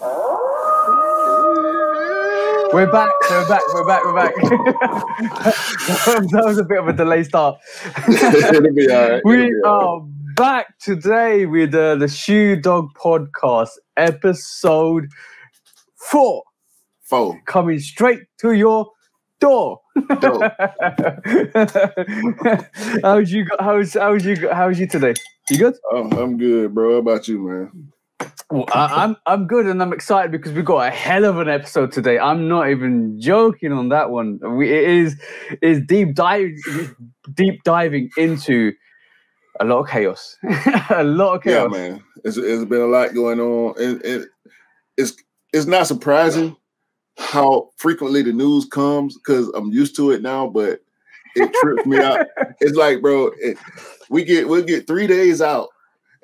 We're back. That was a bit of a delayed start. It'll be all right. We are back today with the Shoe Dog Podcast, episode 4. Coming straight to your door. How's you today? You good? I'm good, bro. How about you, man? Well, I'm good, and I'm excited because we got a hell of an episode today. I'm not even joking on that one. It is deep diving into a lot of chaos. Yeah, man. It's been a lot going on, and it's not surprising how frequently the news comes because I'm used to it now, but it trips me out. It's like, bro, we'll get 3 days out,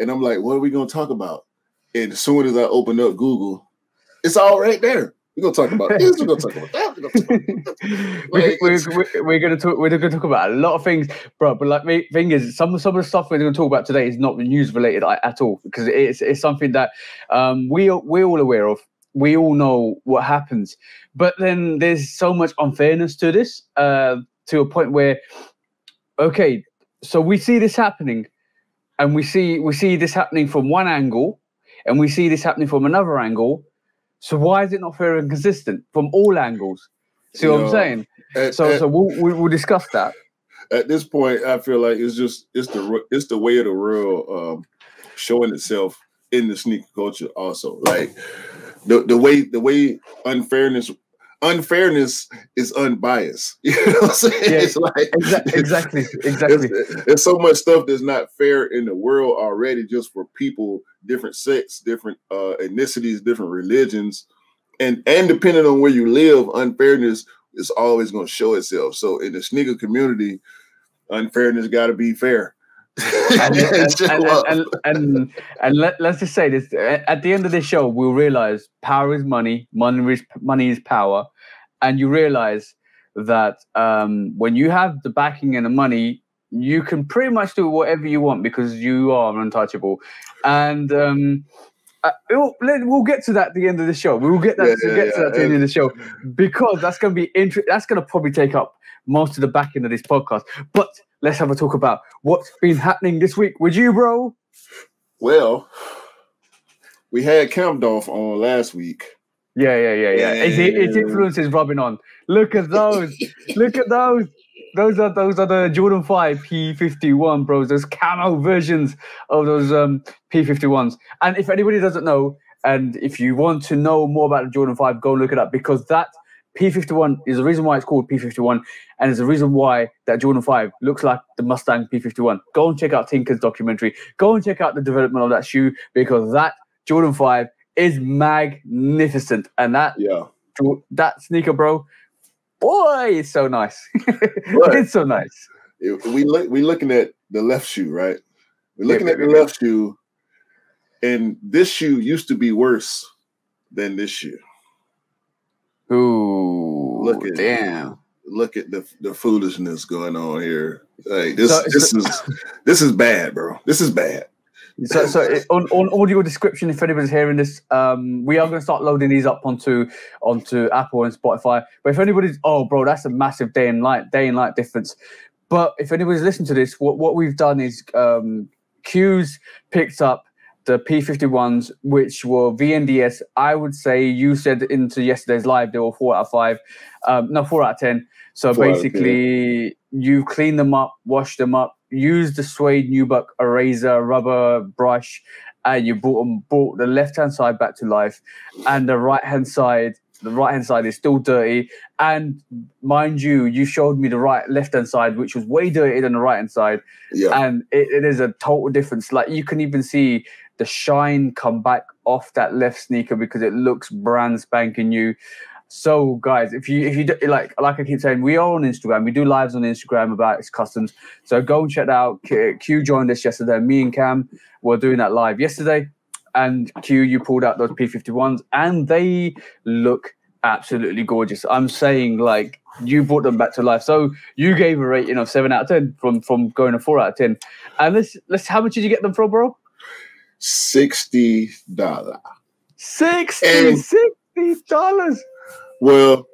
and I'm like, what are we gonna talk about? And as soon as I open up Google, it's all right there. We're gonna talk about this. We're gonna talk about that. We're gonna talk about a lot of things, bro. But like, the thing is, some of the stuff we're gonna talk about today is not news related at all because it's something that we're all aware of. We all know what happens, but then there's so much unfairness to this, to a point where, okay, so we see this happening, and we see this happening from one angle, and we see this happening from another angle. So why is it not fair and consistent from all angles? See what I'm saying? So we'll discuss that. At this point, I feel like it's the way of the world showing itself in the sneaker culture. Also, like. The way unfairness is unbiased. You know what I'm saying? Yeah, it's like exactly. There's so much stuff that's not fair in the world already, just for people, different sects, different ethnicities, different religions, and depending on where you live, unfairness is always going to show itself. So in the sneaker community, unfairness got to be fair. and let's just say this: at the end of this show, we'll realize power is money, money is power, and you realize that when you have the backing and the money, you can pretty much do whatever you want because you are untouchable. And we'll get to that at the end of the show. Because that's going to be interesting. That's going to probably take up most of the back end of this podcast, but. Let's have a talk about what's been happening this week with you, bro. Well, we had Camdolph on last week. Yeah. His influence is rubbing on. Look at those. Look at those. Those are the Jordan 5 P51, bros. Those camo versions of those P51s. And if anybody doesn't know, and if you want to know more about the Jordan 5, go look it up because that P51 is the reason why it's called P51, and it's the reason why that Jordan 5 looks like the Mustang P51. Go and check out Tinker's documentary. Go and check out the development of that shoe because that Jordan 5 is magnificent. And that sneaker, bro, boy, it's so nice. It's so nice. We're looking at the left shoe, right? We're looking at the left shoe, and this shoe used to be worse than this shoe. Ooh, look at damn! Look at the foolishness going on here. Like this is bad, bro. This is bad. So on audio description, if anybody's hearing this, we are going to start loading these up onto Apple and Spotify. But if anybody's, oh, bro, that's a massive day and light difference. But if anybody's listening to this, what we've done is Q's picked up the P51s, which were VNDS, I would say you said into yesterday's live, they were 4 out of 5. No, 4 out of 10. So basically, you clean them up, wash them up, use the suede nubuck eraser, rubber brush, and you brought the left-hand side back to life, and the right-hand side is still dirty. And mind you, you showed me the left-hand side, which was way dirtier than the right-hand side. Yeah. And it is a total difference. Like you can even see the shine come back off that left sneaker because it looks brand spanking new. So guys, if you like I keep saying, we are on Instagram. We do lives on Instagram about its customs. So go and check that out. Q joined us yesterday. Me and Cam were doing that live yesterday. And Q, you pulled out those P51s and they look absolutely gorgeous. I'm saying like you brought them back to life. So you gave a rating of 7 out of 10 from going to 4 out of 10. And let's how much did you get them for, bro? $60. $60. Well,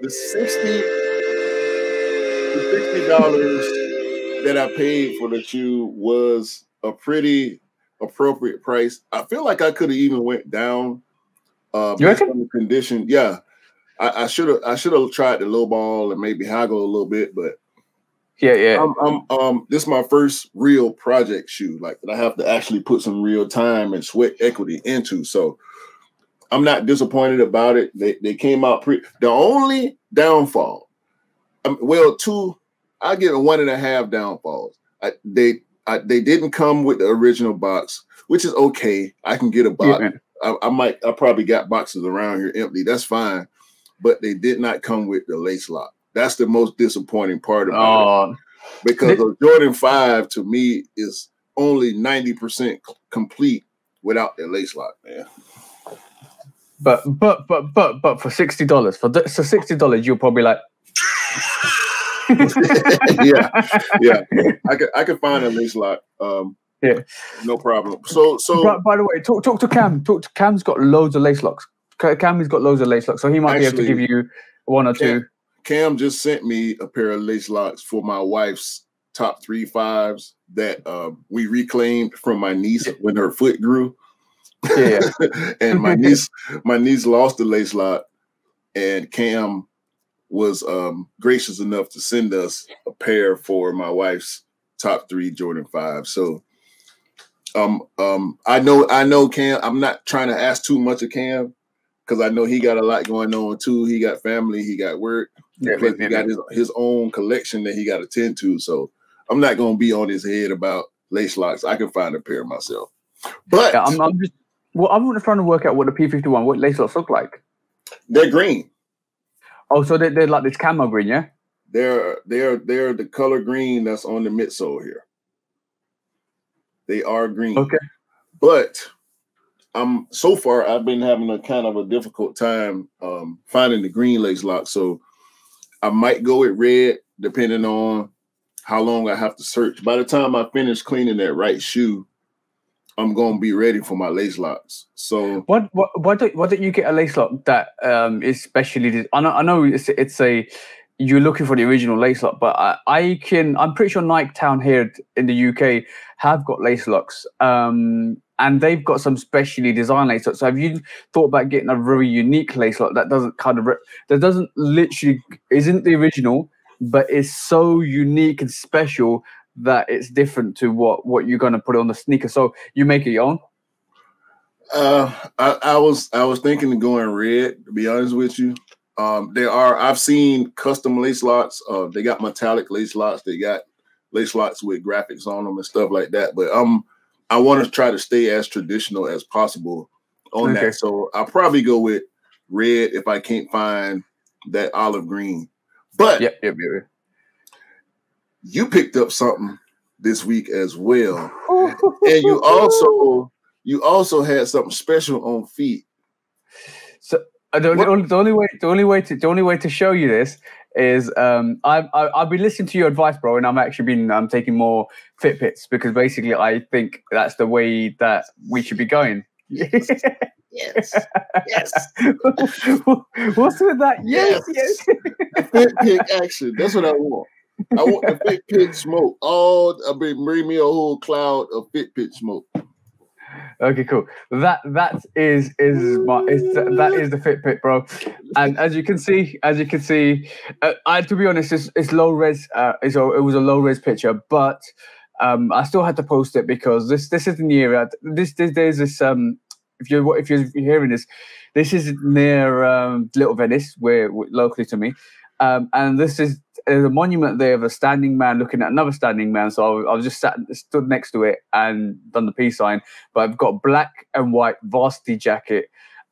the $60 that I paid for the shoe was a pretty appropriate price. I feel like I could have even went down. You reckon? On the condition, yeah. I should have tried to lowball and maybe haggle a little bit, but yeah. This is my first real project shoe, like that I have to actually put some real time and sweat equity into. So I'm not disappointed about it. They came out pretty. The only downfall, well, two, I get a 1.5 downfalls. They didn't come with the original box, which is okay. I can get a box. Yeah. I probably got boxes around here empty. That's fine. But they did not come with the lace lock. That's the most disappointing part about it. Because the Jordan 5 to me is only 90% complete without the lace lock, man. But for $60, for $60, you're probably like. yeah. I could find a lace lock. Yeah, no problem. So by the way, talk to Cam. Cam's got loads of lace locks. Cam has got loads of lace locks, so he might actually be able to give you one or two. Cam just sent me a pair of lace locks for my wife's top 3 5s that we reclaimed from my niece when her foot grew. Yeah, and my niece lost the lace lock, and Cam was gracious enough to send us a pair for my wife's top 3 Jordan 5. So I know Cam, I'm not trying to ask too much of Cam because I know he got a lot going on too. He got family, he got work, he got his own collection that he got to tend to. So I'm not gonna be on his head about lace locks. I can find a pair myself. But yeah, I'm just trying to work out what the P51 lace locks look like. They're green. Oh, so they're like this camo green, yeah? They're the color green that's on the midsole here. They are green. Okay. But so far I've been having a kind of a difficult time finding the green lace lock. So I might go with red depending on how long I have to search. By the time I finish cleaning that right shoe, I'm gonna be ready for my lace locks. So why don't you get a lace lock that is specially? I know it's you're looking for the original lace lock, but I'm pretty sure Nike Town here in the UK have got lace locks, and they've got some specially designed lace locks. So have you thought about getting a very unique lace lock that doesn't isn't the original, but is so unique and special that it's different to what you're going to put on the sneaker, so you make it your own? I was thinking of going red, to be honest with you. I've seen custom lace locks. They got metallic lace locks. They got lace locks with graphics on them and stuff like that. But I want to try to stay as traditional as possible on that. So I'll probably go with red if I can't find that olive green. But yep. You picked up something this week as well, and you also had something special on feet. So the only way to show you this is I've been listening to your advice, bro, and I'm actually been taking more Fitbits because basically I think that's the way that we should be going. Yes. What's with that? Yes. Fit pick action. That's what I want. I want the fit pit smoke. Bring me a whole cloud of fit pit smoke. Okay, cool. That is the Fitbit, bro. And as you can see, to be honest, it's low res. It was a low res picture, but I still had to post it because this is near. If you're hearing this is near Little Venice, where locally to me, and this is. There's a monument there of a standing man looking at another standing man. So I was just stood next to it and done the peace sign. But I've got black and white varsity jacket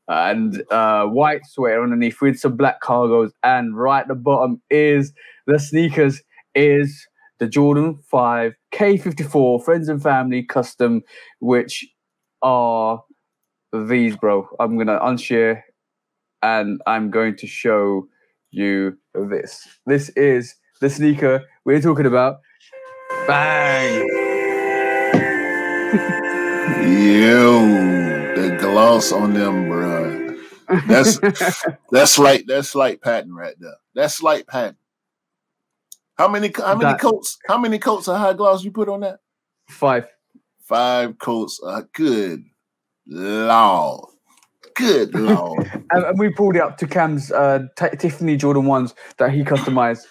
and white sweater underneath with some black cargos. And right at the bottom is the sneakers, is the Jordan 5 P51 Friends and Family Custom, which are these, bro. I'm going to unshare and I'm going to show you this. This is the sneaker we're talking about. Bang! Yo. The gloss on them, bro. That's like Patton right there. That's like Patton. How many coats? How many coats of high gloss you put on that? 5. 5 coats. Good lord. Good lord. And we pulled it up to Cam's Tiffany Jordan 1s that he customized.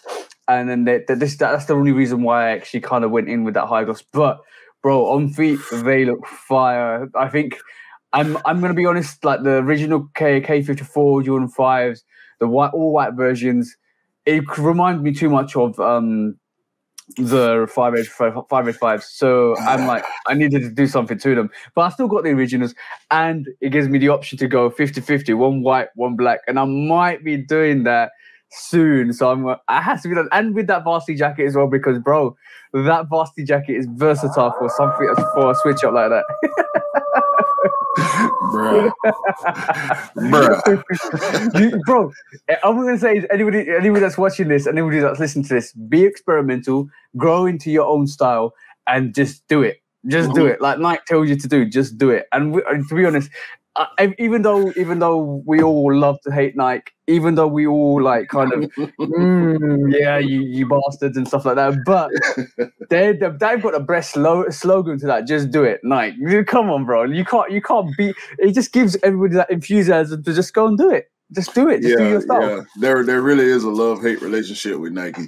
And then that's the only reason why I actually kind of went in with that high gloss. But bro, on feet, they look fire. I think I'm gonna be honest. Like the original K54 Jordan 5s, the all white versions, it reminds me too much of the 585s. So I'm like, I needed to do something to them. But I still got the originals, and it gives me the option to go 50-50, one white, one black, and I might be doing that soon. So I have to be done, and with that varsity jacket as well, because bro, that varsity jacket is versatile for something, for a switch up like that. Bruh. Bruh. Bro, I'm gonna say is anybody that's watching this, anybody that's listening to this, be experimental, grow into your own style, and just do it. Just do it. Like Nike tells you to do, just do it. And to be honest, even though we all love to hate Nike, even though we all like kind of yeah, you bastards and stuff like that, but they've got the best slogan to that. Just do it, Nike. Come on, bro. You can't beat it. Just gives everybody that enthusiasm to just go and do it. Just do it. Just do your stuff. Yeah. There really is a love-hate relationship with Nike,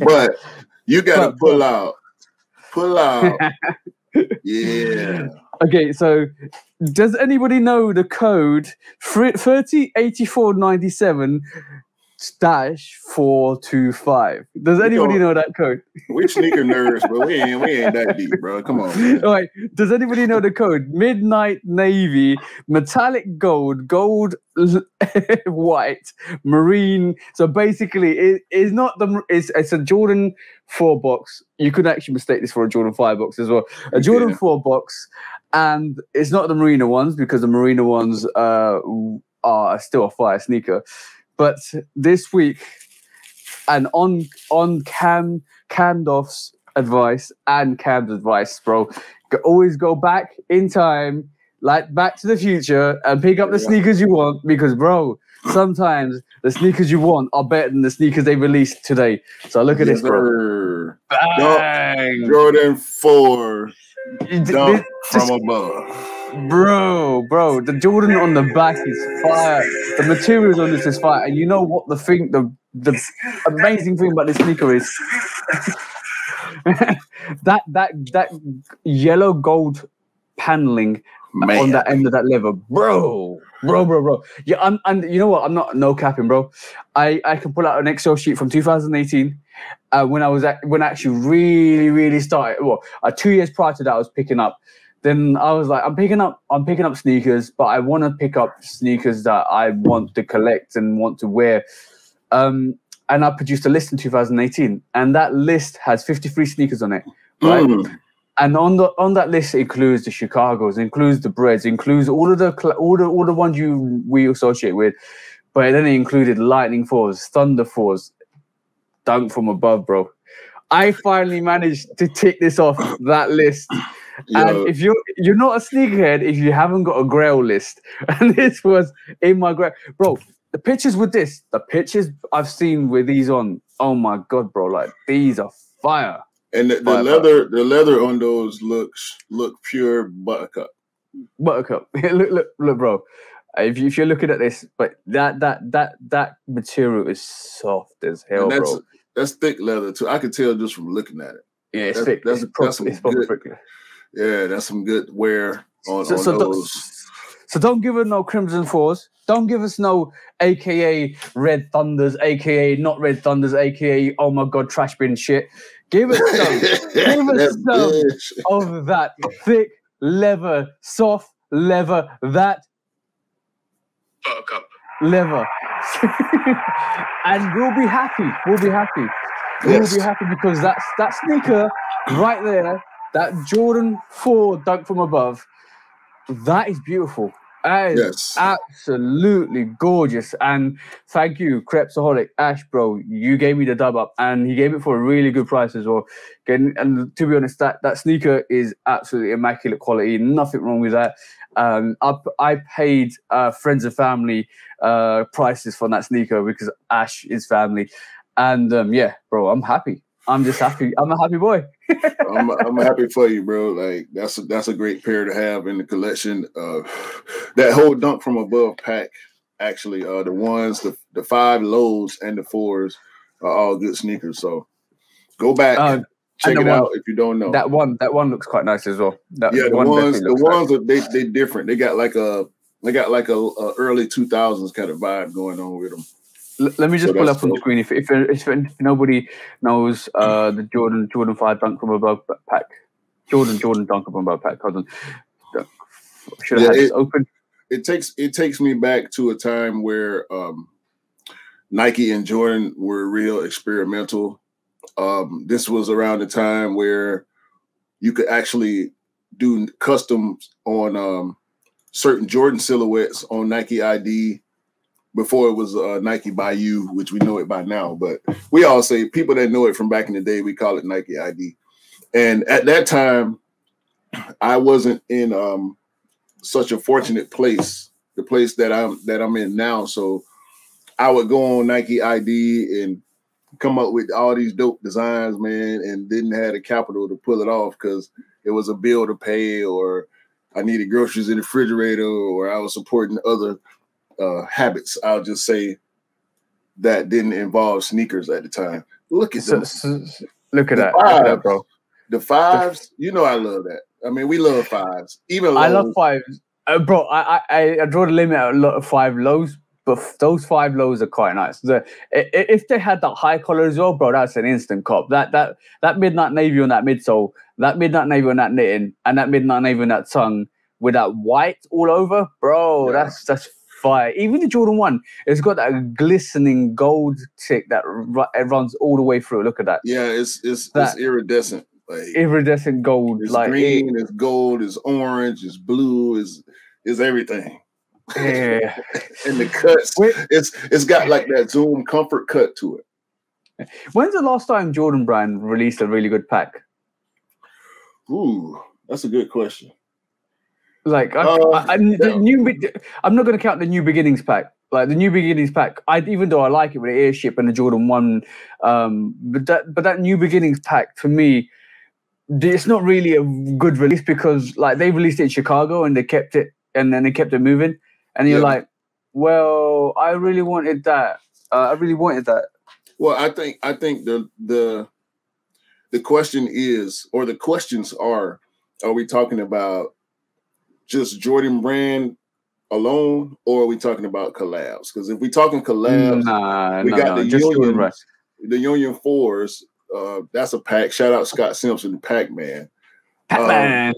but you gotta pull out. Yeah. Okay, so does anybody know the code 308497-425? Does anybody know that code? We sneaker nerds, but we ain't that deep, bro. Come on, man. All right. Does anybody know the code? Midnight navy, metallic gold, gold white, marine. So basically, it's not the it's a Jordan 4 box. You could actually mistake this for a Jordan 5 box as well. A Jordan 4 box, and it's not the Marina ones, because the Marina ones are still a fire sneaker. But this week, and on Camdolph's advice and Cam's advice, bro, always go back in time, like Back to the Future, and pick up the sneakers you want, because, bro, sometimes the sneakers you want are better than the sneakers they released today. So look at this, bro. Bang! Jordan 4. Dumped from above. Bro, the Jordan on the back is fire. The materials on this is fire. And you know what the thing, the amazing thing about this sneaker is? that yellow gold paneling on that end of that leather. Bro. Yeah, and you know what? I'm not no capping, bro. I can pull out an Excel sheet from 2018. When I actually really started. Well, 2 years prior to that, I was picking up. Then I was like, I'm picking up sneakers, but I want to pick up sneakers that I want to collect and want to wear. And I produced a list in 2018, and that list has 53 sneakers on it, right? And on that list, it includes the Chicagos, includes the Breads, includes all the ones we associate with, but then it included Lightning 4s, Thunder 4s, Dunk from above, bro. I finally managed to tick this off that list. And if you're not a sneakerhead, if you haven't got a grail list, and this was in my grail, bro. The pictures with this, the pictures I've seen with these on, oh my god, bro! Like these are fire. And the leather on those look pure buttercup. Look, bro. If you're looking at this, but that material is soft as hell, and that's, bro. That's thick leather too. I could tell just from looking at it. Yeah, it's thick. It's proper thick. Yeah, that's some good wear on those. So don't give us no Crimson 4s. Don't give us no AKA Red Thunders, AKA not Red Thunders, AKA oh my god, trash bin shit. Give us some, give us some of that thick leather, soft leather, that buttercup leather. And we'll be happy. We'll be happy because that's that sneaker right there. That Jordan 4 Dunk from above, that is beautiful. That is absolutely gorgeous. And thank you, Crepsaholic Ash, bro. You gave me the dub up, and he gave it for a really good price as well. And to be honest, that sneaker is absolutely immaculate quality. Nothing wrong with that. I paid friends and family prices for that sneaker because Ash is family. And yeah, bro, I'm happy. I'm just happy. I'm a happy boy. I'm happy for you, bro. Like that's a great pair to have in the collection. That whole dunk from above pack, actually, the ones, the five lows and the fours are all good sneakers. So go back, check it out if you don't know. That one looks quite nice as well. The ones are different. They got like a early 2000s kind of vibe going on with them. Let me just pull up on the screen. If nobody knows the Jordan 5 Dunk from Above pack, Jordan Dunk from Above pack. Hold on, should I have this open? It takes me back to a time where Nike and Jordan were real experimental. This was around the time where you could actually do customs on certain Jordan silhouettes on Nike ID. Before it was Nike by you, which we know it by now, but we all say people that know it from back in the day, we call it Nike ID. And at that time, I wasn't in such a fortunate place, the place that I'm in now. So I would go on Nike ID and come up with all these dope designs, man, and didn't have the capital to pull it off because it was a bill to pay, or I needed groceries in the refrigerator, or I was supporting other habits, I'll just say, that didn't involve sneakers at the time. Look at this. Look at that, bro. The fives, you know I love that. I mean, we love fives. Even lows. I love fives. Bro, I draw the limit at a lot of five lows, but those five lows are quite nice. If they had that high collar as well, bro, that's an instant cop. That midnight navy on that midsole, that midnight navy on that knitting, and that midnight navy on that tongue with that white all over, bro, yeah. That's fire. Even the Jordan 1, it's got that glistening gold tick that runs all the way through. Look at that. Yeah, it's iridescent. Like, iridescent gold. It's like green, it's gold, it's orange, it's blue, it's everything. Yeah. And the cuts. It's got like that Zoom comfort cut to it. When's the last time Jordan Brand released a really good pack? Ooh, that's a good question. Like I'm not going to count the New Beginnings pack. Like the New Beginnings pack, even though I like it with the Airship and the Jordan 1, but that New Beginnings pack for me, it's not really a good release because like they released it in Chicago and they kept it, and then they kept it moving, and you're like, well, I really wanted that. I really wanted that. Well, I think the question is, or the questions are we talking about just Jordan Brand alone, or are we talking about collabs? Because if we're talking collabs, the Union 4s. That's a pack. Shout out Scott Simpson, the Pac-Man. But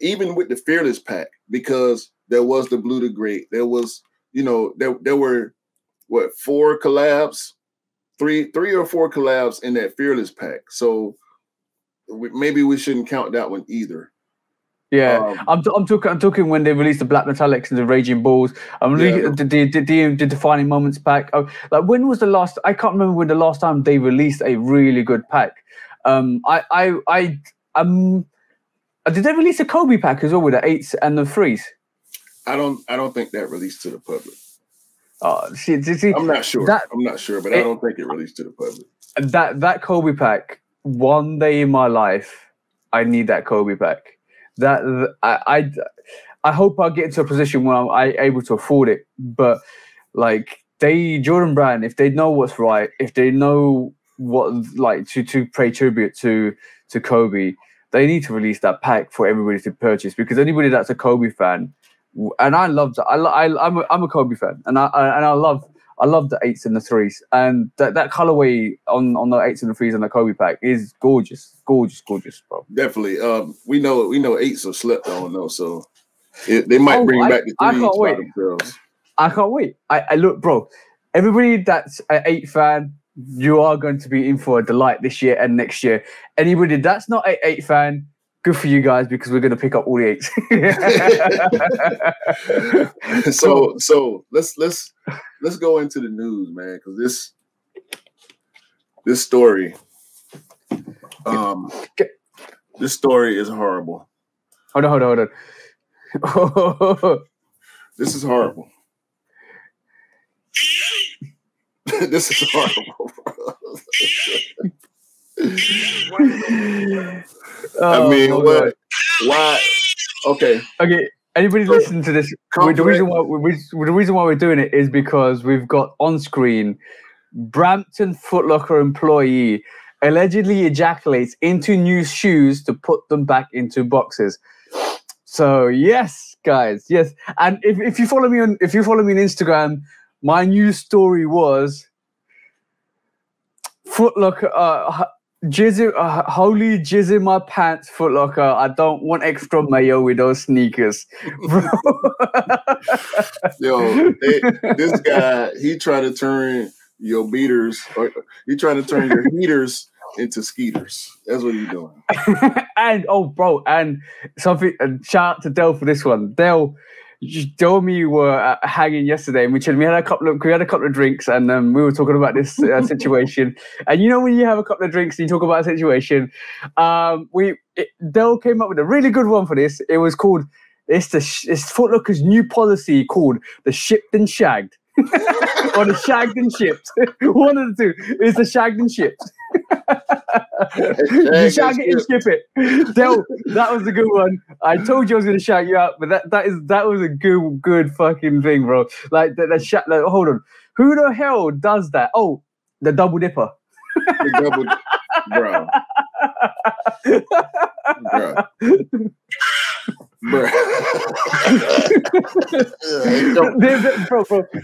even with the Fearless pack, because there was the Blue to Great, there was, you know, there were what, four collabs, three or four collabs in that Fearless pack. So maybe we shouldn't count that one either. Yeah, I'm talking when they released the Black Metallics and the Raging Bulls. The Defining Moments pack. Like when was the last? I can't remember when the last time they released a really good pack. Did they release a Kobe pack as well with the 8s and the 3s? I don't think that released to the public. I'm not sure. But I don't think it released to the public. That Kobe pack. One day in my life, I need that Kobe pack. I hope I get into a position where I'm able to afford it. But like Jordan Brand, if they know what's right, if they know what like to pay tribute to Kobe, they need to release that pack for everybody to purchase, because anybody that's a Kobe fan, and I love that. I'm a Kobe fan, and I love the 8s and the 3s, and that colorway on the 8s and the 3s on the Kobe pack is gorgeous, gorgeous, gorgeous, bro. Definitely. We know 8s are slept on though, so they might bring back the 3s. I can't wait. I look, bro. Everybody that's an 8 fan, you are going to be in for a delight this year and next year. Anybody that's not an 8 fan, good for you guys, because we're going to pick up all the eights. So let's go into the news, man, because this story, this story is horrible. Hold on. This is horrible. This is horrible. I mean, what? Why? Okay. Anybody listening to this? The reason why we're doing it is because we've got on screen Brampton Foot Locker employee allegedly ejaculates into new shoes to put them back into boxes. So yes, guys, yes. And if you follow me on Instagram, my news story was Foot Locker. Holy jizz in my pants, Foot Locker. I don't want extra mayo with those sneakers, bro. Yo, this guy, he trying to turn your heaters into skeeters. That's what he's doing. And shout out to Del for this one. Del, and me were hanging yesterday, and we had a couple of drinks, and we were talking about this situation. And you know, when you have a couple of drinks and you talk about a situation, Del came up with a really good one for this. It was called, it's Foot Locker's new policy called the Shipped and Shagged. Or the Shagged and Shipped. One of the two. It's the Shagged and Shipped. You shag it and skip it. Del, that was a good one. I told you I was going to shout you out, but that was a good fucking thing, bro. Like that hold on, who the hell does that? Oh, the double dipper. Bro.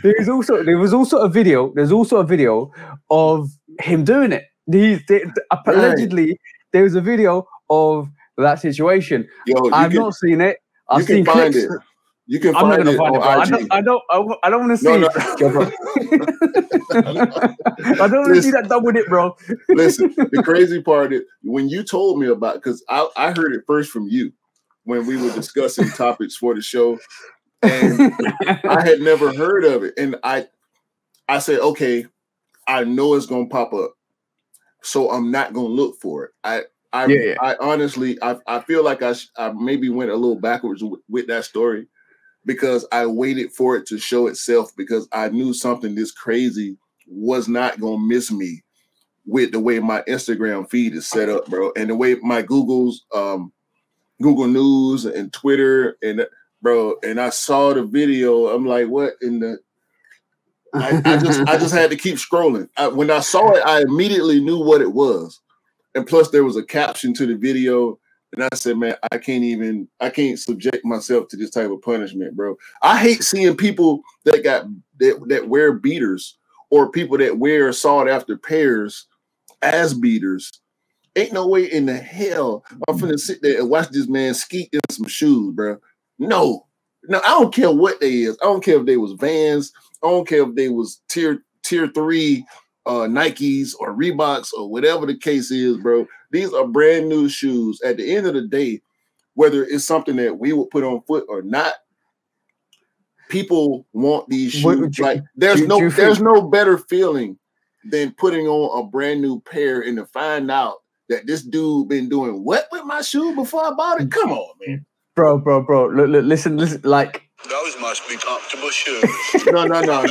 There's also a video of him doing it. Allegedly, there was a video of that situation. Yo, I've not seen it. I've seen clips. You can find it on IG. I don't want to see it. I don't want to see that double dip, bro. Listen, the crazy part is when you told me about it, because I heard it first from you when we were discussing topics for the show, and I had never heard of it. And I said, okay, I know it's going to pop up, so I'm not gonna look for it. I honestly feel like I maybe went a little backwards with that story, because I waited for it to show itself, because I knew something this crazy was not gonna miss me with the way my Instagram feed is set up, bro, and the way my Google's Google News and Twitter and bro. And I saw the video. I'm like, what in the? I just had to keep scrolling. When I saw it, I immediately knew what it was, and plus there was a caption to the video, and I said, "Man, I can't subject myself to this type of punishment, bro." I hate seeing people that wear beaters, or people that wear sought after pairs as beaters. Ain't no way in the hell I'm finna sit there and watch this man skeet in some shoes, bro. No, I don't care what they is. I don't care if they was Vans. I don't care if they was tier 3 Nikes or Reeboks or whatever the case is, bro. These are brand new shoes. At the end of the day, whether it's something that we would put on foot or not, people want these shoes. There's no better feeling than putting on a brand new pair and to find out that this dude been doing what with my shoe before I bought it. Come on, man. Bro. Look, listen, like. Those must be comfortable shoes. No. You walk all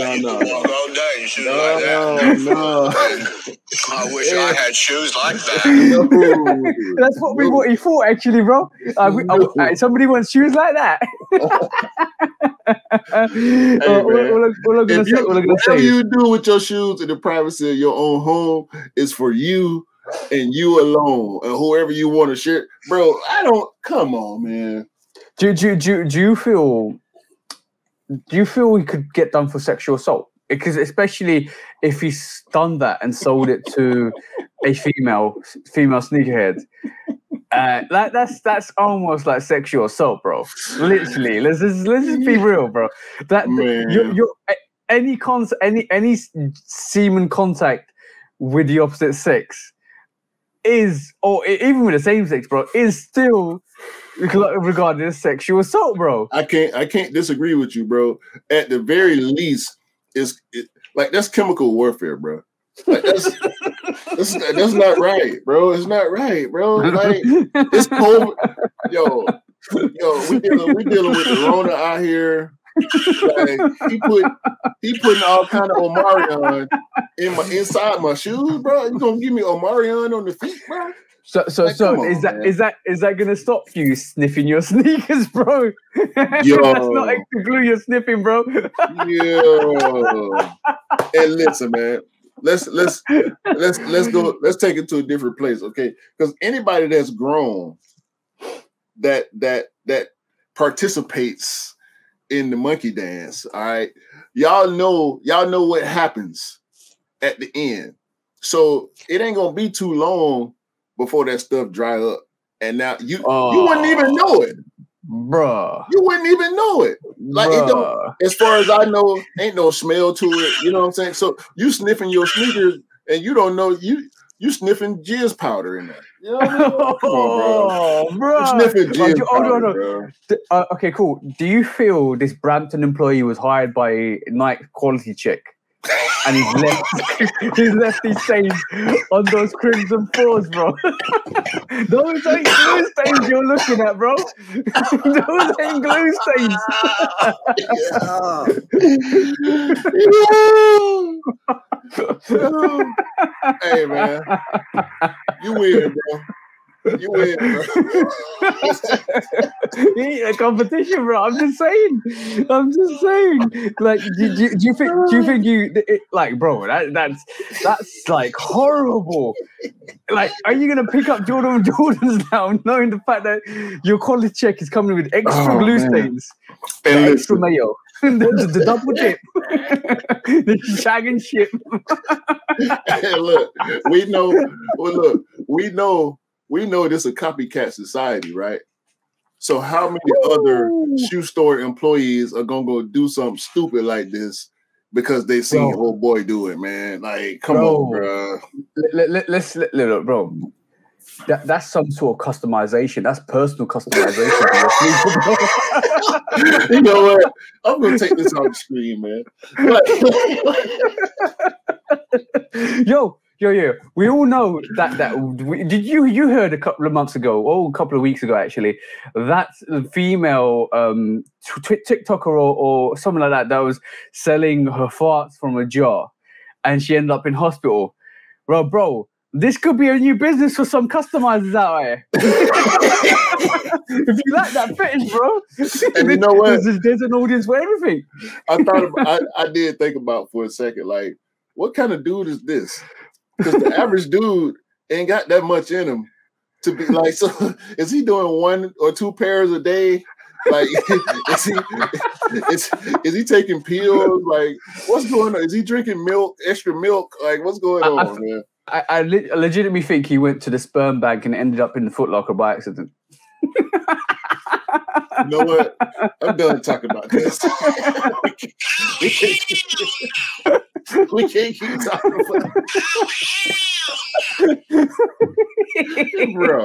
day in shoes like that. No. I wish I had shoes like that. No. That's what we bought you for, actually, bro. Somebody wants shoes like that. Whatever you do with your shoes in the privacy of your own home is for you and you alone, and whoever you want to share. Bro, come on, man. Do you feel he could get done for sexual assault? Because especially if he's done that and sold it to a female sneakerhead, that's almost like sexual assault, bro. Literally, let's just be real, bro. That any semen contact with the opposite sex is, or even with the same sex, bro, is still regarded as sexual assault, bro. I can't disagree with you, bro. At the very least, like that's chemical warfare, bro. Like, that's not right, bro. It's not right, bro. Like it's cold, yo. We dealing with the Rona out here. Like, he putting all kind of Omarion inside my shoes, bro. You gonna give me Omarion on the feet, bro? So is that gonna stop you sniffing your sneakers, bro? Yo. That's not extra glue you're sniffing, bro. Yeah. And listen, man. Let's take it to a different place, okay? Because anybody that's grown that participates in the monkey dance, all right, y'all know what happens at the end. So it ain't gonna be too long before that stuff dry up, and now you wouldn't even know it, bruh. You wouldn't even know it. Like it don't, as far as I know, ain't no smell to it. You know what I'm saying? So you sniffing your sneakers and you don't know you sniffing jizz powder in there. You know what I mean? Come on, bro. You sniffing jizz powder, bro. Okay, cool. Do you feel this Brampton employee was hired by a Nike quality check? And he's left these stains on those crimson fours, bro. Those ain't glue stains you're looking at, bro. Those ain't glue stains. Yeah. Hey, man. You weird, bro. You win, bro. A competition, bro. I'm just saying. Like, do you think like, bro? That's like horrible. Like, are you gonna pick up Jordans now, knowing the fact that your quality check is coming with extra glue stains, extra mayo? The double dip, the shagging shit. Hey, look, we know. Well, look, we know. We know this is a copycat society, right? So how many other shoe store employees are gonna go do something stupid like this because they seen old boy do it, man? Like, come on, bro. Let's look, bro. That's some sort of customization. That's personal customization. You know what? I'm gonna take this off the screen, man. Yo, we all know that. Did you heard a couple of weeks ago, actually, that female TikToker or something like that was selling her farts from a jar, and she ended up in hospital. Well, bro, this could be a new business for some customizers out here. If you like that fitting, bro, and you know what? There's an audience for everything. I did think about for a second, like, what kind of dude is this? Because the average dude ain't got that much in him to be like, so is he doing one or two pairs a day? Like, is he taking pills? Like, what's going on? Is he drinking milk, extra milk? Like, what's going on, man? I legitimately think he went to the sperm bank and ended up in the Foot Locker by accident. You know what? I'm done talking about this. We can't keep talking about it. Bro.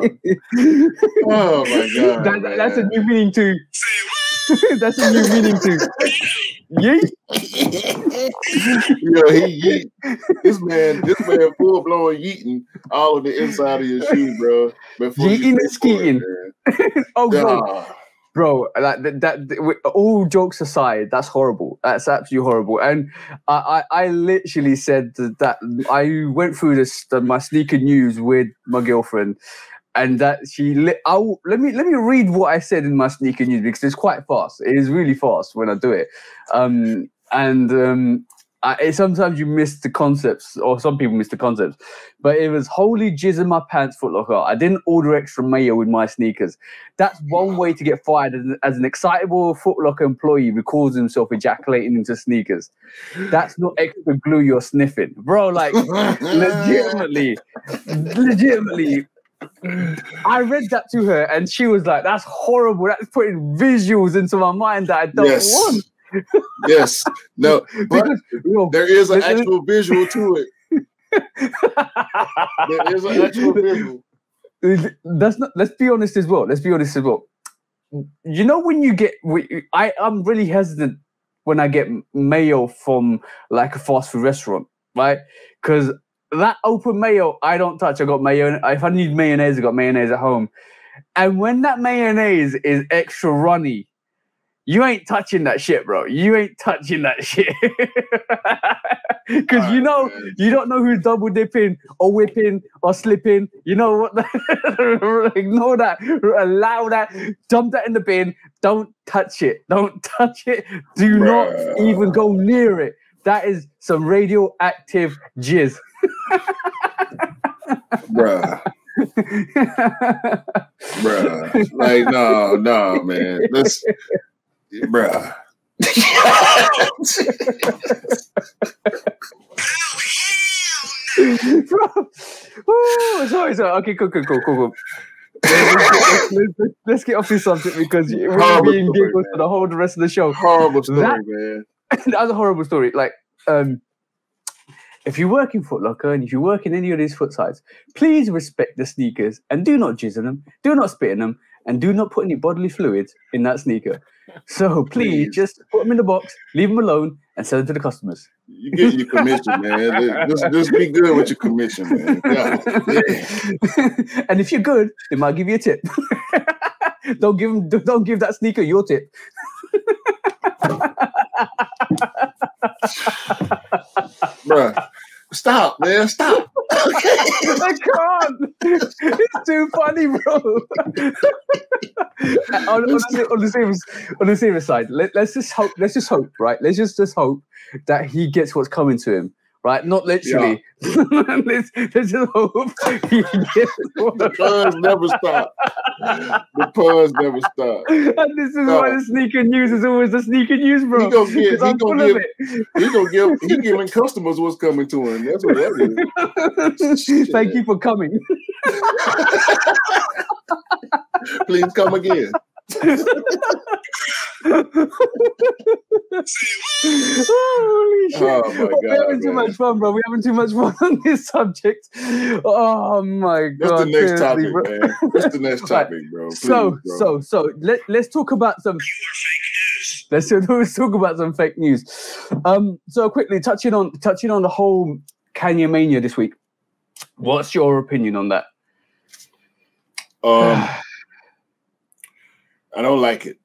Oh my God. That's a new meaning to. That's a new meaning to. Yeet. Yo, he yeet. This man full blown yeeting all of the inside of your shoe, bro. Yeeting and skeeting. Oh, God. Bro, like that, all jokes aside, that's horrible. That's absolutely horrible. And I literally said that I went through my sneaker news with my girlfriend, and that let me read what I said in my sneaker news, because it's quite fast. It is really fast when I do it, sometimes you miss the concepts, or some people miss the concepts. But it was holy jizz in my pants, Foot Locker. I didn't order extra mayo with my sneakers. That's one way to get fired as an excitable Foot Locker employee recalls himself ejaculating into sneakers. That's not extra glue you're sniffing, bro. Like, legitimately. I read that to her, and she was like, "That's horrible. That's putting visuals into my mind that I don't want." Yes. No, but there is an actual visual to it. There is an actual visual. Let's be honest as well. You know, when you get, I'm really hesitant when I get mayo from like a fast food restaurant, right? Because that open mayo, I don't touch. I got mayo. If I need mayonnaise, I got mayonnaise at home. And when that mayonnaise is extra runny, you ain't touching that shit, bro. You ain't touching that shit. Because you know, man, you don't know who's double dipping or whipping or slipping. You know what? Ignore that. Allow that. Dump that in the bin. Don't touch it. Don't touch it. Do not even go near it. That is some radioactive jizz. Bruh. Bruh. Like, no, man. Let's... Bruh. Bro. Ooh, sorry. Okay, cool. Let's get off this subject because we're going to be in giggles for the whole rest of the show. Horrible story, man. That's a horrible story. Like, if you work in Foot Locker and if you work in any of these foot sites, please respect the sneakers and do not jizz in them, do not spit in them, and do not put any bodily fluids in that sneaker. So please just put them in the box, leave them alone, and sell them to the customers. You get your commission, man. Just be good with your commission, man. God, yeah. And if you're good, they might give you a tip. Don't give that sneaker your tip. Bruh. Stop, man. Stop. Okay. I can't. It's too funny, bro. on the serious side, let's just hope, right? Let's just hope that he gets what's coming to him, right? Not literally. Yeah. let's just hope he gets what... The puns never stop. The puns never stop. And this is why the sneaker news is always the sneaker news, bro. He's giving customers what's coming to him. That's what that is. Thank you for coming. Please come again. Holy shit. Oh, we're having too much fun, bro. We're having too much fun on this subject. Oh my god. That's the next topic, man. That's the next topic, bro. Please, bro. Let's talk about some fake news. Let's talk about some fake news. So quickly touching on the whole Kanye mania this week. What's your opinion on that? I don't like it.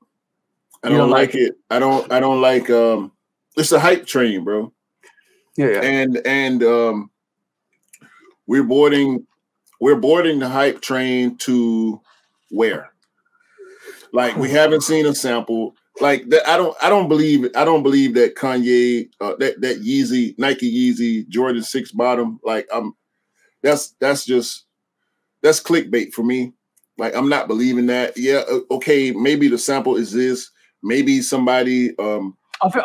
I don't like it. I don't like it's a hype train, bro. Yeah. And we're boarding the hype train to where? Like, we haven't seen a sample. Like that, I don't believe that Kanye that Yeezy, Nike Yeezy, Jordan 6 bottom, like that's clickbait for me. Like, I'm not believing that. Yeah, okay, maybe the sample is this. Maybe somebody I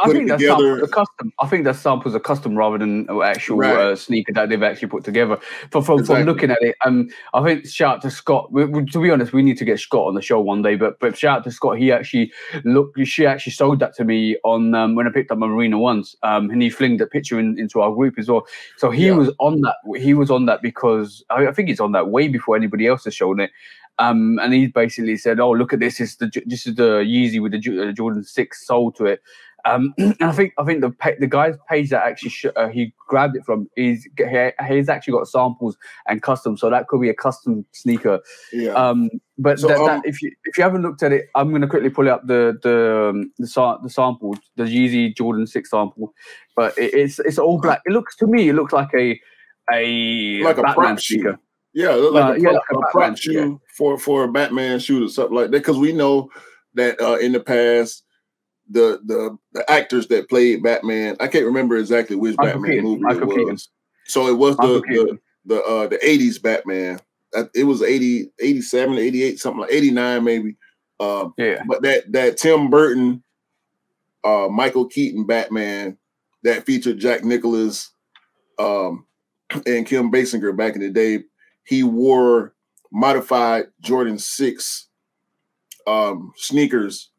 think that's a custom. I think that samples are custom rather than actual sneaker that they've actually put together. From looking at it, I think shout out to Scott. To be honest, we need to get Scott on the show one day. But shout out to Scott. She actually sold that to me on when I picked up my Marina once. And he flinged that picture into our group as well. So he was on that. He was on that because I think he's on that way before anybody else has shown it. And he basically said, "Oh, look at this! This is the Yeezy with the Jordan 6 sole to it." And I think the guy's page that actually he grabbed it from, he's actually got samples and custom, so that could be a custom sneaker. Yeah. If you haven't looked at it, I'm going to quickly pull up the sample, the Yeezy Jordan 6 sample. But it's all black. It looks like a Batman sneaker. Yeah, like a prop shoe for a Batman shoe or something like that. Because we know that in the past, the actors that played Batman, I can't remember exactly which Batman movie it was. So it was the 80s Batman. It was 80, 87, 88, something like 89 maybe. But that Tim Burton, Michael Keaton Batman that featured Jack Nicklaus and Kim Basinger back in the day, he wore modified Jordan 6 sneakers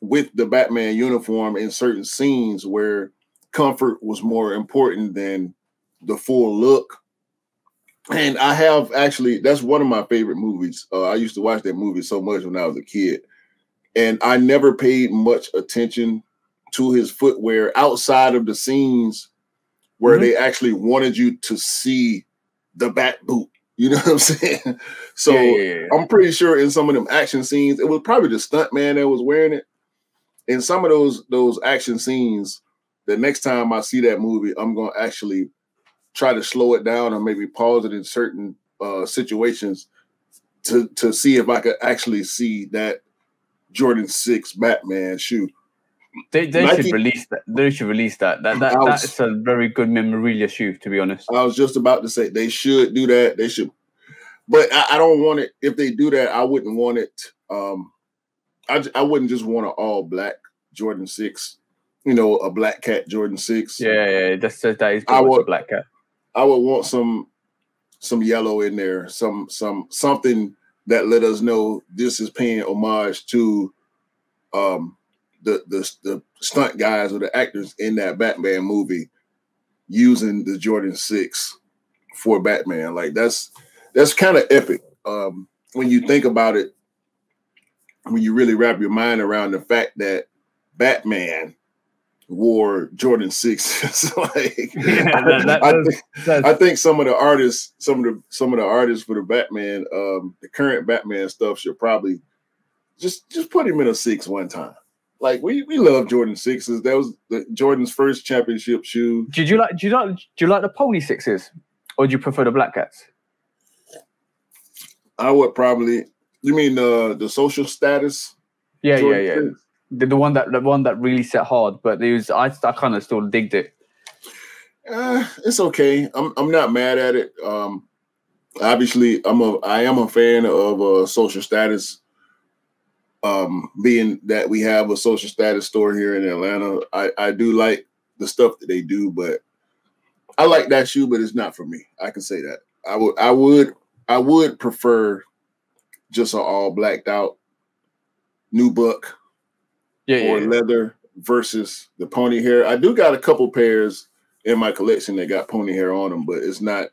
with the Batman uniform in certain scenes where comfort was more important than the full look. And I have actually, that's one of my favorite movies. I used to watch that movie so much when I was a kid. And I never paid much attention to his footwear outside of the scenes where they actually wanted you to see the bat boot. You know what I'm saying? So I'm pretty sure in some of them action scenes, it was probably the stunt man that was wearing it. In some of those action scenes, the next time I see that movie, I'm going to actually try to slow it down or maybe pause it in certain situations to see if I could actually see that Jordan 6 Batman shoe. They should release that. They should release that. That's a very good memorabilia shoe, to be honest. I was just about to say they should do that. They should, but I don't want it. If they do that, I wouldn't want it. I wouldn't just want an all black Jordan 6. You know, a black cat Jordan 6. Yeah, that is good. A black cat. I would want some yellow in there. Something that let us know this is paying homage to the stunt guys or the actors in that Batman movie using the Jordan 6 for Batman. Like that's kind of epic. When you think about it, when you really wrap your mind around the fact that Batman wore Jordan 6. I think some of the artists for the Batman, the current Batman stuff should probably just put him in a 6 one time. Like we love Jordan 6s. That was Jordan's first championship shoe. Do you like the Polly 6s, or do you prefer the black cats? I would probably. You mean the social status? Yeah, Jordan Six? The one that really set hard, but it was I kind of still digged it. It's okay. I'm not mad at it. Obviously I am a fan of social status. Being that we have a social status store here in Atlanta, I do like the stuff that they do, but I like that shoe, but it's not for me. I can say that. I would prefer just an all blacked out nubuck or leather versus the pony hair. I do got a couple pairs in my collection that got pony hair on them, but it's not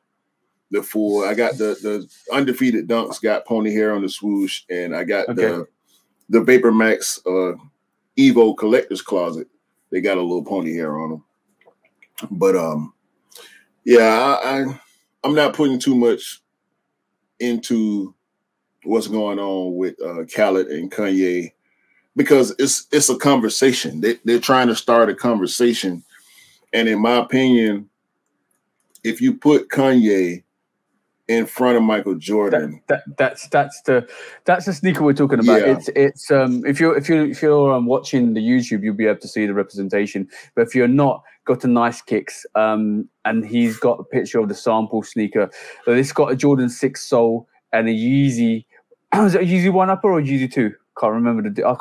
the full. I got the Undefeated Dunks got pony hair on the swoosh, and I got the Vapor Max Evo Collector's Closet. They got a little pony hair on them. But I'm not putting too much into what's going on with Khaled and Kanye because it's a conversation. They're trying to start a conversation. And in my opinion, if you put Kanye in front of Michael Jordan, that's the sneaker we're talking about. Yeah. It's if you're watching the YouTube, you'll be able to see the representation. But if you're not, go to Nice Kicks, and he's got a picture of the sample sneaker. So it's got a Jordan 6 sole and a Yeezy. Is it a Yeezy 1-upper or a Yeezy 2? Can't remember the. I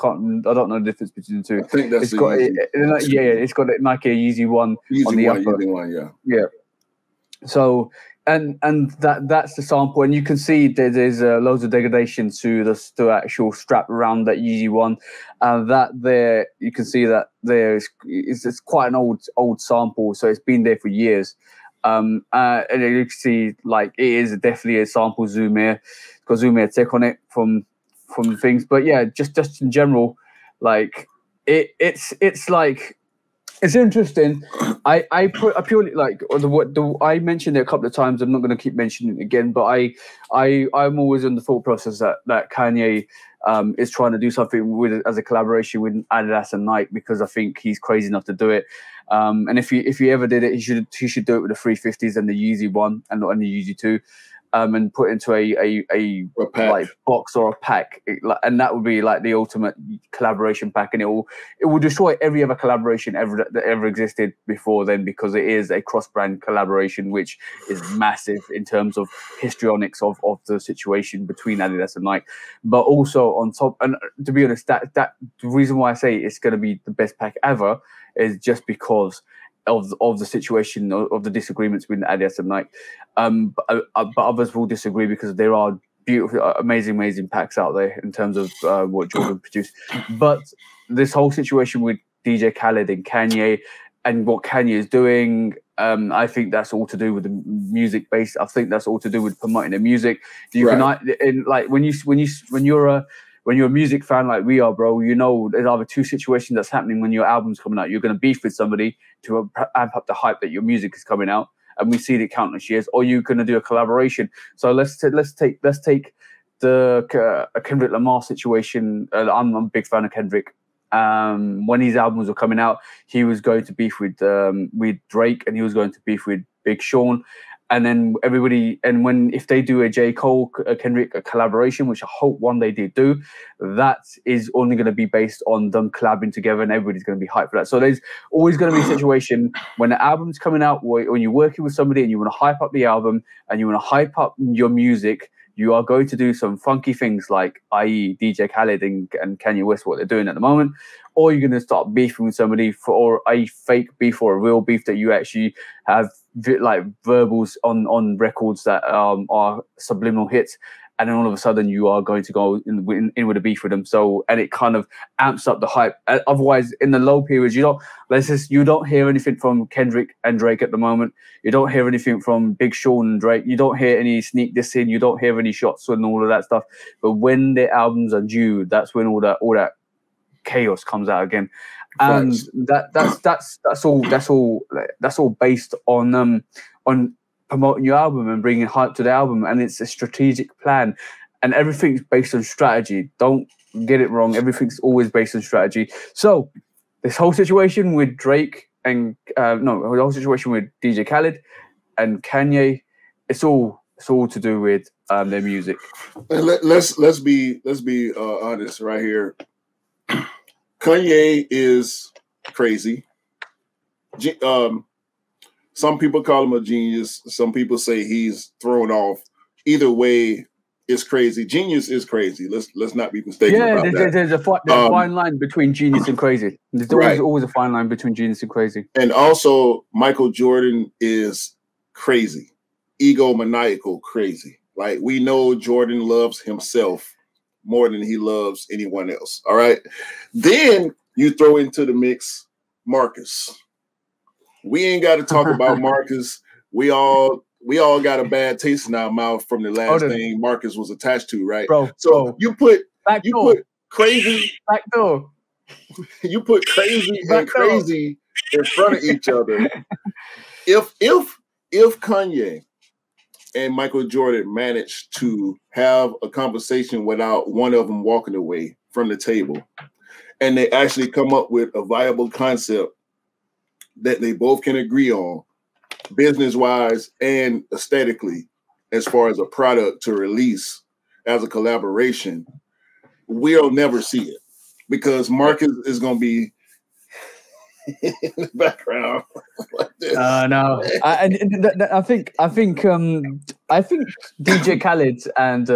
don't know the difference between the two. I think that's it's got a Nike Yeezy 1 on the upper. Yeezy 1, yeah. So. And that's the sample, and you can see there's loads of degradation to the actual strap around that Yeezy one, and that there you can see that there is it's quite an old sample, so it's been there for years. And you can see like it is definitely a sample zoom here, it's got zoom here tick on it from things, but yeah, just in general, like it's like. It's interesting. I purely like I mentioned it a couple of times. I'm not going to keep mentioning it again, but I'm always in the thought process that Kanye is trying to do something with as a collaboration with Adidas and Nike because I think he's crazy enough to do it. And if he ever did it, he should do it with the 350s and the Yeezy 1 and not the Yeezy 2, and put into a like box or a pack, and that would be like the ultimate collaboration pack, and it will destroy every other collaboration that ever existed before then, because it is a cross-brand collaboration, which is massive in terms of histrionics of the situation between Adidas and Nike. But also on top, and to be honest, that the reason why I say it's going to be the best pack ever is just because of the situation of the disagreements between Adidas and Nike, but others will disagree because there are beautiful, amazing packs out there in terms of what Jordan produced. But this whole situation with DJ Khaled and Kanye and what Kanye is doing I think that's all to do with the music base. I think that's all to do with promoting the music. You can, and like when you're a music fan like we are, bro, you know there's either two situations that's happening when your album's coming out. You're going to beef with somebody to amp up the hype that your music is coming out, and we've seen it countless years. Or you're going to do a collaboration. So let's take the Kendrick Lamar situation. I'm a big fan of Kendrick. When his albums were coming out, he was going to beef with Drake, and he was going to beef with Big Sean. And then everybody, and when if they do a J. Cole, a Kendrick a collaboration, which I hope one day they do, that is only going to be based on them collabing together, and everybody's going to be hyped for that. So there's always going to be a situation when the album's coming out, when you're working with somebody and you want to hype up the album and you want to hype up your music, you are going to do some funky things like, i.e. DJ Khaled and Kanye West, what they're doing at the moment, or you're going to start beefing with somebody for a fake beef or a real beef that you actually have like verbals on records that are subliminal hits, and then all of a sudden you are going to go in with a beef with them. So, and it kind of amps up the hype. Otherwise, in the low periods, you don't hear anything from Kendrick and Drake at the moment. You don't hear anything from Big Sean and Drake. You don't hear any sneak this in. You don't hear any shots and all of that stuff. But when their albums are due, that's when all that chaos comes out again. And that's all based on promoting your album and bringing hype to the album, and it's a strategic plan, and everything's based on strategy. Don't get it wrong. Everything's always based on strategy. So this whole situation with Drake and the whole situation with DJ Khaled and Kanye, it's all to do with their music. Let's be honest right here. Kanye is crazy. Some people call him a genius. Some people say he's thrown off. Either way, it's crazy. Genius is crazy. Let's not be mistaken about that. There's a fine line between genius and crazy. There's always a fine line between genius and crazy. And also, Michael Jordan is crazy. Egomaniacal crazy. Like, we know Jordan loves himself more than he loves anyone else. All right. Then you throw into the mix Marcus. We ain't got to talk about Marcus. We all got a bad taste in our mouth from the last thing Marcus was attached to, right? Bro, so you put crazy in front of each other. If Kanye and Michael Jordan managed to have a conversation without one of them walking away from the table, and they actually come up with a viable concept that they both can agree on, business-wise and aesthetically, as far as a product to release as a collaboration, we'll never see it, because Marcus is going to be in the background like this. No. I think DJ Khaled and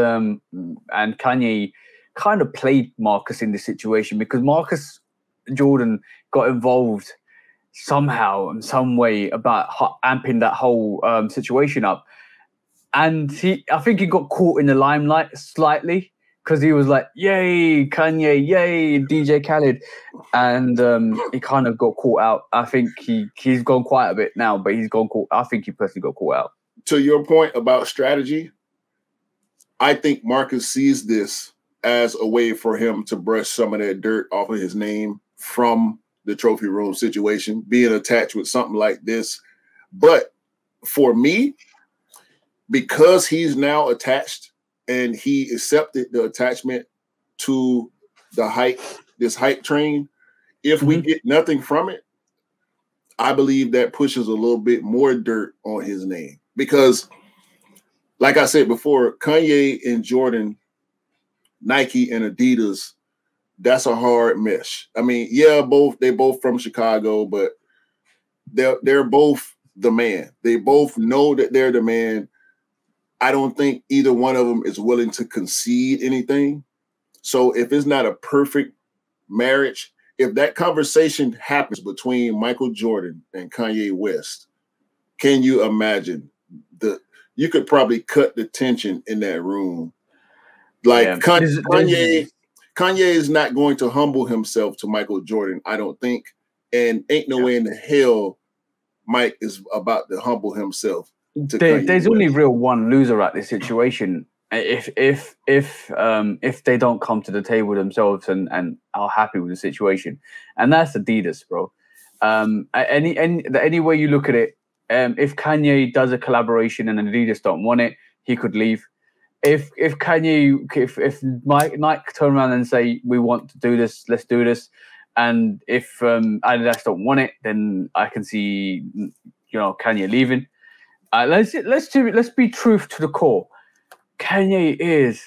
Kanye kind of played Marcus in this situation, because Marcus Jordan got involved somehow in some way about amping that whole situation up, and I think he got caught in the limelight slightly, because he was like, yay Kanye, yay DJ Khaled, and he kind of got caught out. I think he's gone quite a bit now, but I think he personally got caught out. To your point about strategy, I think Marcus sees this as a way for him to brush some of that dirt off of his name from the trophy room situation, being attached with something like this. But for me, because he's now attached and he accepted the attachment to the hype, this hype train, if we get nothing from it, I believe that pushes a little bit more dirt on his name. Because like I said before, Kanye and Jordan, Nike and Adidas, that's a hard mesh. I mean, yeah, they're both from Chicago, but they're both the man. They both know that they're the man. I don't think either one of them is willing to concede anything. So if it's not a perfect marriage, if that conversation happens between Michael Jordan and Kanye West, can you imagine? You could probably cut the tension in that room. Like, yeah. Kanye is not going to humble himself to Michael Jordan, I don't think, and ain't no way in the hell Mike is about to humble himself. To there's only real one loser at this situation. If they don't come to the table themselves and are happy with the situation, and that's Adidas, bro. Any way you look at it, if Kanye does a collaboration and Adidas don't want it, he could leave. If Nike turn around and say we want to do this, let's do this, and if Adidas don't want it, then I can see Kanye leaving. Let's be truth to the core. Kanye is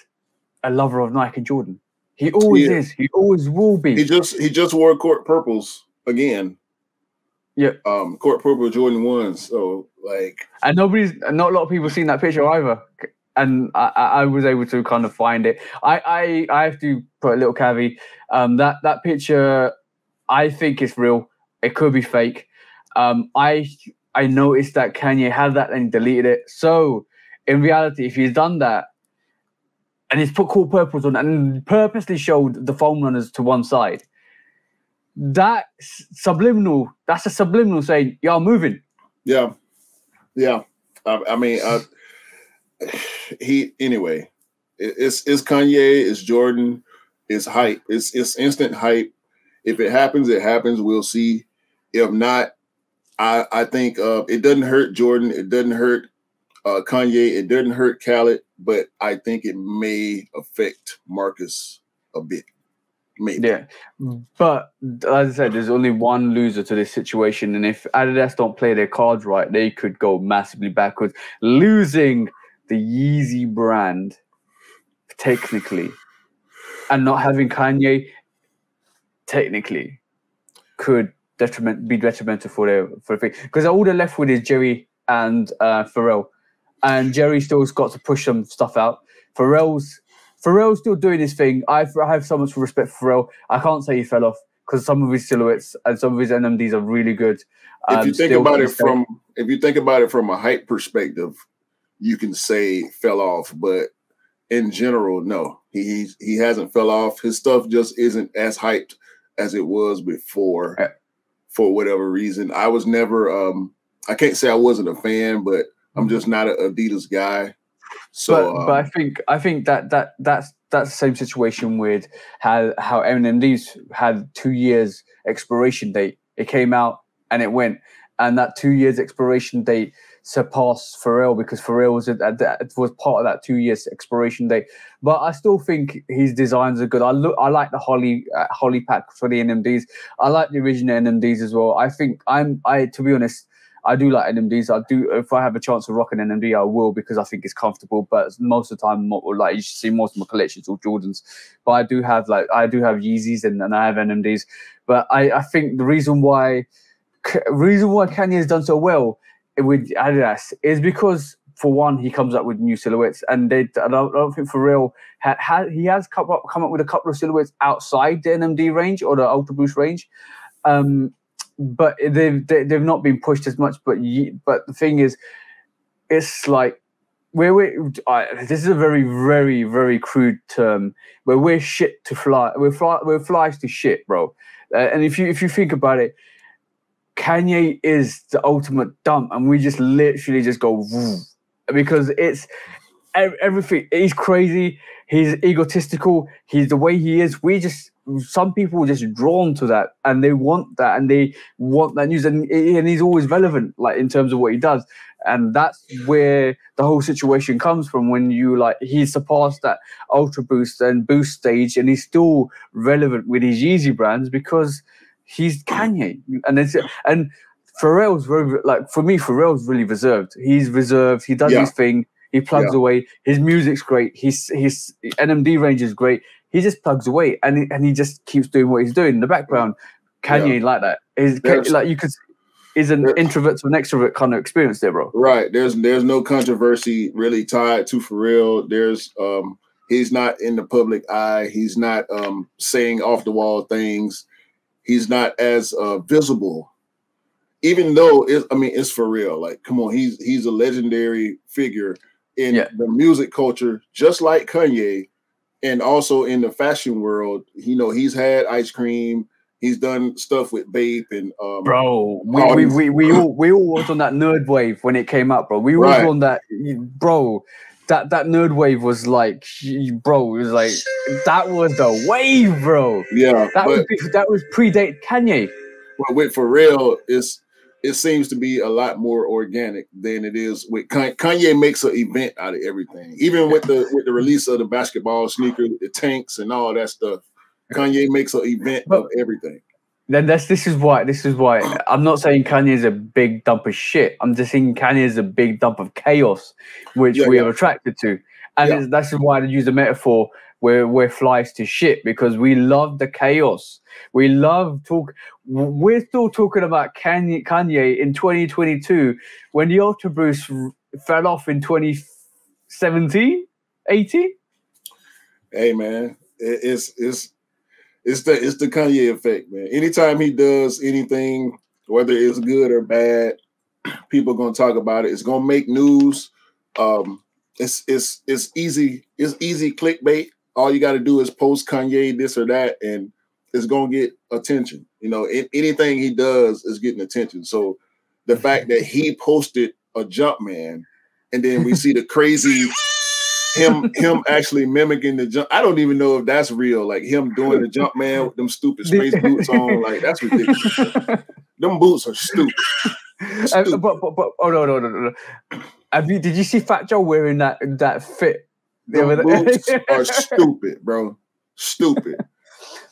a lover of Nike and Jordan. He always is. He always will be. He just wore court purples again. Yeah. Court purple Jordan 1s. So like, and not a lot of people seen that picture either. And I was able to kind of find it. I have to put a little caveat. That picture, I think it's real. It could be fake. I noticed that Kanye had that and deleted it. So in reality, if he's done that and he's put cool purples on and purposely showed the foam runners to one side, that's a subliminal saying, y'all moving. Yeah. Yeah. Anyway, it's Kanye, it's Jordan, it's hype. It's instant hype. If it happens, it happens. We'll see. If not, I think it doesn't hurt Jordan. It doesn't hurt Kanye, it doesn't hurt Khaled, but I think it may affect Marcus a bit. Maybe. Yeah, but as I said, there's only one loser to this situation, and if Adidas don't play their cards right, they could go massively backwards, losing the Yeezy brand technically, and not having Kanye technically could be detrimental for the thing, because all they're left with is Jerry and Pharrell. And Jerry still's got to push some stuff out. Pharrell's still doing his thing. I have so much respect for Pharrell. I can't say he fell off because some of his silhouettes and some of his NMDs are really good. If you think about it from a hype perspective, you can say fell off, but in general, no, he hasn't fell off. His stuff just isn't as hyped as it was before, for whatever reason. I was never. I can't say I wasn't a fan, but I'm just not an Adidas guy. So, but I think that's the same situation with how NMDs had 2 years expiration date. It came out and it went, and that 2 years expiration date surpassed Pharrell because Pharrell was part of that 2 years expiration date. But I still think his designs are good. I like the Holly pack for the NMDs. I like the original NMDs as well. To be honest, I do like NMDs. I do. If I have a chance to rock an NMD, I will, because I think it's comfortable. But most of the time, like you should see, most of my collections all Jordans. But I do have Yeezys and I have NMDs. But I think the reason why Kanye has done so well with Adidas is because, for one, he comes up with new silhouettes, and I don't think Pharrell has come up with a couple of silhouettes outside the NMD range or the Ultra Boost range. But they've not been pushed as much. But the thing is, it's like this is a very, very, very crude term, where we're shit to fly. We're flies to shit, bro. And if you think about it, Kanye is the ultimate dump, and we just literally just go woo, because it's everything. He's crazy. He's egotistical. He's the way he is. Some people are just drawn to that, and they want that, and they want that news, and he's always relevant, like in terms of what he does, and that's where the whole situation comes from. When you he surpassed that Ultra Boost and Boost stage, and he's still relevant with his Yeezy brands because he's Kanye, and Pharrell's very, for me, Pharrell's really reserved. He's reserved. He does his thing. He plugs away. His music's great. His NMD range is great. He just plugs away, and he just keeps doing what he's doing in the background. Kanye like that is is an introvert to an extrovert kind of experience there, bro. Right. There's no controversy really tied to Pharrell. He's not in the public eye. He's not saying off the wall things. He's not as visible, even though it's Pharrell. Like, come on, he's a legendary figure in the music culture, just like Kanye. And also in the fashion world, he's had ice cream, He's done stuff with Bape and bro. We all was on that nerd wave when it came out, bro. We all was on that, bro. That nerd wave was like, bro, it was like, that was the wave, bro. Yeah, that was predate Kanye. But with Pharrell, it seems to be a lot more organic than it is with Kanye. Kanye makes an event out of everything, even with the release of the basketball sneaker, the tanks, and all that stuff. Kanye makes an event of everything. Then this is why I'm not saying Kanye is a big dump of shit. I'm just saying Kanye is a big dump of chaos, which we are attracted to, and that's why I use the metaphor where we're flies to shit, because we love the chaos. We love talk. We're still talking about Kanye in 2022 when the autobus fell off in 2017, 18. Hey man, It's the Kanye effect, man. Anytime he does anything, whether it's good or bad, people are gonna talk about it. It's gonna make news. It's easy clickbait. All you got to do is post Kanye this or that, and it's gonna get attention. You know, anything he does is getting attention. So the fact that he posted a Jumpman, and then we see the crazy. Him actually mimicking the jump. I don't even know if that's real. Like him doing the jump man with them stupid space boots on. Like that's ridiculous. Them boots are stupid. But oh no. Did you see Fat Joe wearing that fit? Them boots are stupid, bro. Stupid.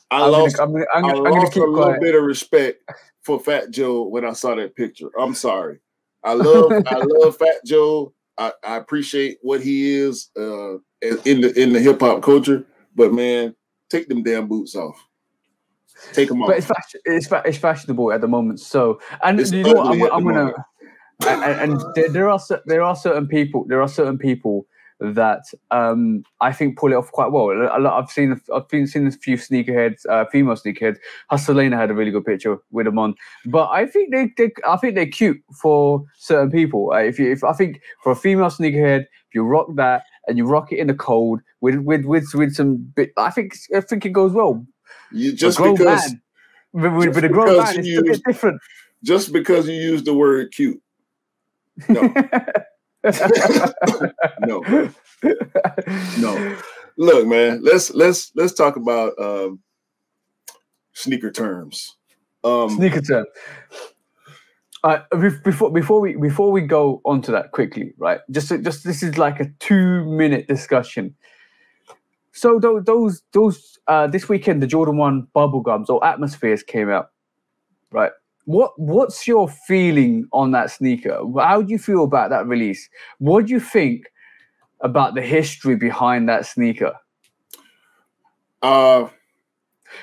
I lost a little bit of respect for Fat Joe when I saw that picture. I'm sorry. I love Fat Joe. I appreciate what he is in the hip hop culture, but man, take them damn boots off. Take them off. But it's fashionable at the moment. So, and it's, you know what? There are certain people. There are certain people that I think pull it off quite well. I've seen a few sneakerheads, female sneakerheads. Hustlena had a really good picture with them on, but I think they're cute for certain people. I think for a female sneakerhead, if you rock that and you rock it in the cold with some bit, I think it goes well. You just because with a grown man, it's a bit different. Just because you use the word cute, no. No. Look, man. Let's talk about sneaker terms. Sneaker term. Before we go onto that quickly, right? Just this is like a 2-minute discussion. So those this weekend the Jordan 1 bubblegums or atmospheres came out, right? What's your feeling on that sneaker? How do you feel about that release? What do you think about the history behind that sneaker? And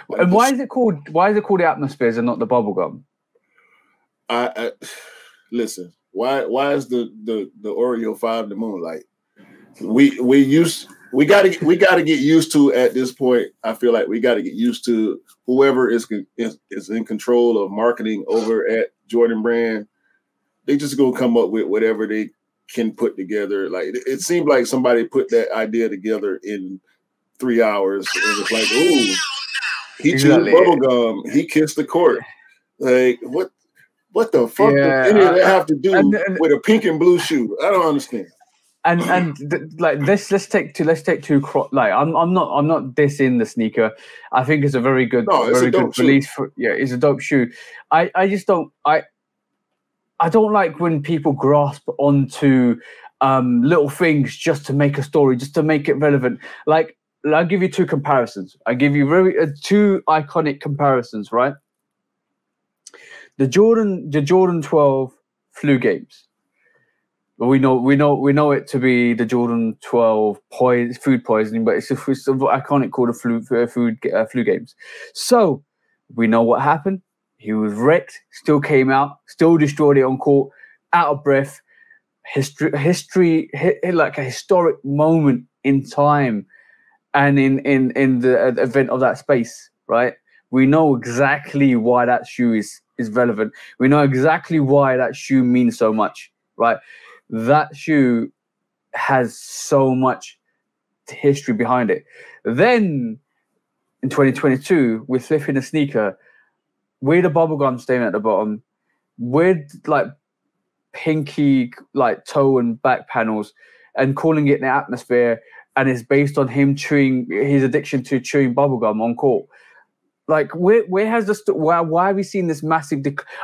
why is it called the Atmospheres and not the Bubblegum? I listen. Why is the Oreo 5 the Moonlight? We gotta get used to at this point. I feel like we gotta get used to whoever is in control of marketing over at Jordan Brand. They just gonna come up with whatever they can put together. Like it seemed like somebody put that idea together in 3 hours. It was like, ooh, he chewed bubblegum. He kissed the court. Like what the fuck does any of that have to do with a pink and blue shoe? I don't understand. Let's take two, I'm not dissing the sneaker. I think it's a very good very good release for, it's a dope shoe. I just don't like when people grasp onto little things just to make a story, just to make it relevant. Like I'll give you two comparisons. I give you two iconic comparisons, right? The Jordan 12 flu games. We know it to be the Jordan 12 food poisoning, but it's iconic called the flu games. So we know what happened. He was wrecked. Still came out. Still destroyed it on court. Out of breath. Like a historic moment in time, and in the event of that space. Right. We know exactly why that shoe is relevant. We know exactly why that shoe means so much. Right. That shoe has so much history behind it. Then in 2022, we're flipping a sneaker weird bubblegum stain at the bottom, weird like pinky like toe and back panels, and calling it an atmosphere, and it's based on him chewing his addiction to chewing bubblegum on court. Like where has this, why have we seen this massive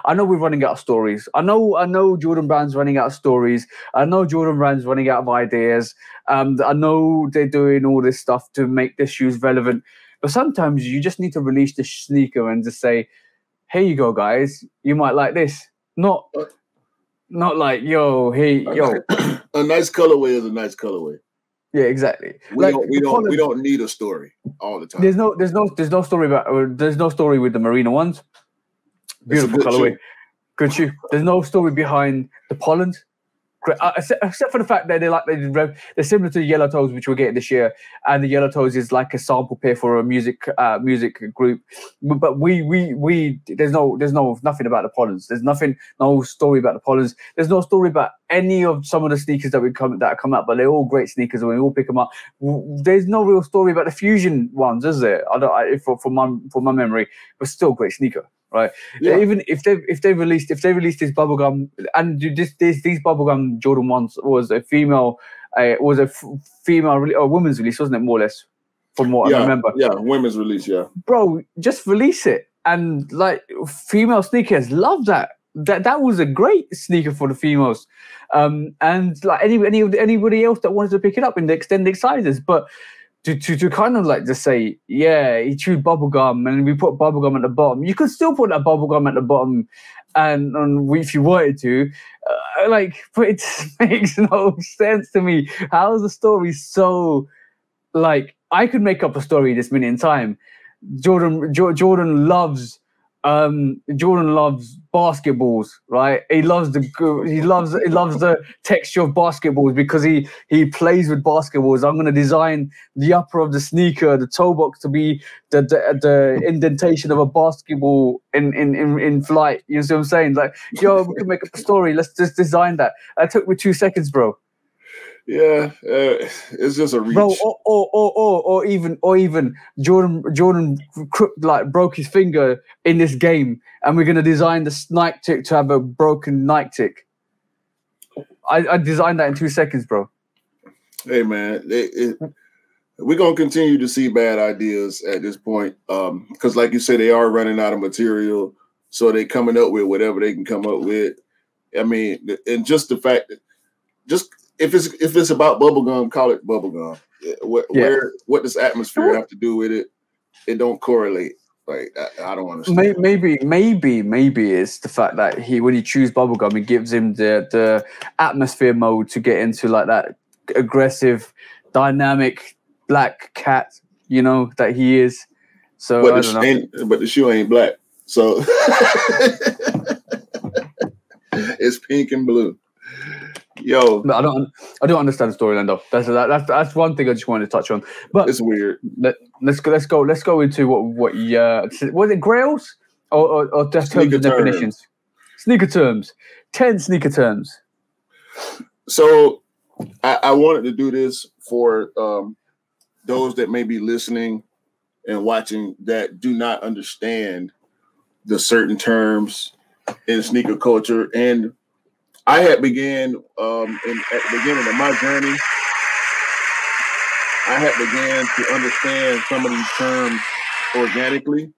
I know we're running out of stories. I know Jordan Brand's running out of stories. I know Jordan Brand's running out of ideas. I know they're doing all this stuff to make their shoes relevant. But sometimes you just need to release the sneaker and just say, here you go, guys. You might like this. Not like, yo, hey, yo. A nice colorway is a nice colorway. Yeah, exactly. We don't need a story all the time. There's no story about. There's no story with the Marina ones. Beautiful colorway, good shoe. There's no story behind the Pollen, except for the fact that they're similar to the Yellow Toes, which we'll get this year. And the Yellow Toes is like a sample pair for a music group. But there's nothing about the Pollens. There's no story about the Pollens. There's no story about any of some of the sneakers that come out. But they're all great sneakers, and we all pick them up. There's no real story about the Fusion ones, is there? From my memory, but still great sneaker. Right. Yeah. Even if they released this bubblegum, and these bubblegum Jordan ones was a female, a women's release, wasn't it? More or less, from what I remember. Yeah, women's release. Yeah. Bro, just release it, and like female sneakers love that. That was a great sneaker for the females, and like anybody else that wanted to pick it up in the extended sizes, but. To kind of like just say, yeah, he chewed bubblegum and we put bubblegum at the bottom. You could still put that bubblegum at the bottom and if you wanted to. But it makes no sense to me. How is the story so, like, I could make up a story this minute in time. Jordan loves basketballs, right? He loves the texture of basketballs because he plays with basketballs. I'm going to design the upper of the sneaker, the toe box, to be the indentation of a basketball in flight. You see what I'm saying? Like, yo, we can make up a story. Let's just design that. That took me 2 seconds, bro. Yeah, it's just a reach. Bro, or even Jordan like broke his finger in this game, and we're gonna design the Nike tick to have a broken Nike tick. I designed that in 2 seconds, bro. Hey man, we're gonna continue to see bad ideas at this point, because like you say, they are running out of material, so they're coming up with whatever they can come up with. I mean, and just the fact that just. If it's about bubblegum, call it bubblegum. What does atmosphere have to do with it? It don't correlate. Like I don't understand. Maybe it's the fact that when he chews bubblegum, it gives him the atmosphere mode to get into like that aggressive, dynamic black cat, you know, that he is. So but the shoe ain't black. So it's pink and blue. Yo, but I don't understand the storyline though. That's one thing I just wanted to touch on. But it's weird. Let's go into what was it, grails or just terms and definitions? Sneaker terms. 10 sneaker terms. So I wanted to do this for those that may be listening and watching that do not understand the certain terms in sneaker culture. And I had began at the beginning of my journey, I had began to understand some of these terms organically,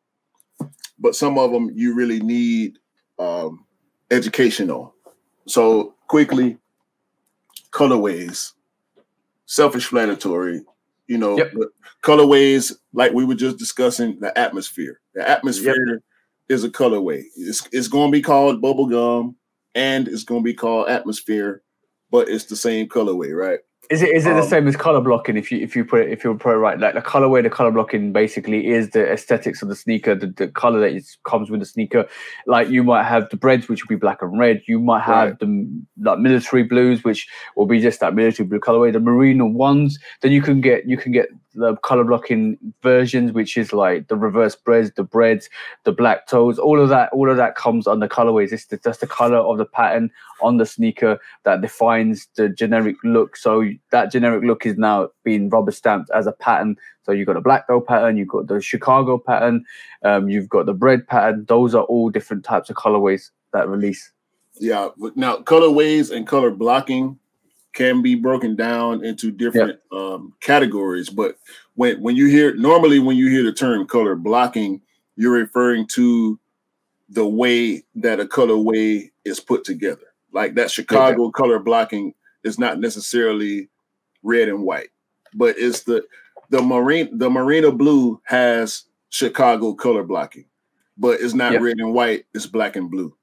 but some of them you really need education on. So quickly, colorways, self-explanatory, you know, yep. Colorways, like we were just discussing, the atmosphere. The atmosphere is a colorway. It's going to be called bubblegum. And it's going to be called atmosphere, but it's the same colorway, right? Is it the same as color blocking? If you put it right, like the colorway, the color blocking basically is the aesthetics of the sneaker, the color that comes with the sneaker. Like you might have the breads, which will be black and red. You might have the like military blues, which will be just that military blue colorway. The Merino ones. Then you can get the color blocking versions, which is like the reverse breads, the black toes, all of that comes under colorways. It's just the color of the pattern on the sneaker that defines the generic look. So that generic look is now being rubber stamped as a pattern. So you've got a black toe pattern, you've got the Chicago pattern, you've got the bread pattern. Those are all different types of colorways that release. Yeah. Now, colorways and color blocking can be broken down into different categories. But when you hear the term color blocking, you're referring to the way that a colorway is put together. Like that Chicago color blocking is not necessarily red and white, but it's the Marina blue has Chicago color blocking, but it's not red and white, it's black and blue.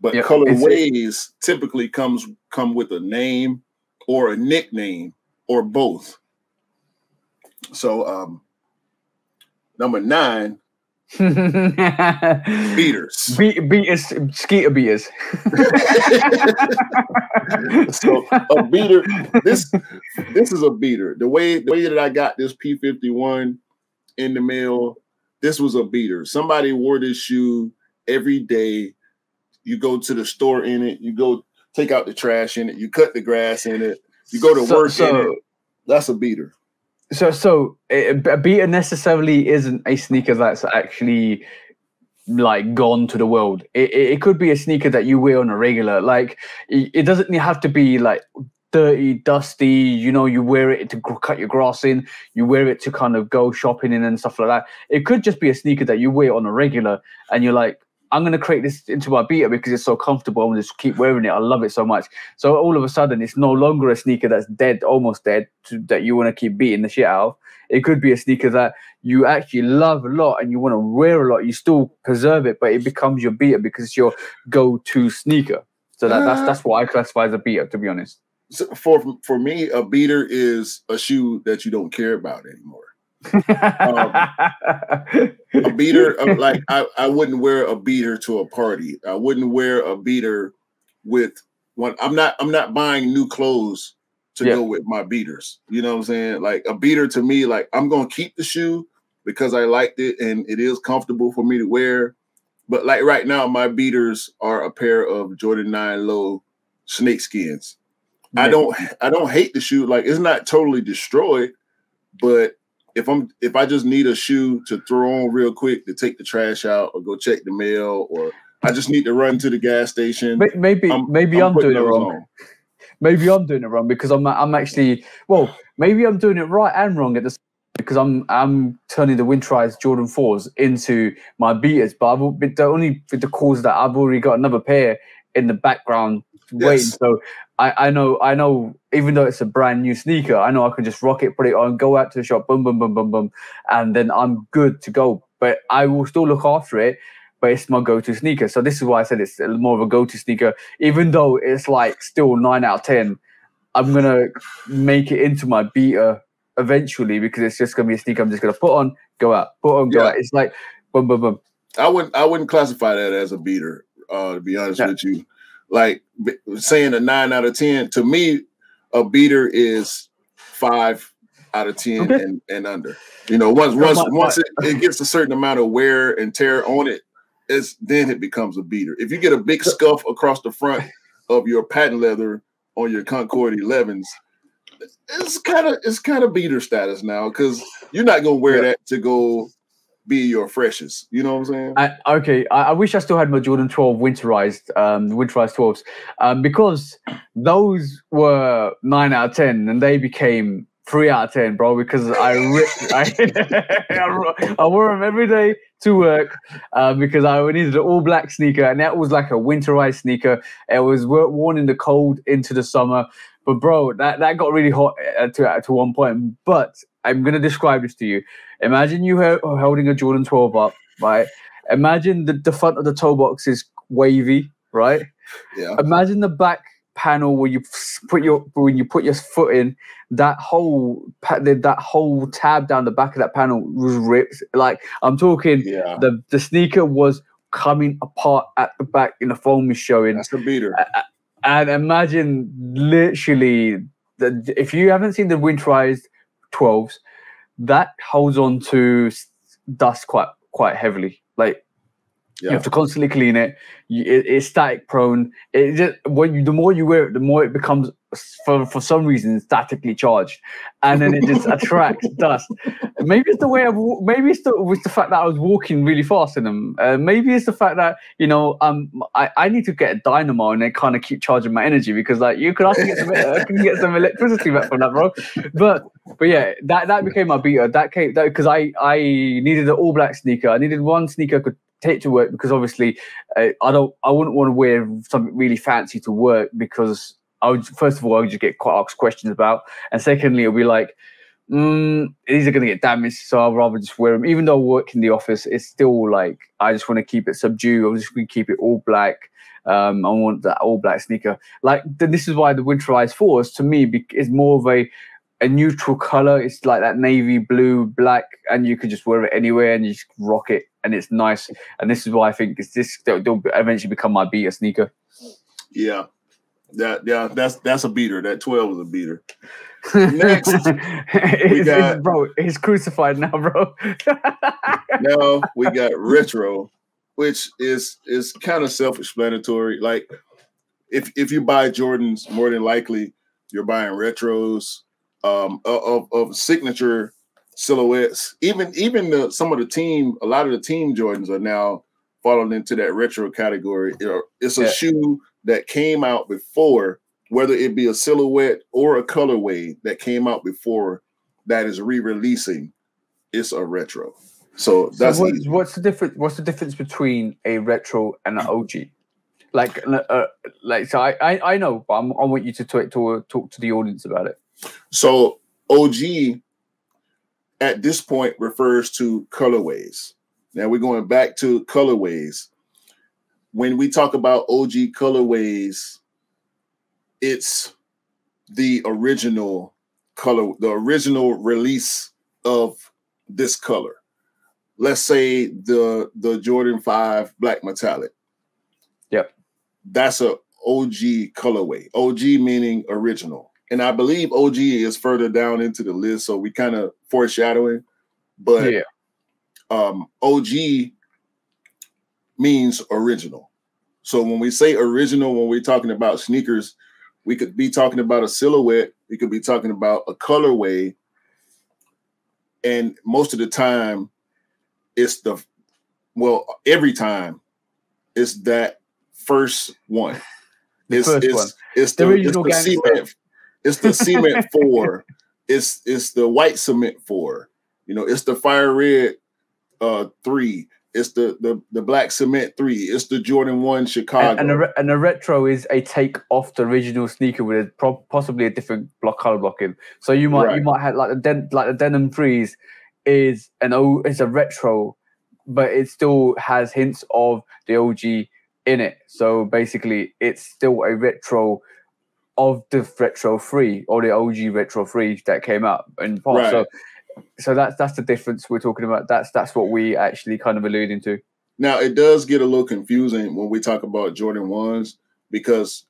But colorways typically come with a name or a nickname or both. So number 9, beaters. Beaters, skeeter beaters. So a beater, this is a beater. The way that I got this P51 in the mail, this was a beater. Somebody wore this shoe every day. You go to the store in it, you go take out the trash in it, you cut the grass in it, you go to work in it. That's a beater. So a beater necessarily isn't a sneaker that's actually like gone to the world. It could be a sneaker that you wear on a regular. Like it doesn't have to be like dirty, dusty. You know, you wear it to cut your grass in. You wear it to kind of go shopping in and stuff like that. It could just be a sneaker that you wear on a regular, and you're like, I'm going to create this into my beater because it's so comfortable. I'm going to just keep wearing it. I love it so much. So all of a sudden, it's no longer a sneaker that's dead, almost dead, that you want to keep beating the shit out of. It could be a sneaker that you actually love a lot and you want to wear a lot. You still preserve it, but it becomes your beater because it's your go-to sneaker. So that's what I classify as a beater, to be honest. So for me, a beater is a shoe that you don't care about anymore. A beater, like I wouldn't wear a beater to a party. I wouldn't wear a beater with one. I'm not buying new clothes to go with my beaters. You know what I'm saying? Like a beater to me, like I'm gonna keep the shoe because I liked it and it is comfortable for me to wear. But like right now, my beaters are a pair of Jordan 9 Low snakeskins. Yeah. I don't hate the shoe. Like it's not totally destroyed, but if I just need a shoe to throw on real quick to take the trash out or go check the mail, or I just need to run to the gas station. Maybe I'm doing it wrong. Maybe I'm doing it wrong because I'm actually, well, maybe I'm doing it right and wrong at the same time because I'm turning the winterized Jordan 4s into my beaters, but only for the cause that I've already got another pair in the background waiting. So I know, even though it's a brand new sneaker, I know I can just rock it, put it on, go out to the shop, boom, boom, boom, boom, boom, and then I'm good to go. But I will still look after it, but it's my go-to sneaker. So this is why I said it's more of a go-to sneaker. Even though it's like still 9 out of 10, I'm going to make it into my beater eventually because it's just going to be a sneaker I'm just going to put on, go out. It's like boom, boom, boom. I wouldn't classify that as a beater, to be honest with you. Like saying a 9 out of 10, to me, a beater is 5 out of 10 and under. You know, once it gets a certain amount of wear and tear on it, then it becomes a beater. If you get a big scuff across the front of your patent leather on your Concord 11s, it's kind of beater status now because you're not gonna wear that to go be your freshest. You know what I'm saying? I wish I still had my Jordan 12 winterized 12s because those were 9 out of 10 and they became 3 out of 10, bro, because I wore them every day to work because I needed an all-black sneaker, and that was like a winterized sneaker. It was worn in the cold into the summer. But, bro, that got really hot to one point. But I'm going to describe this to you. Imagine you holding a Jordan 12 up, right? Imagine the front of the toe box is wavy, right? Yeah. Imagine the back panel where you put your foot in. That whole tab down the back of that panel was ripped. Like I'm talking, the sneaker was coming apart at the back, and the foam is showing. That's a beater. And imagine literally, if you haven't seen the winterized 12s, that holds on to dust quite heavily. Like, yeah. You have to constantly clean it. It's static prone. It just, the more you wear it, the more it becomes, for some reason, statically charged, and then it just attracts dust. Maybe it's the way maybe it's the fact that I was walking really fast in them. Maybe it's the fact that, you know, I need to get a dynamo and then kind of keep charging my energy, because like you could actually get some electricity back from that, bro. But yeah, that became my beater. That came because I needed an all black sneaker. I needed one sneaker I could take to work, because obviously I wouldn't want to wear something really fancy to work, because I would, first of all, I would just get quite asked questions about, and secondly, it'll be like, these are going to get damaged, so I'd rather just wear them. Even though I work in the office, it's still like, I just want to keep it subdued. I'm just going to keep it all black. I want that all black sneaker. Like, this is why the Winterized 4s, to me, is more of a neutral color. It's like that navy blue, black, and you could just wear it anywhere and you just rock it, and it's nice. And this is why I think they'll eventually become my beater sneaker. Yeah. That's a beater. That 12 is a beater. Next, bro, he's crucified now, bro. Now we got retro, which is kind of self-explanatory. Like, if you buy Jordans, more than likely you're buying retros of signature silhouettes. Even a lot of the team Jordans are now falling into that retro category. It's a shoe that came out before, whether it be a silhouette or a colorway that came out before that is re-releasing, it's a retro. So that's what's the difference? What's the difference between a retro and an OG? Like so I know, but I want you to talk to the audience about it. So OG at this point refers to colorways. Now we're going back to colorways. When we talk about OG colorways, it's the original color, the original release of this color. Let's say the Jordan 5 Black Metallic. Yep. That's an OG colorway. OG meaning original. And I believe OG is further down into the list, so we kind of foreshadowing. But yeah. OG means original. So when we say original, when we're talking about sneakers, we could be talking about a silhouette, we could be talking about a colorway, and most of the time it's every time it's that first one. It's the cement 4. It's the white cement 4. You know, it's the fire red 3. It's the black cement 3. It's the Jordan 1 Chicago. And a retro is a take off the original sneaker with possibly a different color blocking. So you might have like the denim 3s is a retro, but it still has hints of the OG in it. So basically, it's still a retro of the retro 3 or the OG retro 3 that came out in part. Right. So that's the difference we're talking about. That's what we actually kind of alluding to. Now, it does get a little confusing when we talk about Jordan 1s, because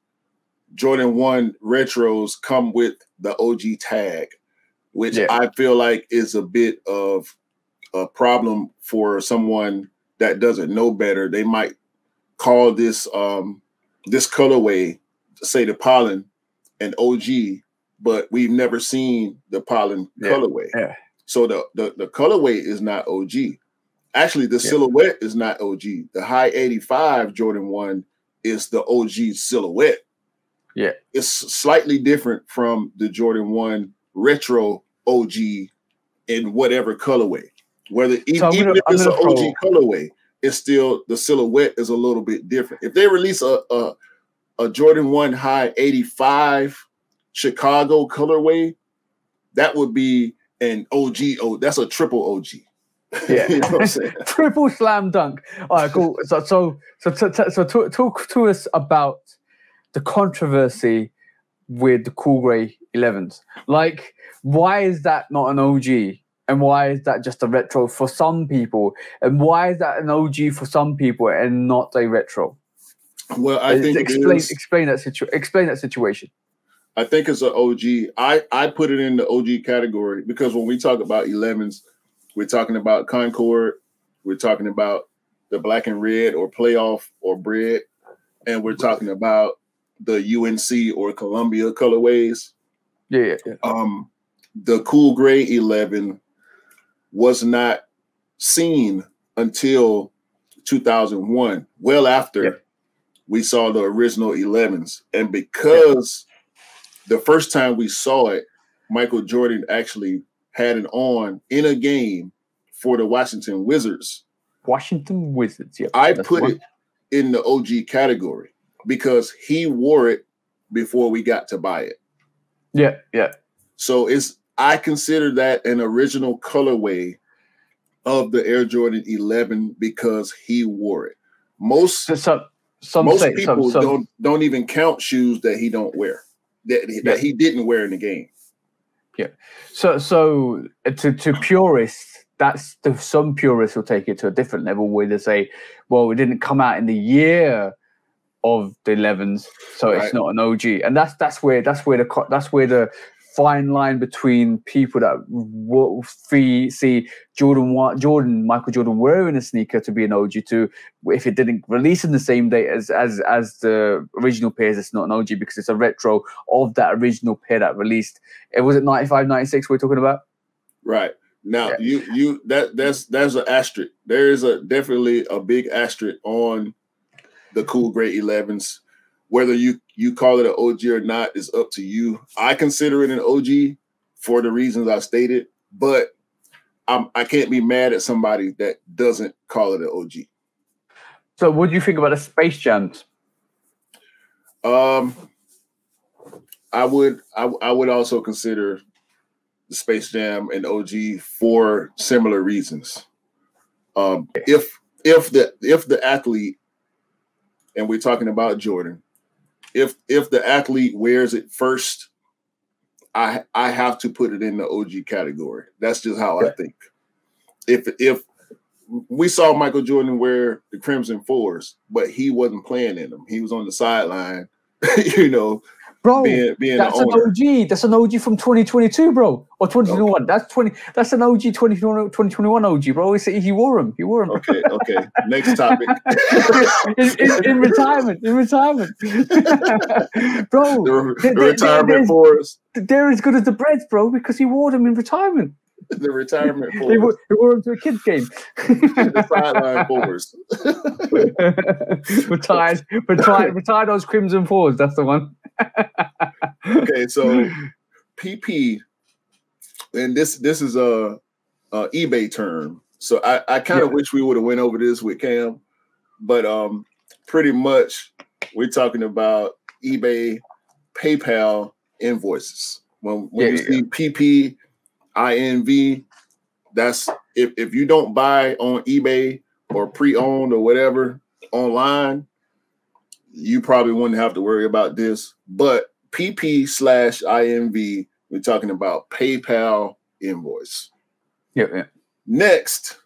Jordan 1 retros come with the OG tag, which I feel like is a bit of a problem for someone that doesn't know better. They might call this this colorway, say the Pollen, an OG, but we've never seen the Pollen colorway. Yeah. So the colorway is not OG. Actually, the silhouette is not OG. The high 85 Jordan 1 is the OG silhouette. Yeah. It's slightly different from the Jordan 1 retro OG in whatever colorway. Even if it's an OG colorway, it's still, the silhouette is a little bit different. If they release a Jordan 1 high 85 Chicago colorway, that would be an OG. Oh, that's a triple OG. Yeah, you know what I'm saying? Triple slam dunk. All right, cool. So talk to us about the controversy with the Cool Grey 11s. Like, why is that not an OG? And why is that just a retro for some people? And why is that an OG for some people and not a retro? Well, I think explain that situation. I think it's an OG. I put it in the OG category because when we talk about 11s, we're talking about Concord, we're talking about the black and red or playoff or bread, and we're talking about the UNC or Columbia colorways. Yeah, yeah. The cool gray 11 was not seen until 2001, well after we saw the original 11s. And because the first time we saw it, Michael Jordan actually had it on in a game for the Washington Wizards. Washington Wizards, yeah. I put it in the OG category because he wore it before we got to buy it. Yeah, yeah. So it's, I consider that an original colorway of the Air Jordan 11 because he wore it. Most people don't even count shoes that he don't wear, that he didn't wear in the game. Yeah. So to purists, that's the, some purists will take it to a different level where they say, well, it didn't come out in the year of the 11s, so it's not an OG. And that's where the fine line between people that see Michael Jordan wearing a sneaker to be an OG to if it didn't release in the same day as the original pairs, it's not an OG because it's a retro of that original pair that released. It was it 95, 96 we're talking about? Right. Now that's an asterisk. There is definitely a big asterisk on the cool gray 11s. Whether you call it an OG or not is up to you. I consider it an OG for the reasons I stated, but I can't be mad at somebody that doesn't call it an OG. So what do you think about the Space Jams? I would also consider the Space Jam an OG for similar reasons. If the athlete, and we're talking about Jordan, if the athlete wears it first, I have to put it in the OG category. That's just how I think. If we saw Michael Jordan wear the Crimson Fours, but he wasn't playing in them, he was on the sideline, you know, bro. Being that's an OG. That's an OG from 2022, bro, or 2021. Okay. That's an OG 2021 OG, bro. He wore him. He wore him. Okay, okay. Next topic. in retirement. In retirement, bro. The retirement for us. They're as good as the breads, bro, because he wore them in retirement. The retirement forwards. They wore him to a kids' game. The sideline fours. Retired those Crimson Fours. That's the one. Okay, so PP, and this is a eBay term. So I kind of wish we would have went over this with Cam, but pretty much we're talking about eBay, PayPal invoices. When you see PP. INV, that's if you don't buy on eBay or pre-owned or whatever online, you probably wouldn't have to worry about this. But PP/INV, we're talking about PayPal invoice. Yeah. Next,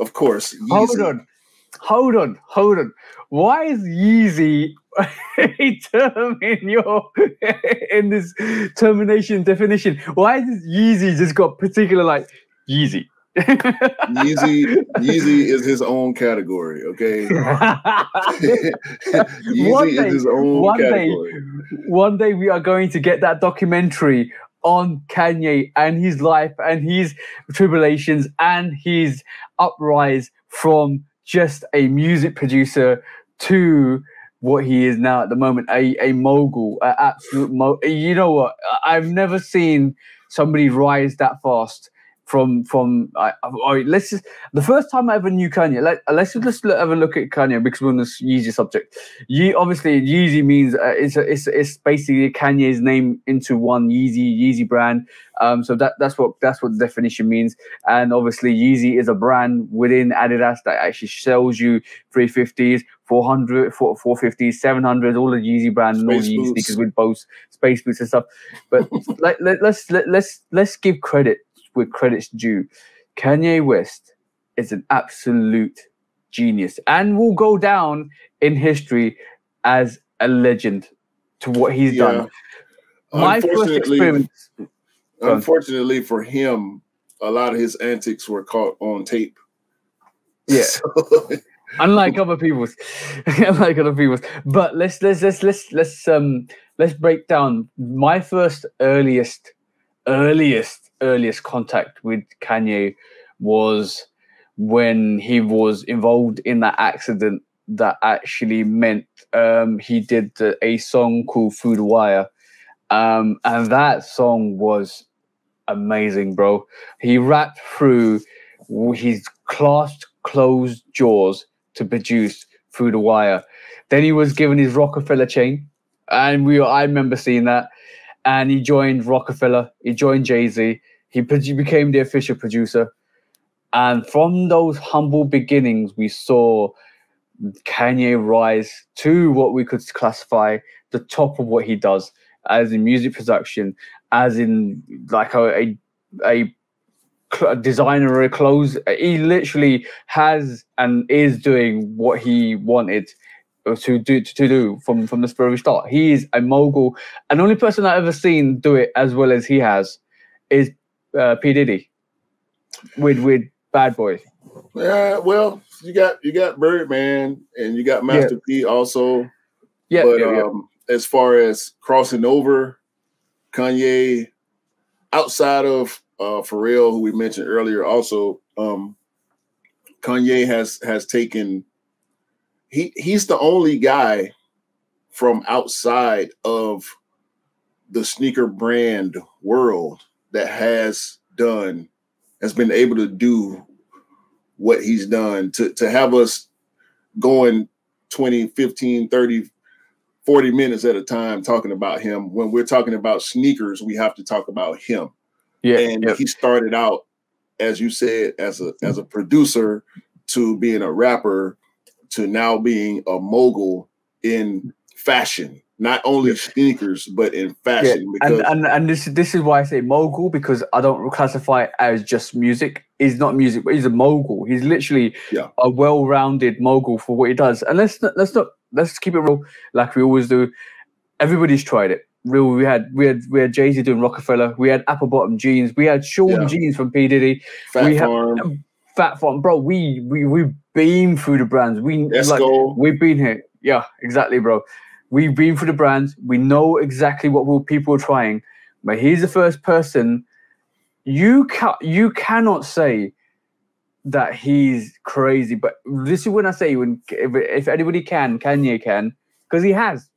of course, Yeezy. Hold on. Why is Yeezy a term in this termination definition? Why has Yeezy just got particular like Yeezy? Yeezy is his own category, okay? Yeezy is his own category. One day we are going to get that documentary on Kanye and his life and his tribulations and his uprise from just a music producer to what he is now at the moment, a mogul, an absolute mogul. You know what? I've never seen somebody rise that fast the first time I ever knew Kanye. Let's just have a look at Kanye because we're on this Yeezy subject. Obviously, Yeezy means it's basically Kanye's name into one Yeezy brand. So that's what the definition means. And obviously, Yeezy is a brand within Adidas that actually sells you 350s, 400, 450s, 700s, all the Yeezy brand, and all the Yeezy sneakers with both space boots and stuff. But let's give credit where credit's due. Kanye West is an absolute genius and will go down in history as a legend to what he's done. My first experience. Unfortunately for him, a lot of his antics were caught on tape. Yeah. Unlike other people's, but let's break down my first earliest contact with Kanye was when he was involved in that accident that actually meant he did a song called Through the Wire, and that song was amazing, bro. He rapped through his closed jaws to produce Through the Wire. Then he was given his Rockefeller chain, and I remember seeing that. And he joined Rockefeller, he joined Jay-Z, he became the official producer. And from those humble beginnings, we saw Kanye rise to what we could classify the top of what he does, as in music production, as in like a designer or a clothes. He literally has and is doing what he wanted to do from the very start. He is a mogul, and the only person I've ever seen do it as well as he has is P Diddy with Bad Boys. Yeah, well, you got Birdman and you got Master P also. Yeah, but as far as crossing over, Kanye, outside of Pharrell, who we mentioned earlier, also Kanye has taken. He's the only guy from outside of the sneaker brand world that has been able to do what he's done to have us going 20, 15, 30, 40 minutes at a time talking about him. When we're talking about sneakers, we have to talk about him. Yeah, and he started out, as you said, as a producer, to being a rapper, to now being a mogul in fashion, not only sneakers, but in fashion. Yeah. Because and this is why I say mogul, because I don't classify it as just music. He's not music, but he's a mogul. He's literally a well-rounded mogul for what he does. And let's keep it real, like we always do. Everybody's tried it. We had Jay-Z doing Rockefeller. We had Apple Bottom Jeans. We had Sean Jeans from P Diddy. Fat Farm, bro. We been through the brands. We've been here. Yeah, exactly, bro. We've been through the brands. We know exactly what people are trying. But he's the first person. You cannot say that he's crazy. But this is when I say, if anybody can, Kanye can, because he has,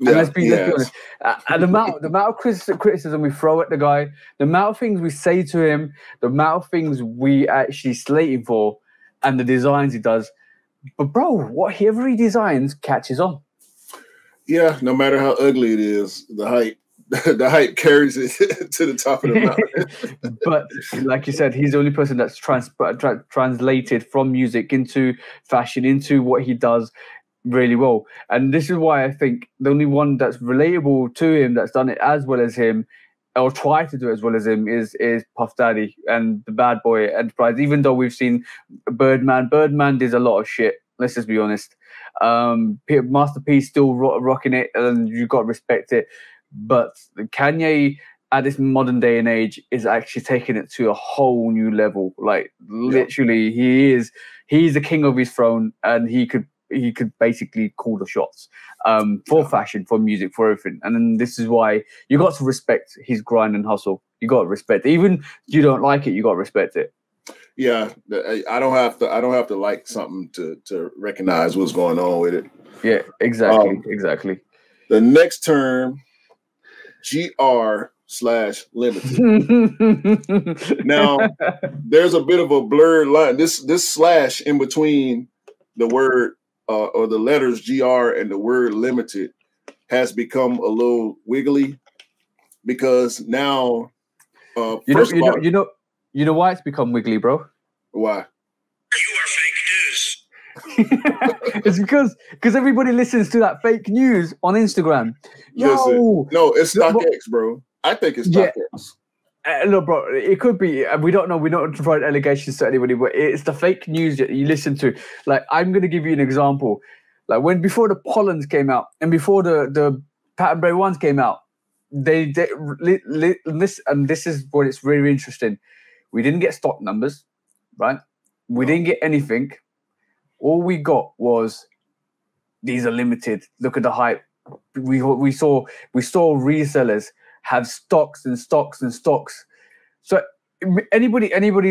And let's be honest. The amount of criticism we throw at the guy, the amount of things we say to him, the amount of things we actually slate him for, and the designs he does. But bro, whatever he designs catches on. Yeah, no matter how ugly it is, the hype carries it to the top of the mountain. But like you said, he's the only person that's translated from music into fashion, into what he does really well. And this is why I think the only one that's relatable to him, that's done it as well as him, or try to do it as well as him, is Puff Daddy and the Bad Boy Enterprise. Even though we've seen Birdman did a lot of shit, let's just be honest. Master P still rocking it, and you got to respect it. But Kanye at this modern day and age is actually taking it to a whole new level. Like literally, he's the king of his throne, and he could basically call the shots for fashion, for music, for everything. And then this is why you got to respect his grind and hustle. You got to respect it. Even if you don't like it, you got to respect it. Yeah, I don't have to like something to recognize what's going on with it. Yeah, exactly, exactly. The next term, GR/limited. Now, there's a bit of a blurred line. This slash in between the word or the letters GR and the word limited has become a little wiggly, because now you know why it's become wiggly, bro? Why? You are fake news. It's because everybody listens to that fake news on Instagram. No, it's StockX, bro. I think it's StockX. Yeah. Look, bro, it could be. We don't know. We're not providing allegations to anybody, but it's the fake news that you listen to. Like, I'm going to give you an example. Like when before the Pollens came out and before the Pat & Bray ones came out, this is what it's really, really interesting. We didn't get stock numbers, right? We didn't get anything. All we got was these are limited. Look at the hype. We saw resellers have stocks and stocks and stocks. So anybody will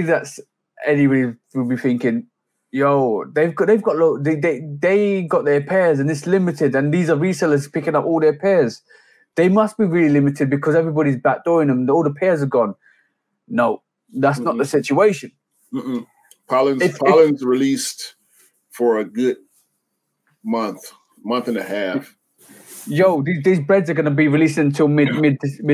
be thinking, yo, they got their pairs and it's limited and these are resellers picking up all their pairs. They must be really limited because everybody's backdooring them. All the pairs are gone. No, that's not the situation. Pollen's released for a good month and a half. Yo, these breads are going to be released until mid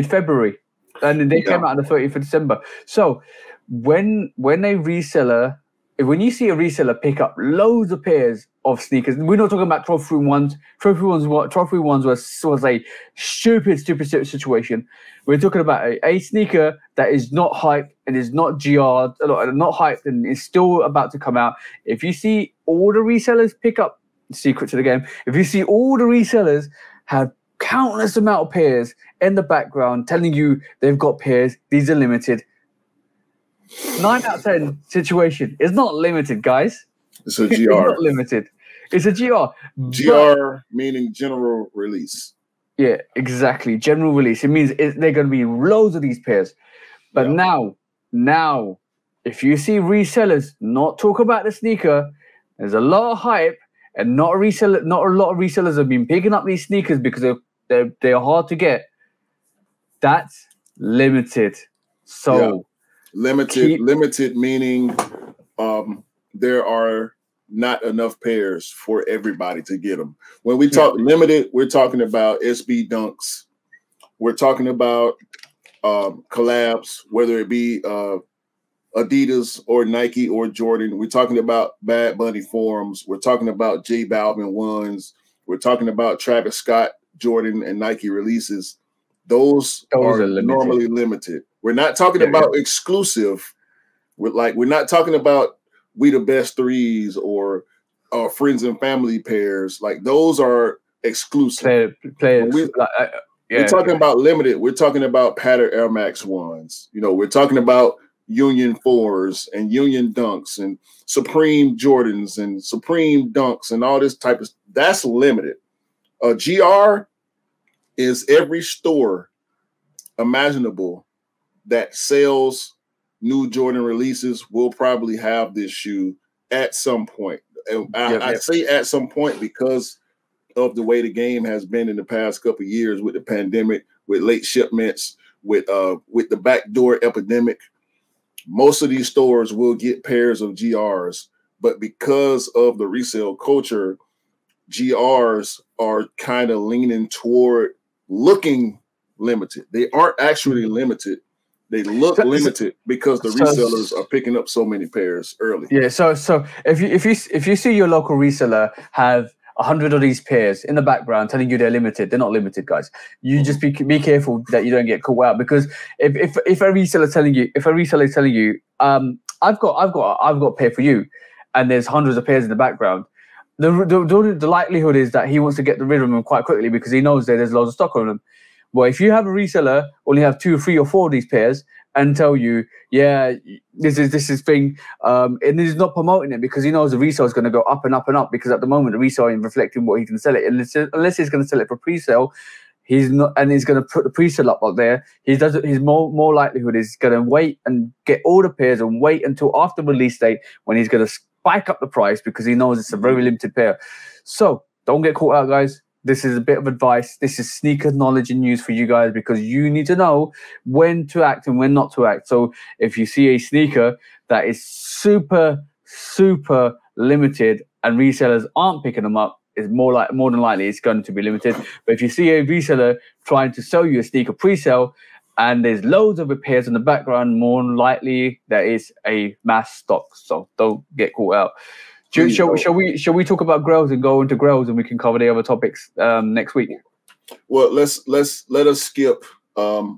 February, and they came out on the 30th of December. So when you see a reseller pick up loads of pairs of sneakers, we're not talking about trophy ones. Trophy ones was a stupid situation. We're talking about a sneaker that is not hyped and is not hyped and is still about to come out. If you see all the resellers pick up, secret to the game, if you see all the resellers have countless amount of pairs in the background telling you they've got pairs, these are limited. 9 out of 10 situation. It's not limited, guys. It's a GR. It's not limited. It's a GR. GR meaning general release. Yeah, exactly. General release. It means they're going to be loads of these pairs. But now, if you see resellers not talk about the sneaker, there's a lot of hype, and not a lot of resellers have been picking up these sneakers because they're hard to get. That's limited. So. Yeah. Limited meaning there are not enough pairs for everybody to get them. When we talk limited, we're talking about SB Dunks. We're talking about collabs, whether it be Adidas or Nike or Jordan. We're talking about Bad Bunny forms. We're talking about J Balvin ones. We're talking about Travis Scott, Jordan, and Nike releases. Those are normally limited. We're not talking about exclusive. We're not talking about we the best threes or our friends and family pairs. Like those are exclusive. We're talking about limited. We're talking about Pattern Air Max ones. You know, we're talking about Union fours and Union dunks and Supreme Jordans and Supreme dunks and all this type of. That's limited. GR is every store imaginable that sells new Jordan releases will probably have this shoe at some point. I say at some point because of the way the game has been in the past couple of years with the pandemic, with late shipments, with the backdoor epidemic. Most of these stores will get pairs of GRs, but because of the resale culture, GRs are kind of leaning toward looking limited. They aren't actually limited. They look limited because the resellers are picking up so many pairs early. Yeah. So if you see your local reseller have 100 of these pairs in the background telling you they're limited, they're not limited, guys. You just be careful that you don't get caught out, because if a reseller is telling you, I've got a pair for you, and there's hundreds of pairs in the background. The likelihood is that he wants to get rid of them quite quickly because he knows that there's loads of stock on them. Well, if you have a reseller only have 2, 3, or 4 of these pairs and tell you, yeah, this is thing, and he's not promoting it because he knows the resale is going to go up and up and up, because at the moment the resale is reflecting what he can sell it. Unless he's going to sell it for pre-sale, he's not, and he's going to put the pre-sale up there. He doesn't. His more likelihood is going to wait and get all the pairs and wait until after release date when he's going to spike up the price because he knows it's a very limited pair. So don't get caught out, guys. This is a bit of advice. This is sneaker knowledge and news for you guys, because you need to know when to act and when not to act. So if you see a sneaker that is super limited and resellers aren't picking them up, it's more than likely it's going to be limited. But if you see a reseller trying to sell you a sneaker pre-sale and there's loads of repairs in the background, more likely there is a mass stock. So don't get caught out. Shall we talk about grails and go into grails, and we can cover the other topics next week? Well, let us skip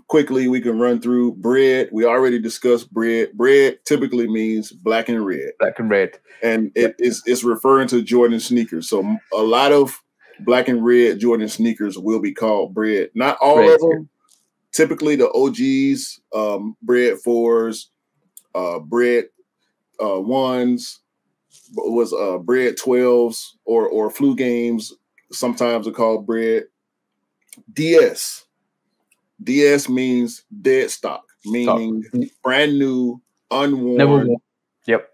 Quickly, we can run through bread. We already discussed bread. Bread typically means black and red. Black and red. And it's referring to Jordan sneakers. So a lot of black and red Jordan sneakers will be called bread. Not all of them. Typically the OGs, bread fours, bread ones, was bread 12s or flu games. Sometimes are called bread. DS means dead stock, meaning brand new, unworn. Never. Yep.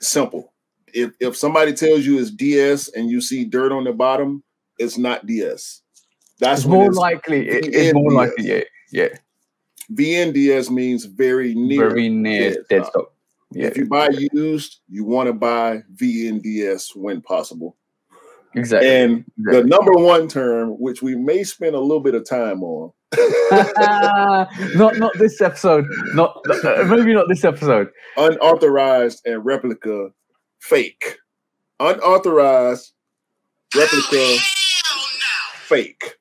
Simple. If somebody tells you it's DS and you see dirt on the bottom, it's not DS. That's more likely. It's more likely. Yeah. VNDS means very near dead stock. Yeah. If you buy used, you want to buy VNDS when possible. Exactly. And the number one term, which we may spend a little bit of time on. Not this episode. Maybe not this episode. Unauthorized and replica fake. Unauthorized replica fake.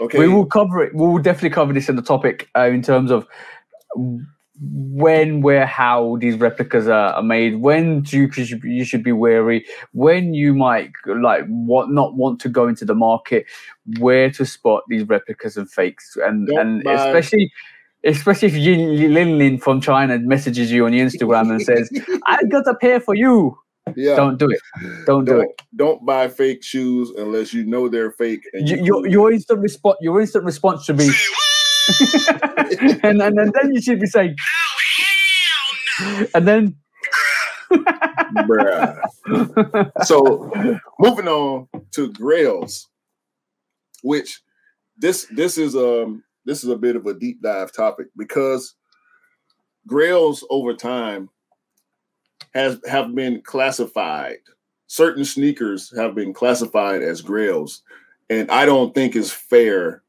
Okay. We will cover it. We will definitely cover this in the topic in terms of when, where, how these replicas are made, when you should be wary, when you might not want to go into the market, where to spot these replicas and fakes, and especially if Yin Lin from China messages you on your Instagram and says, "I got a pair for you." Yeah. Don't do it. Don't do it. Don't buy fake shoes unless you know they're fake. And your instant response should be. and then you should be saying, "Oh, hell no." And then, bruh. So, moving on to grails, which this is a bit of a deep dive topic because grails over time have been classified. Certain sneakers have been classified as grails, and I don't think it's fair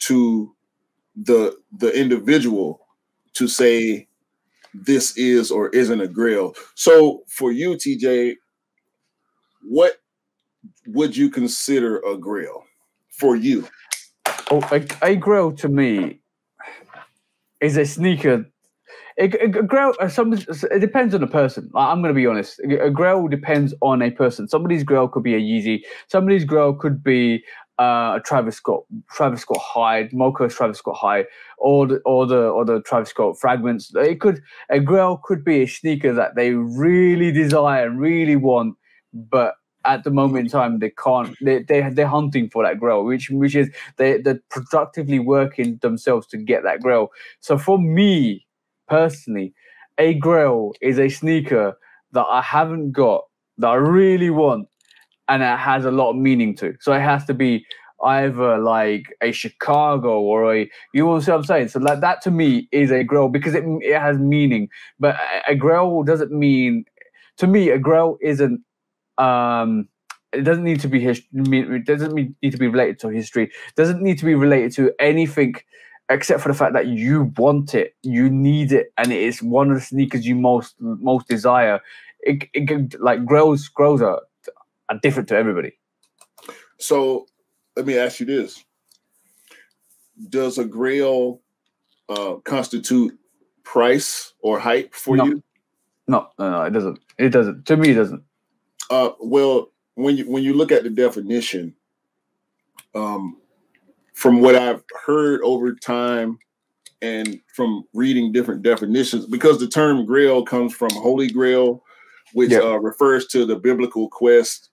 to the individual to say this is or isn't a grail. So for you, TJ, what would you consider a grail for you? Oh, a grail to me is a sneaker. A grail, it depends on the person. I'm going to be honest. A grail depends on a person. Somebody's grail could be a Yeezy. Somebody's grail could be a Travis Scott Hyde, Mocha's Travis Scott Hyde, or the Travis Scott fragments. A grail could be a sneaker that they really desire and really want, but at the moment in time they can't. They're hunting for that grail, which is they're productively working themselves to get that grail. So for me personally, a grail is a sneaker that I haven't got that I really want. And it has a lot of meaning to. So it has to be either like a Chicago or a, you know what I'm saying? So like that to me is a grail because it has meaning. But a grail doesn't mean, to me, a grail isn't, it doesn't need to be it doesn't need to be related to history. It doesn't need to be related to anything except for the fact that you want it, you need it, and it is one of the sneakers you most desire. Like grails are different to everybody. So let me ask you this. Does a grail constitute price or hype for you? No, it doesn't. It doesn't. To me, it doesn't. Well, when you look at the definition, from what I've heard over time and from reading different definitions, because the term grail comes from Holy Grail, which refers to the biblical quest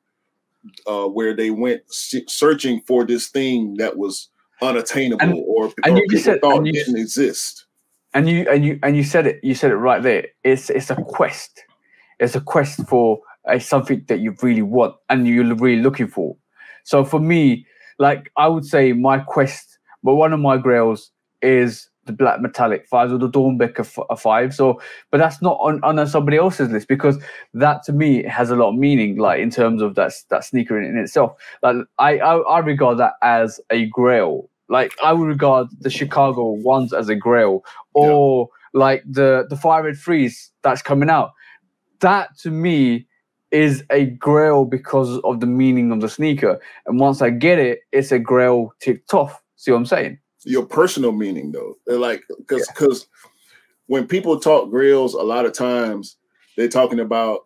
where they went searching for this thing that was unattainable or people thought didn't exist. And you said it. You said it right there. It's a quest. It's a quest for something that you really want and you're really looking for. So for me, like I would say, my quest, but one of my grails is the black metallic fives or the Dornbecker fives, but that's not on somebody else's list because that to me has a lot of meaning, like in terms of that sneaker in itself. Like I regard that as a grail. Like I would regard the Chicago ones as a grail, or like the Fire Red Threes that's coming out. That to me is a grail because of the meaning of the sneaker, and once I get it, it's a grail ticked off. See what I'm saying? your personal meaning though. They're like, because when people talk grills, a lot of times they're talking about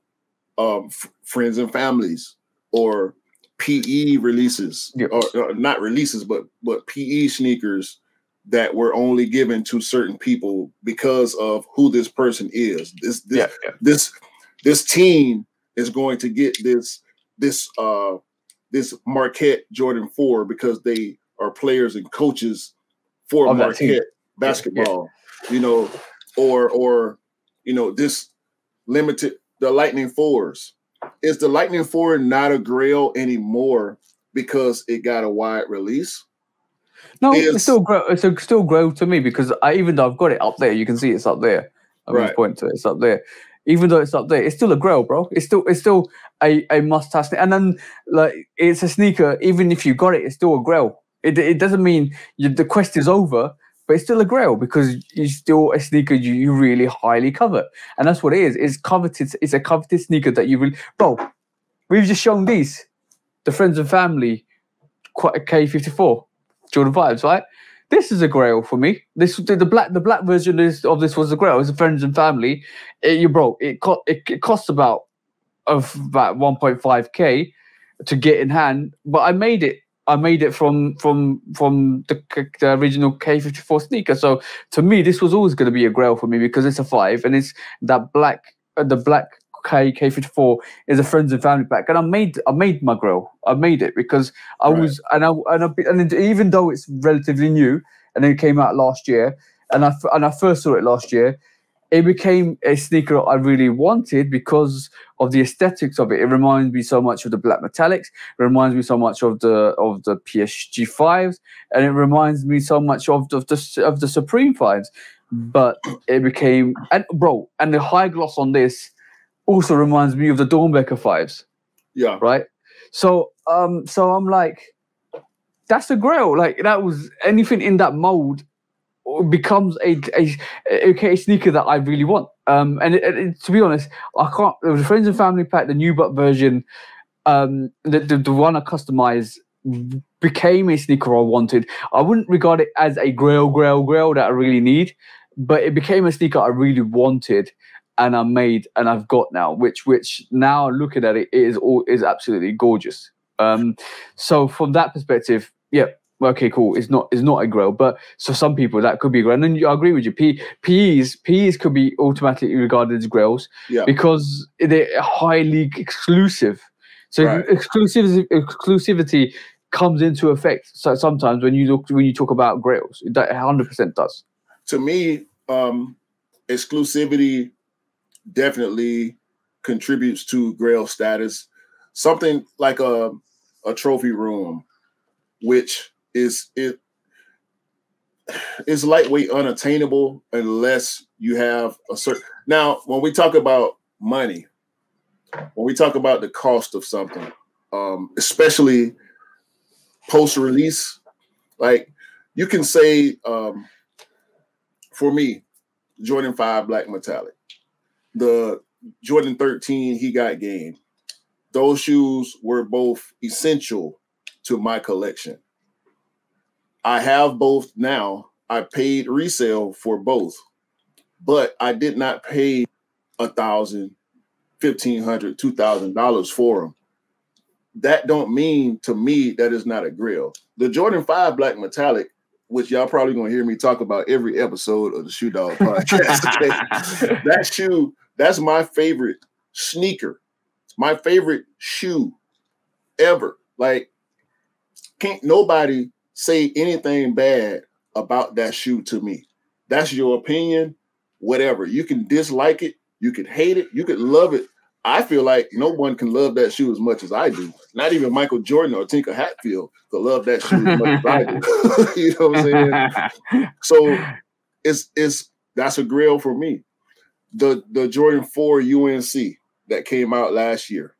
friends and families or PE releases, or not releases, but PE sneakers that were only given to certain people because of who this person is. This team is going to get this Marquette Jordan 4 because they are players and coaches for Marquette basketball, you know, or you know, this limited, the Lightning 4s. Is the Lightning 4 not a grail anymore because it got a wide release? No, it's still grail to me, because even though I've got it up there, you can see it's up there. I'm going to point to it, it's up there. Even though it's up there, it's still a grail, bro. It's still a must-have. And then, like, it's a sneaker. Even if you got it, it's still a grail. It doesn't mean the quest is over, but it's still a grail because it's still a sneaker you really highly covet. And that's what it is. It's coveted. It's a coveted sneaker that you really... Bro, we've just shown these. The friends and family, K54, Jordan 5s, right? This is a grail for me. This the black version of this was a grail. It's a friends and family. It costs about 1.5K to get in hand, but I made it. I made it from the original K54 sneaker. So to me, this was always going to be a grail for me because it's a 5, and it's that black. The black K54 is a friends and family pack, and I made my grail. I made it because I was, and even though it's relatively new, and it came out last year, and I first saw it last year, it became a sneaker I really wanted because of the aesthetics of it. It reminds me so much of the black metallics. It reminds me so much of the PSG 5s, and it reminds me so much of the Supreme 5s. But it became, and the high gloss on this also reminds me of the Dornbecker 5s. Yeah. Right? So I'm like, that's a grail. Like, that was anything in that mold becomes a sneaker that I really want. And to be honest, I can't, it was a friends and family pack, the new butt version, the one I customized became a sneaker I wanted. I wouldn't regard it as a grail that I really need, but it became a sneaker I really wanted. And I made, and I've got now, which now looking at it, it is absolutely gorgeous. So from that perspective, yeah, okay, cool. It's not a grail, but so some people that could be a grail. And I agree with you. PEs could be automatically regarded as grails because they're highly exclusive. So exclusivity comes into effect. So sometimes when you talk about grails, that 100% does. To me, exclusivity definitely contributes to grail status. Something like a trophy room, which is lightweight, unattainable unless you have a certain... Now, when we talk about money, when we talk about the cost of something, especially post-release, like you can say, for me, Jordan 5 Black Metallic, the Jordan 13 He Got Game, those shoes were both essential to my collection. I have both now. I paid resale for both, but I did not pay $1,000, $1,500, $2,000 for them. That don't mean to me that is not a grail. The Jordan 5 Black Metallic, which y'all probably gonna hear me talk about every episode of the Shoe Dog podcast. Okay? That shoe, that's my favorite sneaker, my favorite shoe ever. Like, can't nobody say anything bad about that shoe to me. That's your opinion, whatever. You can dislike it, you can hate it, you could love it. I feel like no one can love that shoe as much as I do. Not even Michael Jordan or Tinker Hatfield could love that shoe as much as I do. You know what I'm saying? So it's that's a grail for me. The Jordan 4 UNC that came out last year,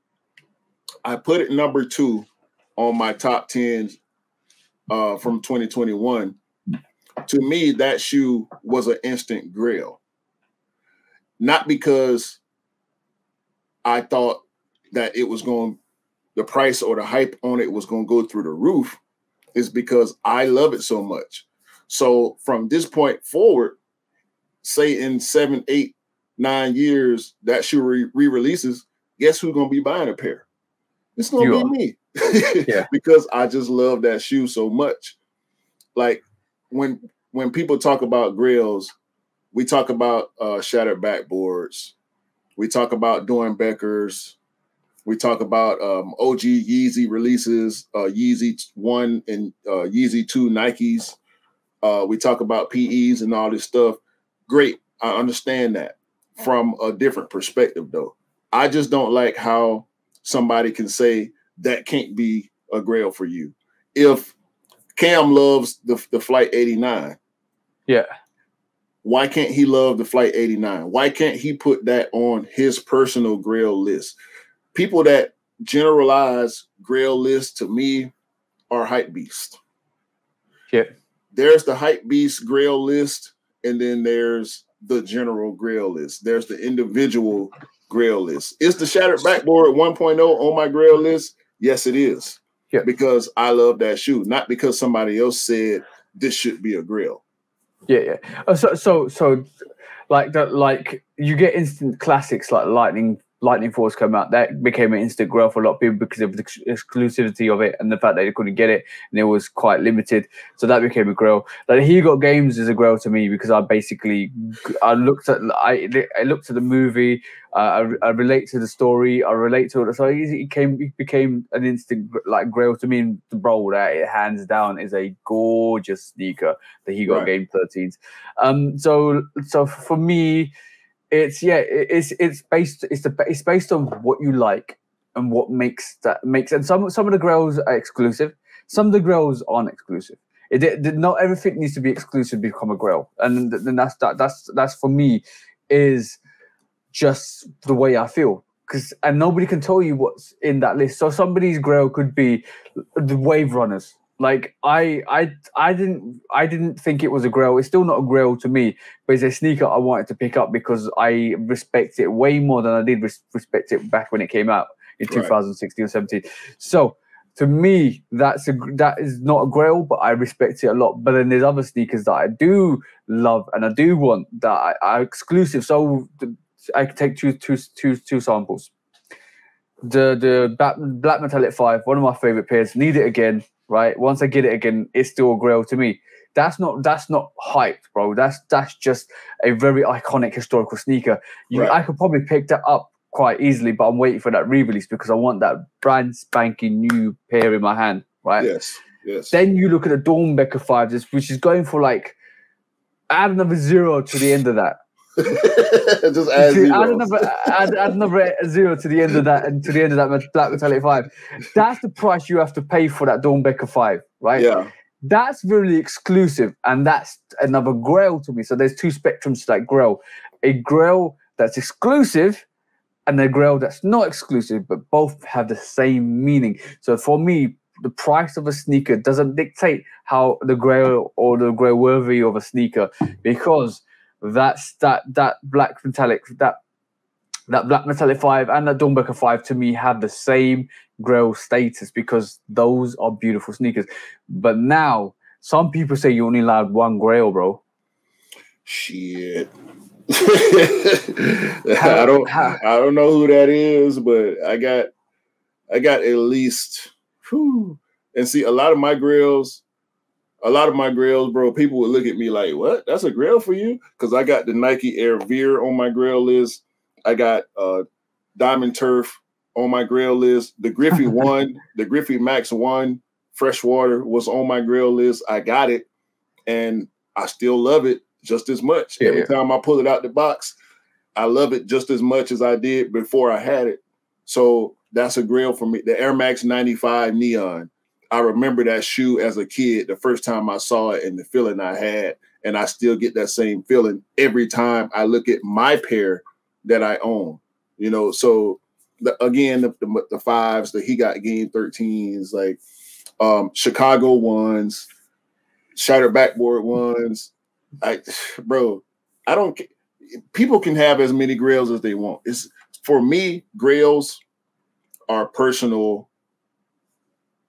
I put it number 2 on my top 10 from 2021. To me, that shoe was an instant grail. Not because I thought that it was going, the price or the hype on it was going to go through the roof, is because I love it so much. So from this point forward, say in 7, 8, 9 years that shoe re-releases, guess who's going to be buying a pair? It's going to be me. Yeah. Because I just love that shoe so much. Like when people talk about grails, we talk about shattered backboards. We talk about doing Beckers. We talk about OG Yeezy releases, Yeezy 1 and Yeezy 2 Nikes. We talk about PEs and all this stuff. Great. I understand that from a different perspective, though. I just don't like how somebody can say that can't be a grail for you. If Cam loves the Flight 89, yeah, why can't he love the Flight 89? Why can't he put that on his personal grail list? People that generalize grail lists to me are hype beasts. Yeah. There's the hype beast grail list, and then there's the general grail list. There's the individual grail list. Is the shattered backboard 1.0 on my grail list? Yes, it is. Yeah. Because I love that shoe, not because somebody else said this should be a grail. Yeah, yeah. So like that, like you get instant classics like Lightning Force come out. That became an instant grail for a lot of people because of the exclusivity of it and the fact that they couldn't get it and it was quite limited. So that became a grail. Like He Got Games is a grail to me because I looked at the movie. I relate to the story. I relate to it. So it became an instant grail to me. And bro, that it hands down is a gorgeous sneaker. The He Got Game 13s. So for me, it's based on what you like and what makes and some of the grails are exclusive, some of the grails aren't exclusive. Not everything needs to be exclusive to become a grail, and then that's for me is just the way I feel. And nobody can tell you what's in that list. So somebody's grail could be the Wave Runners. Like I didn't think it was a grail. It's still not a grail to me, but it's a sneaker I wanted to pick up because I respect it way more than I did respect it back when it came out in 2016 or 17. So to me, that is not a grail, but I respect it a lot. But then there's other sneakers that I do love and I do want that are exclusive. So I could take two samples. The Black Metallic 5, one of my favorite pairs. Need it again. Right, once I get it again, it's still a grail to me. That's not hyped, bro. That's just a very iconic historical sneaker. I could probably pick that up quite easily, but I'm waiting for that re-release because I want that brand spanking new pair in my hand. Right. Yes. Then you look at the Dornbecker 5s, which is going for like add another zero to the end of that. Just add another zero to the end of that, and to the end of that Black Metallic 5. That's the price you have to pay for that Dornbecker 5, right? Yeah. That's really exclusive, and that's another grail to me. So there's two spectrums to that grail. A grail that's exclusive and a grail that's not exclusive, but both have the same meaning. So for me, the price of a sneaker doesn't dictate how the grail or the grail worthy of a sneaker, because that Black Metallic 5 and that Dornbecker 5 to me have the same grail status because those are beautiful sneakers. But now some people say you only allowed one grail, bro. Shit. I don't know who that is, but I got at least whew. And see, a lot of my grails, bro, people would look at me like, what? That's a grail for you? Because I got the Nike Air Veer on my grail list. I got Diamond Turf on my grail list. The Griffey 1, the Griffey Max 1, Freshwater was on my grail list. I got it, and I still love it just as much. Yeah, Every time I pull it out the box, I love it just as much as I did before I had it. So that's a grail for me. The Air Max 95 Neon. I remember that shoe as a kid, the first time I saw it and the feeling I had, and I still get that same feeling every time I look at my pair that I own, you know? So again, the 5s, the He Got Game 13s, like Chicago 1s, shattered backboard 1s. I don't, people can have as many grails as they want. It's for me, grails are personal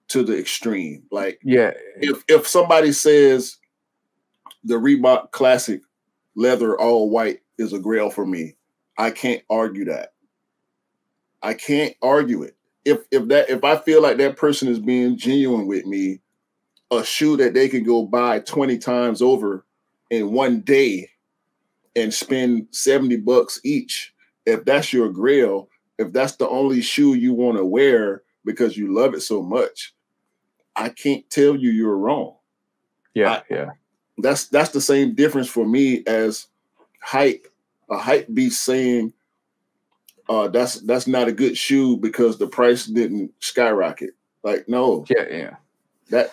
to the extreme. Like, if somebody says The Reebok Classic leather all white is a grail for me. I can't argue that. I can't argue it. If I feel like that person is being genuine with me, a shoe that they can go buy 20 times over in one day and spend $70 each, if that's your grail, if that's the only shoe you want to wear because you love it so much, I can't tell you you're wrong. Yeah, yeah. That's the same difference for me as hype. A hype beast saying, that's not a good shoe because the price didn't skyrocket. Like, no. Yeah, yeah.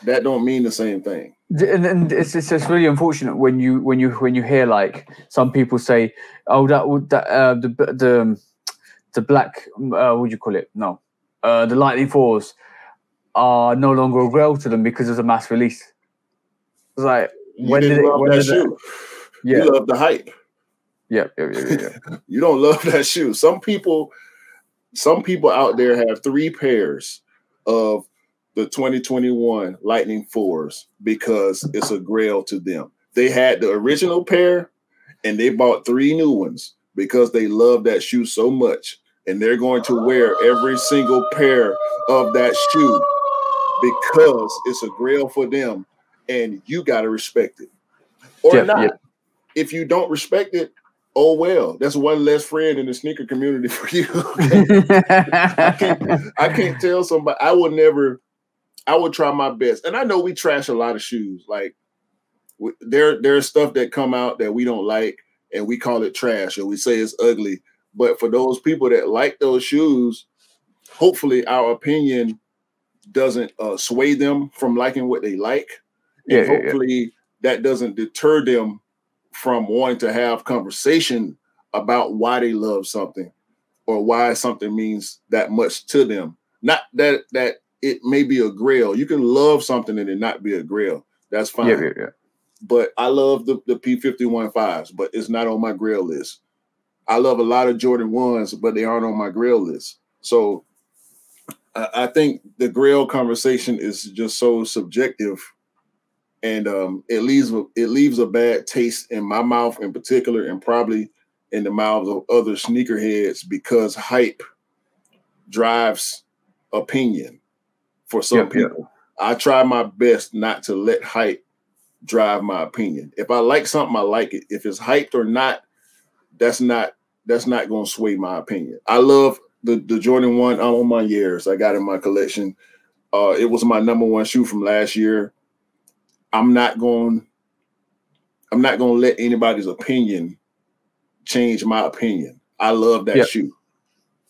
That don't mean the same thing. And it's just really unfortunate when you hear, like, some people say, oh, the black what do you call it? No, the Lightning 4s are no longer a grail to them because it's a mass release. It's like, when did it? When did it? Yeah. You love the hype. Yeah, yeah. You don't love that shoe. Some people out there have three pairs of the 2021 Lightning 4s because it's a grail to them. They had the original pair and they bought three new ones because they love that shoe so much, and they're going to wear every single pair of that shoe because it's a grail for them, and you got to respect it or not. Yeah. If you don't respect it, oh well, that's one less friend in the sneaker community for you. I can't tell somebody. I would try my best. And I know we trash a lot of shoes. Like, there's stuff that come out that we don't like and we call it trash or we say it's ugly. But for those people that like those shoes, hopefully our opinion doesn't sway them from liking what they like. And hopefully that doesn't deter them from wanting to have conversation about why they love something or why something means that much to them. Not that it may be a grail. You can love something and it not be a grail. That's fine. Yeah. But I love the P51 5s, but it's not on my grail list. I love a lot of Jordan 1s, but they aren't on my grail list. So I think the grail conversation is just so subjective. And it leaves a bad taste in my mouth in particular, and probably in the mouths of other sneakerheads, because hype drives opinion for some people. I try my best not to let hype drive my opinion. If I like something, I like it. If it's hyped or not, that's not going to sway my opinion. I love the Jordan 1 all my years. I got in my collection. It was my number one shoe from last year. I'm not gonna let anybody's opinion change my opinion. I love that shoe.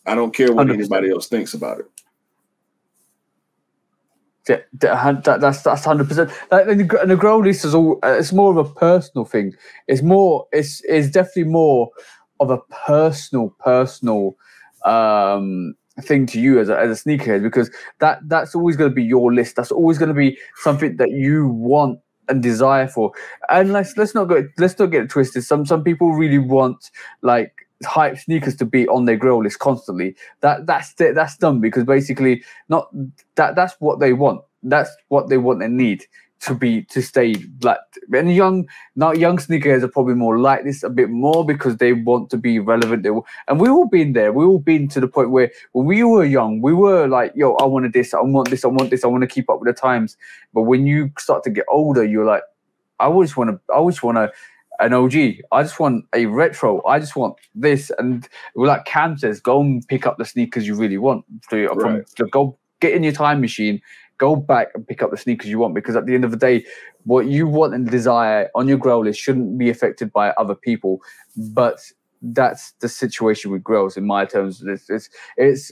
I don't care what 100%. Anybody else thinks about it. Yeah, that's 100%. And the grail list is all. It's more of a personal thing. It's more. It's definitely more of a personal thing to you as a sneakerhead, because that's always going to be your list. That's always going to be something that you want and desire for. And let's not get it twisted. Some people really want, like, hype sneakers to be on their grail list constantly. That's dumb, because basically not that's what they want. That's what they want and need to stay black. And young sneakerheads are probably more like this a bit more, because they want to be relevant. And we've all been there. We've all been to the point where, when we were young, we were like, yo, I wanted this, I want this, I want this, I want to keep up with the times. But when you start to get older, you're like, I just want an OG. I just want a retro. I just want this. And like Cam says, go and pick up the sneakers you really want. Go get in your time machine. Go back and pick up the sneakers you want, because at the end of the day, what you want and desire on your grail list shouldn't be affected by other people. But that's the situation with grails, in my terms. It's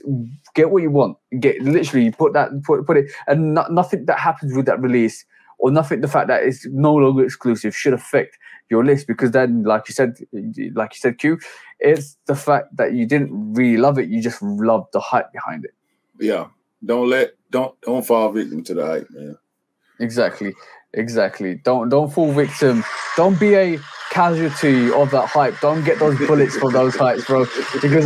get what you want. Get literally put it, and nothing that happens with that release, or nothing the fact that it's no longer exclusive, should affect your list. Because then, like you said, Q, it's the fact that you didn't really love it. You just loved the hype behind it. Yeah. Don't fall victim to the hype, man. Exactly. Don't fall victim. Don't be a casualty of that hype. Don't get those bullets for those hypes, bro. Because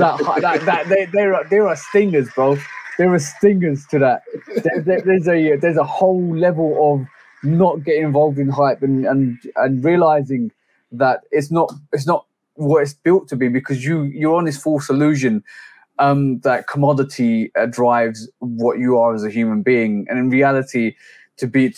there are stingers, bro. There are stingers to that. There's a whole level of not getting involved in hype and realizing that it's not what it's built to be, because you're on this false illusion that commodity drives what you are as a human being. And in reality, to be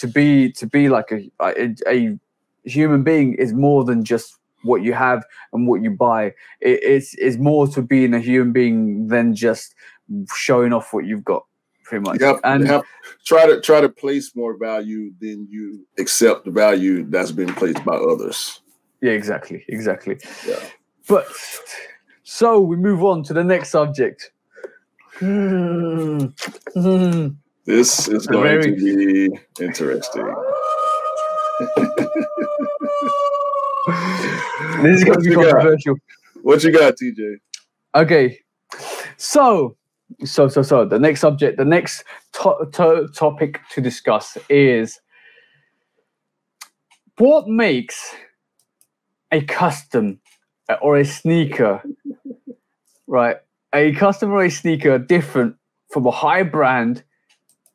like a human being is more than just what you have and what you buy. It's more to being a human being than just showing off what you've got, pretty much. Yep, and try to place more value than you accept the value that's been placed by others. Yeah, exactly. Yeah. But so we move on to the next subject. This is going to be interesting. This is going to be controversial. What you got, TJ? Okay, so the next subject, the next topic to discuss is what makes a custom or a sneaker, right? A custom or a sneaker different from a high brand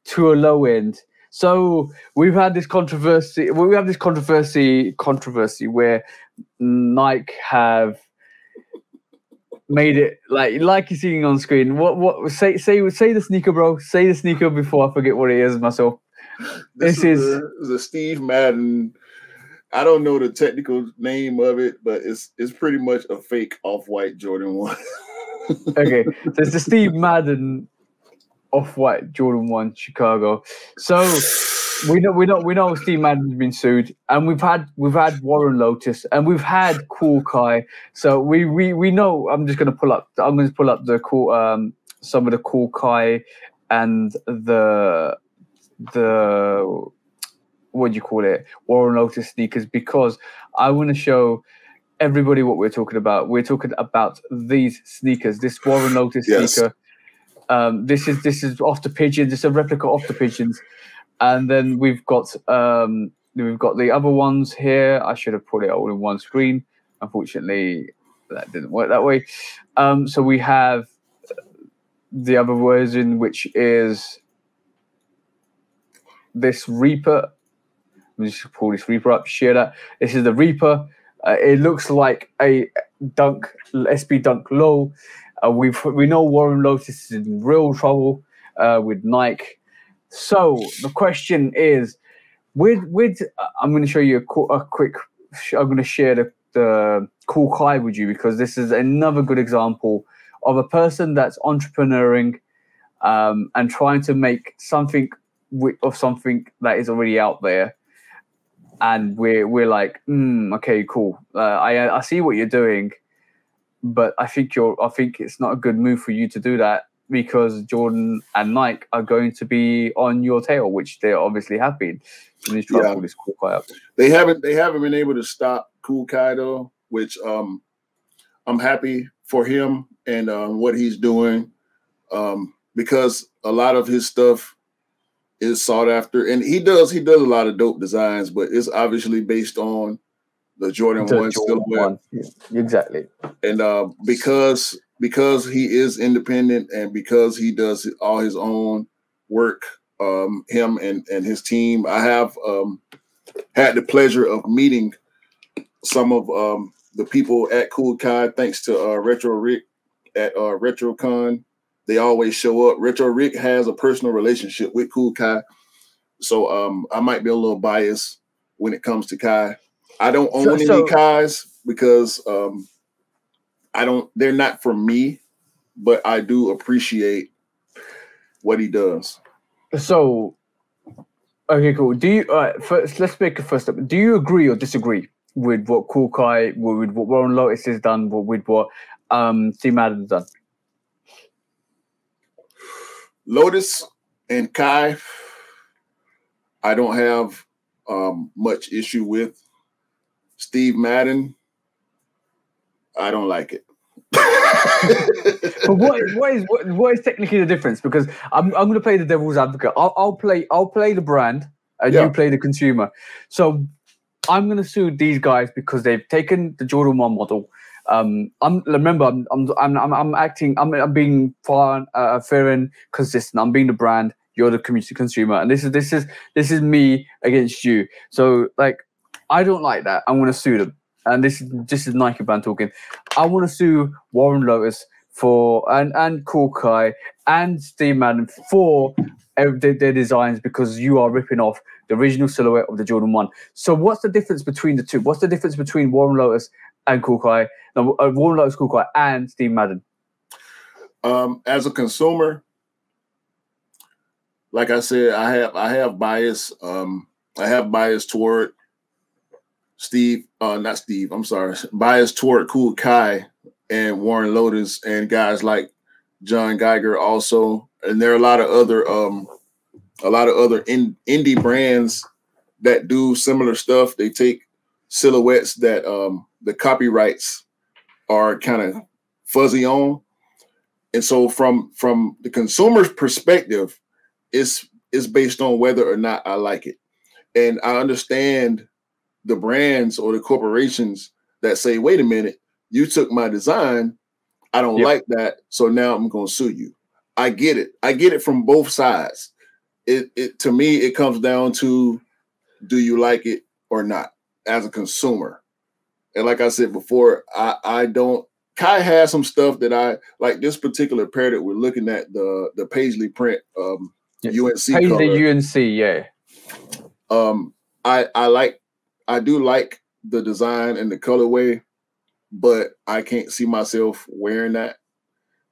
to a low end. So we've had this controversy. We have this controversy where Nike have made it like you're seeing on screen. What say the sneaker, bro? Say the sneaker before I forget what it is myself. This is the Steve Madden. I don't know the technical name of it, but it's pretty much a fake off-white Jordan 1. Okay, so it's the Steve Madden off-white Jordan 1 Chicago. So we know Steve Madden's been sued, and we've had Warren Lotas, and we've had Cool Kai. So we know. I'm going to pull up the cool some of the Cool Kai and the what do you call it, Warren Lotus sneakers, because I want to show everybody what we're talking about. We're talking about these sneakers, this Warren Lotus sneaker. This is off the Pigeons. It's a replica off the Pigeons. And then we've got the other ones here. I should have put it all in one screen. Unfortunately, that didn't work that way. So we have the other version, which is this Reaper. I'm just pull this Reaper up, share that. This is the Reaper. It looks like a Dunk, SB Dunk Low. We know Warren Lotus is in real trouble with Nike. So the question is, I'm going to show you I'm going to share the Cool Kai with you, because this is another good example of a person that's entrepreneuring and trying to make something of something that is already out there. And we're like, okay, cool. I see what you're doing, but I think it's not a good move for you to do that, because Jordan and Nike are going to be on your tail, which they obviously have been. Pull this Cool Kai up. They haven't been able to stop Cool Kai though, which I'm happy for him and what he's doing, because a lot of his stuff is sought after, and he does a lot of dope designs, but it's obviously based on the Jordan 1 silhouette. Yeah, exactly. And because he is independent and because he does all his own work, him and his team. I have had the pleasure of meeting some of the people at Cool Kai, thanks to Retro Rick at RetroCon. They always show up. Retro Rick has a personal relationship with Cool Kai. So I might be a little biased when it comes to Kai. I don't own any Kais because they're not for me, but I do appreciate what he does. So, okay, cool. Do you first? Let's make a first up. Do you agree or disagree with what Cool Kai, with what Warren Lotus has done, with what Steve Madden's done? Lotus and Kai, I don't have much issue with. Steve Madden, I don't like it. But what is technically the difference? Because I'm going to play the devil's advocate. I'll play the brand, and you play the consumer. So I'm going to sue these guys because they've taken the Jordan 1 model. I'm being fair and consistent. I'm being the brand. you're the consumer, and this is me against you. So like, I don't like that. I'm gonna sue them, and this is Nike brand talking. I want to sue Warren Lotas for and Cool Kai and Steve Madden for their designs, because you are ripping off the original silhouette of the Jordan 1. So what's the difference between the two? What's the difference between Warren Lotas and Cool Kai? No, Warren Lotas, Cool Kai, and Steve Madden. As a consumer, like I said, I have bias. I have bias toward bias toward Cool Kai and Warren Lotas and guys like John Geiger also, and there are a lot of other indie brands that do similar stuff. They take silhouettes that the copyrights are kind of fuzzy on, and so from the consumer's perspective, it's based on whether or not I like it. And I understand the brands or the corporations that say, wait a minute, you took my design, I don't like that, so now I'm going to sue you. I get it. I get it from both sides. It to me, it comes down to, do you like it or not as a consumer? And like I said before, I don't. Kai has some stuff that I like. This particular pair that we're looking at, the Paisley print, UNC color. UNC, yeah. I do like the design and the colorway, but I can't see myself wearing that.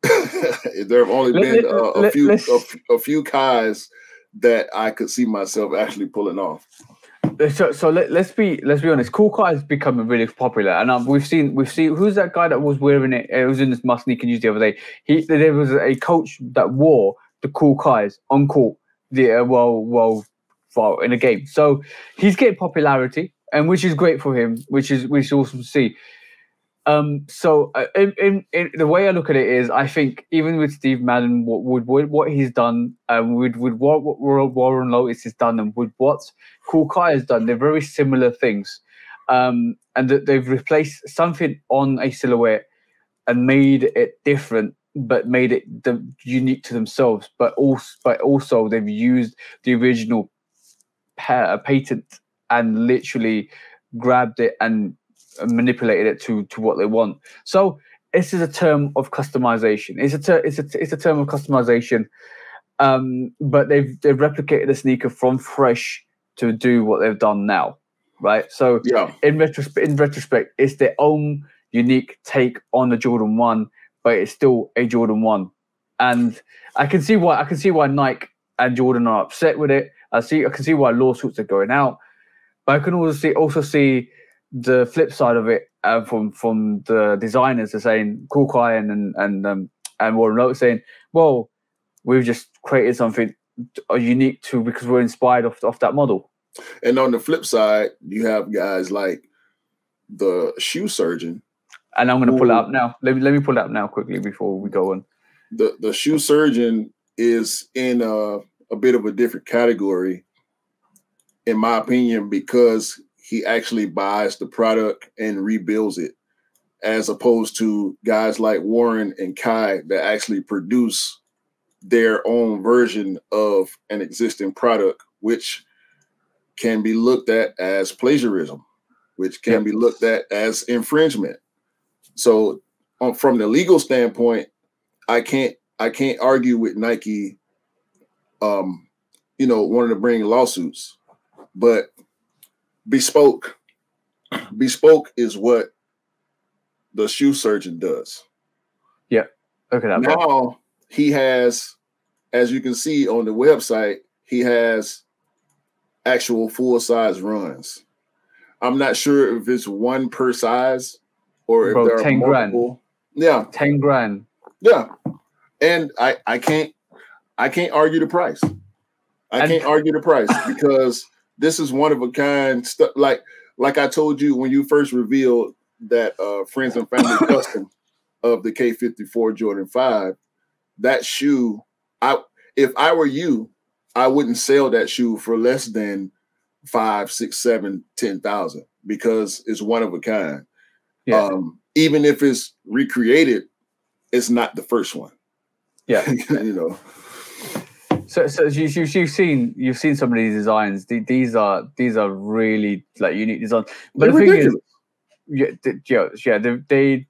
There have only been a few Kais that I could see myself actually pulling off. So let's be honest. Cool Kai is becoming really popular, and we've seen who's that guy that was wearing it? It was in this Must Sneaker News the other day. There was a coach that wore the Cool Kais on court. Yeah, well, in a game. So he's getting popularity, and which is great for him, which is awesome to see. So in the way I look at it is, I think even with Steve Madden, what he's done, with what Warren Lotas has done, and with what Cool Kai has done, they're very similar things, and that they've replaced something on a silhouette and made it different, but made it unique to themselves. But also they've used the original patent and literally grabbed it and manipulated it to what they want. So this is a term of customization. It's a term of customization. But they've replicated the sneaker from fresh to do what they've done now, right? So yeah, in retrospect, it's their own unique take on the Jordan 1, but it's still a Jordan 1. And I can see why Nike and Jordan are upset with it. I can see why lawsuits are going out, but I can also see the flip side of it, from the designers are saying, Cool Kai and Warren Lotas saying, well, we've just created something unique because we're inspired off that model. And on the flip side, you have guys like the Shoe Surgeon. And I'm going to pull it up now. Let me pull it up now quickly before we go on. The Shoe Surgeon is in a bit of a different category, in my opinion, because he actually buys the product and rebuilds it, as opposed to guys like Warren and Kai that actually produce their own version of an existing product, which can be looked at as plagiarism, which can be looked at as infringement. So from the legal standpoint, I can't argue with Nike, wanting to bring lawsuits, but bespoke is what the Shoe Surgeon does. Yeah. Okay. Now he has, as you can see on the website, he has actual full size runs. I'm not sure if it's one per size or if there are 10 multiple. Grand. Yeah. 10 grand. Yeah. And I can't argue the price. I can't argue the price because this is one of a kind stuff. Like I told you when you first revealed that friends and family custom of the K54 Jordan 5, that shoe, if I were you, I wouldn't sell that shoe for less than 5, 6, 7, 10,000 because it's one of a kind. Yeah. Even if it's recreated, it's not the first one. Yeah. So you've seen some of these designs. These are really like unique designs. But the thing is,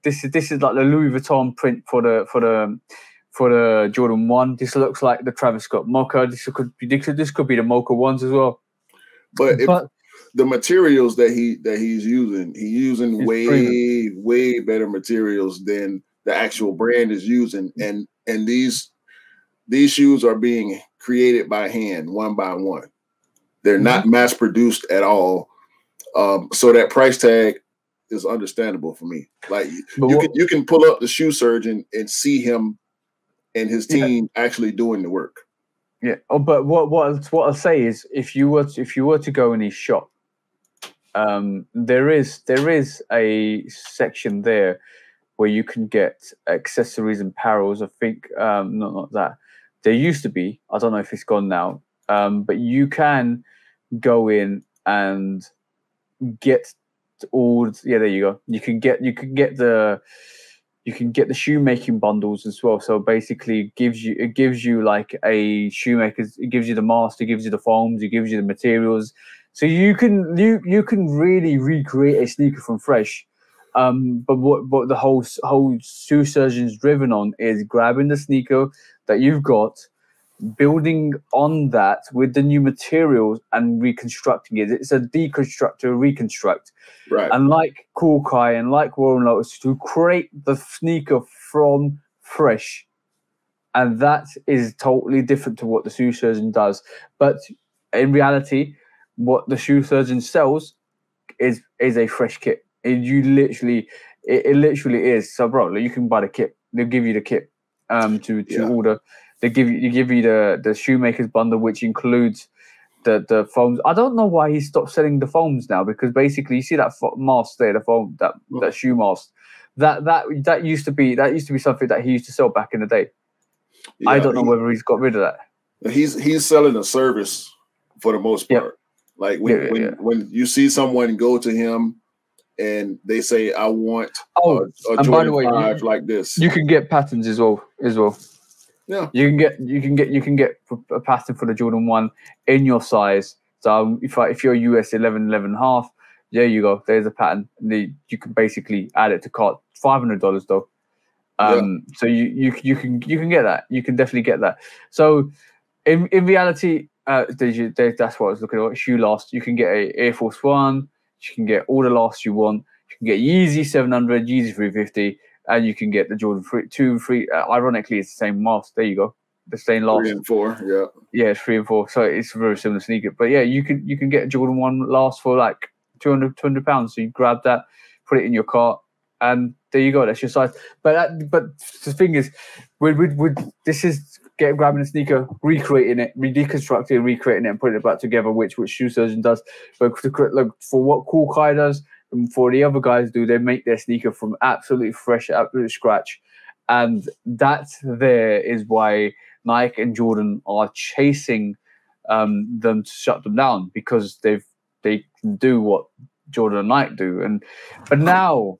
this is like the Louis Vuitton print for the Jordan 1. This looks like the Travis Scott mocha. This could be the mocha ones as well. But the materials that he's using way better materials than the actual brand is using, and these shoes are being created by hand, one by one. They're not mass produced at all. So that price tag is understandable for me. Like you can pull up the Shoe Surgeon and see him and his team actually doing the work. Yeah. Oh, but what I'll say is, if you were to go in his shop, there is a section there where you can get accessories and apparels. I think not that. There used to be, I don't know if it's gone now, but you can go in and get all. Yeah, there you go. You can get the shoemaking bundles as well. So basically, it gives you like a shoemaker's. It gives you the master, it gives you the foams, it gives you the materials. So you can really recreate a sneaker from fresh. But what the whole Shoe Surgeon's driven on is grabbing the sneaker that you've got, building on that with the new materials and reconstructing it. It's a deconstruct to a reconstruct. Right. And like Cool Kai and like Warren Lotas, to create the sneaker from fresh. And that is totally different to what the Shoe Surgeon does. But in reality, what the Shoe Surgeon sells is a fresh kit. It literally is. So, bro, like, you can buy the kit. They'll give you the kit to order. They give you the shoemaker's bundle, which includes the foams. I don't know why he stopped selling the foams now, because basically you see that mask there, the foam, that shoe mask. That used to be something that he used to sell back in the day. Yeah, I don't know whether he's got rid of that. He's selling a service for the most part. Yep. Like when you see someone go to him and they say, "I want a Jordan 5 like this." You can get patterns as well. Yeah, you can get a pattern for the Jordan 1 in your size. So if you're US 11.5, there you go. There's a pattern. You can basically add it to cart. $500 though. So you can get that. You can definitely get that. So in reality, that's what I was looking at. Shoe last. You can get a Air Force 1. You can get all the lasts you want. You can get Yeezy 700, Yeezy 350, and you can get the Jordan 2 and 3. Ironically, it's the same mask. There you go, the same last. 3 and 4, yeah, it's 3 and 4. So it's a very similar sneaker. But yeah, you can get a Jordan 1 last for like £200. So you grab that, put it in your cart, and there you go. That's your size. But the thing is, with this is grabbing a sneaker, recreating it, redeconstructing it, recreating it, and putting it back together, which Shoe Surgeon does. But look, for what Cool Kai does and for the other guys do, they make their sneaker from absolutely fresh, absolute scratch. And that there is why Nike and Jordan are chasing them to shut them down, because they can do what Jordan and Nike do. But now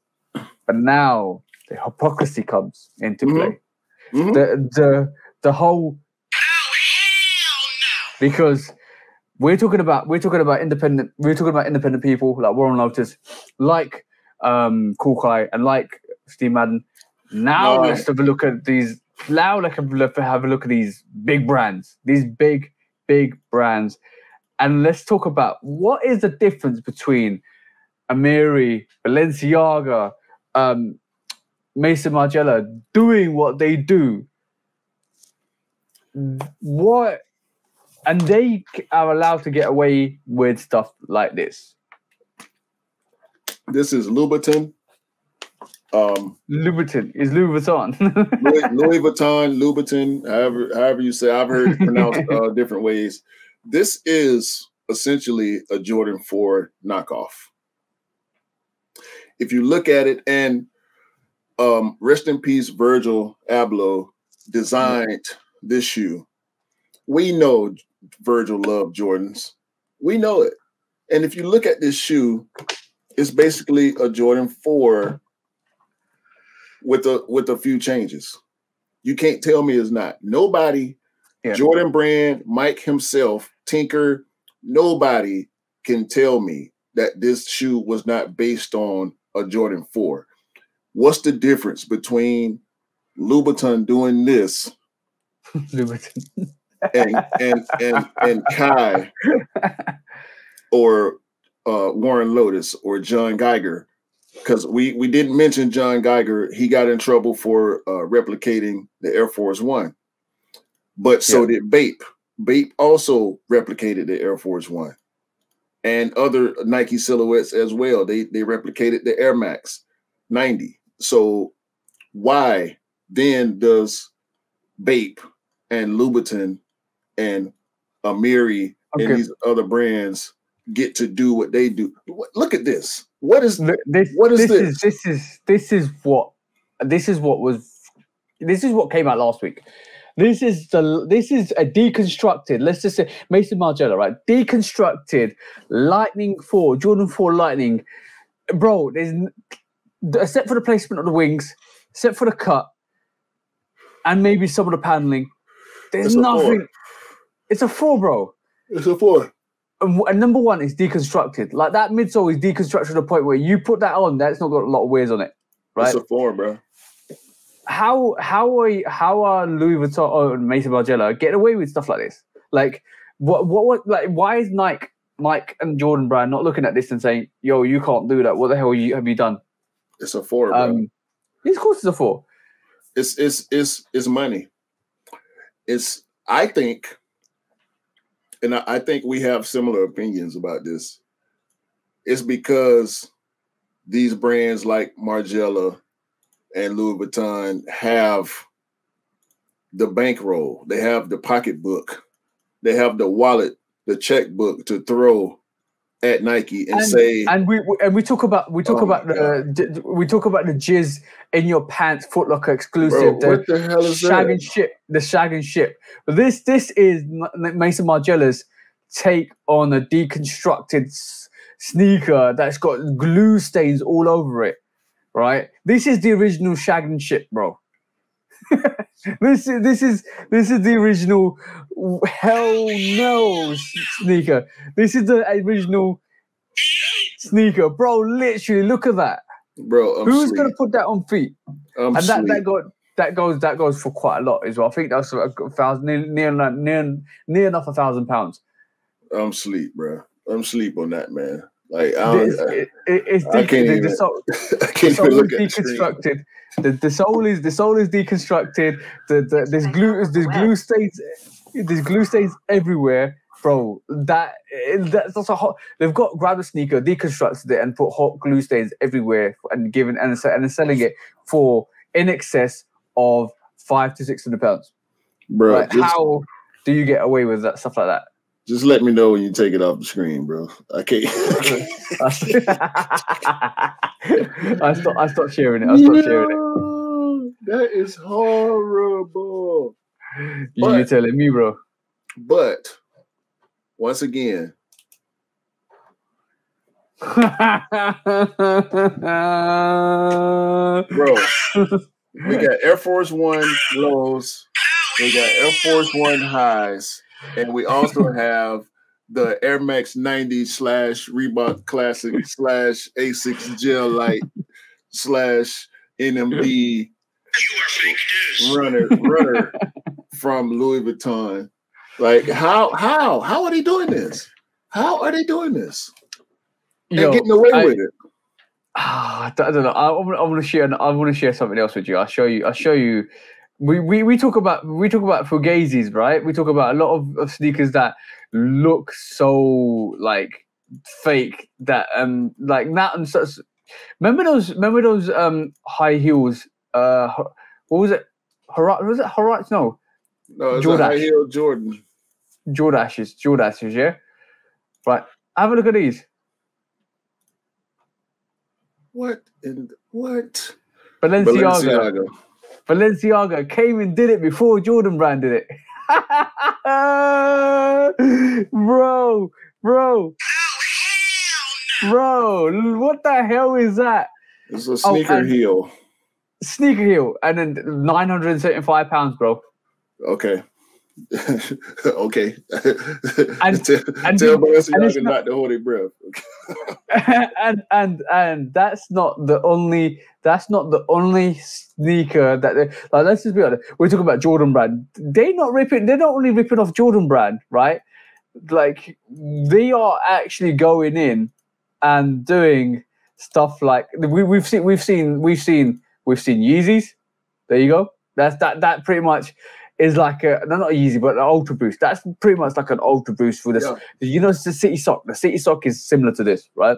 the hypocrisy comes into play. Mm-hmm. The whole, oh, hell no. Because we're talking about independent people like Warren Lotas, like Cool Kai, and like Steve Madden. Now let's have a look at these. Now let's have a look at these big brands, these big brands, and let's talk about what is the difference between Amiri, Balenciaga, Maison Margiela doing what they do. What, and they are allowed to get away with stuff like this. This is Louboutin. Louboutin is Louis Vuitton. Louis Vuitton, Louboutin, however you say. I've heard it pronounced different ways. This is essentially a Jordan 4 knockoff. If you look at it, and rest in peace, Virgil Abloh designed this shoe. We know Virgil loved Jordans. We know it. And if you look at this shoe, it's basically a Jordan 4 with a few changes. You can't tell me it's not. Nobody Jordan Brand, Mike himself, Tinker, nobody can tell me that this shoe was not based on a Jordan 4. What's the difference between Louboutin doing this and Kai or Warren Lotas or John Geiger? Because we didn't mention John Geiger. He got in trouble for replicating the Air Force One. But so did Bape. Bape also replicated the Air Force One. And other Nike silhouettes as well. They replicated the Air Max 90. So why then does Bape and Louboutin and Amiri and these other brands get to do what they do? Look at this. What is this? What is this? This is what came out last week. This is a deconstructed. Let's just say Maison Margiela, right? Deconstructed Lightning 4, Jordan 4 Lightning, bro. There's except for the placement of the wings, except for the cut, and maybe some of the paneling. There's nothing. It's a 4, bro. It's a 4. And number one is deconstructed. Like that midsole is deconstructed to the point where you put that on, that's not got a lot of wears on it, right? It's a 4, bro. How are Louis Vuitton and Maison Margiela getting away with stuff like this? Like what like why is Nike and Jordan Brand not looking at this and saying, yo, you can't do that? What the hell have you done? It's a 4, bro. Of course it's a 4. It's money. I think we have similar opinions about this. It's because these brands like Margiela and Louis Vuitton have the bankroll. They have the pocketbook. They have the wallet, the checkbook to throw at Nike and say. And we talk about the jizz in your pants Foot Locker exclusive. Bro, what the hell is shag that? And ship, the shag and ship. This is Maison Margiela's take on a deconstructed sneaker that's got glue stains all over it. Right, this is the original shag and shit, bro. this is the original hell no sneaker. This is the original sneaker, bro. Literally, look at that, bro. Who's gonna put that on feet? That goes for quite a lot as well. I think that's near enough £1,000. I'm sleep, bro. I'm sleep on that, man. Like the soul is deconstructed. The soul is deconstructed. There's glue stains everywhere, bro. That's a hot. They've got grabbed a sneaker, deconstructed it, and put hot glue stains everywhere, and given and selling it for in excess of £500 to £600, bro. Like, how do you get away with that stuff like that? Just let me know when you take it off the screen, bro. I can't. I stopped sharing it. That is horrible. You're telling me, bro. But once again, bro, we got Air Force One lows. We got Air Force One highs. And we also have the Air Max 90 / Reebok Classic / A6 Gel Light / NMD runner from Louis Vuitton. Like how are they doing this? How are they doing this? Yo, and getting away with it. I don't know. I want to share something else with you. I'll show you. We talk about fugazis, right? We talk about a lot of sneakers that look so like fake that like that and such. Remember those high heels? What was it? Harach? No, it's a high heel Jordan. Jordashes, yeah. Right, have a look at these. What? Balenciaga. Balenciaga came and did it before Jordan Brand did it. Bro. Oh, hell no. Bro, what the hell is that? It's a sneaker heel. Sneaker heel. And then £975, bro. Okay. Okay. Tell Balenciaga not to hold their breath. and that's not the only sneaker that they, like, let's just be honest. We're talking about Jordan brand. They're not really ripping off Jordan brand, right? Like, they are actually going in and doing stuff like we've seen Yeezys. There you go. That pretty much is like a, no, not Yeezy, but an Ultra Boost. That's pretty much like an Ultra Boost for this. Yeah. You know, it's the City Sock. The City Sock is similar to this, right?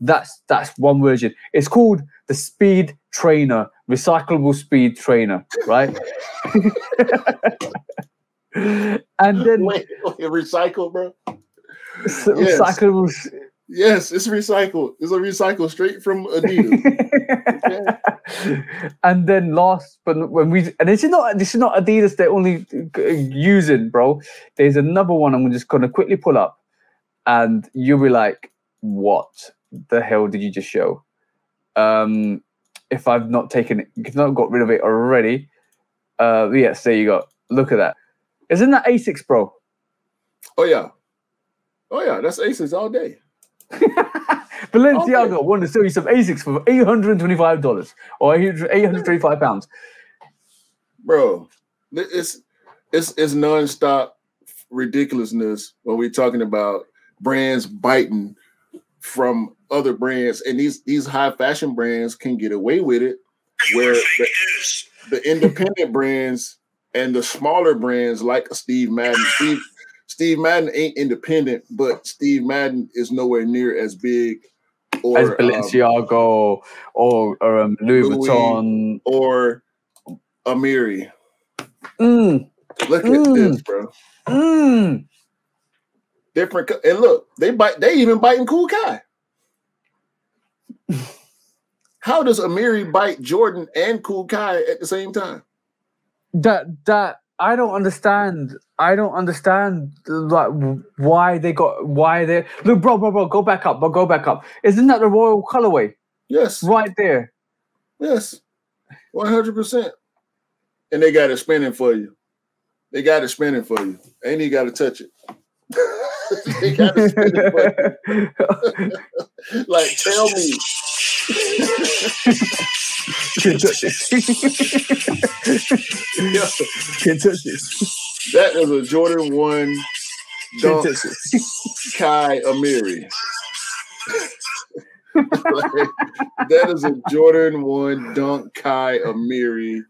That's one version. It's called the Speed Trainer, recyclable Speed Trainer, right? And then wait, recycle, bro. Yes. Recyclable. Yes, it's recycled. It's a recycle straight from Adidas. Okay. And then last, but this is not Adidas. They're only using, bro. There's another one. I'm just gonna quickly pull up, and you'll be like, "What the hell did you just show?" If I've not taken it, if not got rid of it already. Yes, there you go. Look at that. Isn't that ASICS, bro? Oh yeah, that's ASICS all day. Balenciaga wanted to sell you some ASICS for $825 or £825, bro. It's non-stop ridiculousness when we're talking about brands biting from other brands, and these high fashion brands can get away with it, where the independent brands and the smaller brands like Steve Madden. Steve Madden ain't independent, but Steve Madden is nowhere near as big or as Balenciaga or Louis Vuitton or Amiri. Look at this, bro. Different, and look, they even biting Cool Kai. How does Amiri bite Jordan and Cool Kai at the same time? That I don't understand. I don't understand, like, why they look, bro. Go back up. Isn't that the royal colorway? Yes, right there. Yes, 100%. And they got it spinning for you. Ain't you got to touch it? They got it spinning for you. Like, tell me. Can't touch it. Yeah. Can't touch this. That is a Jordan 1 Dunk Kai Amiri. Like, that is a Jordan 1 Dunk Kai Amiri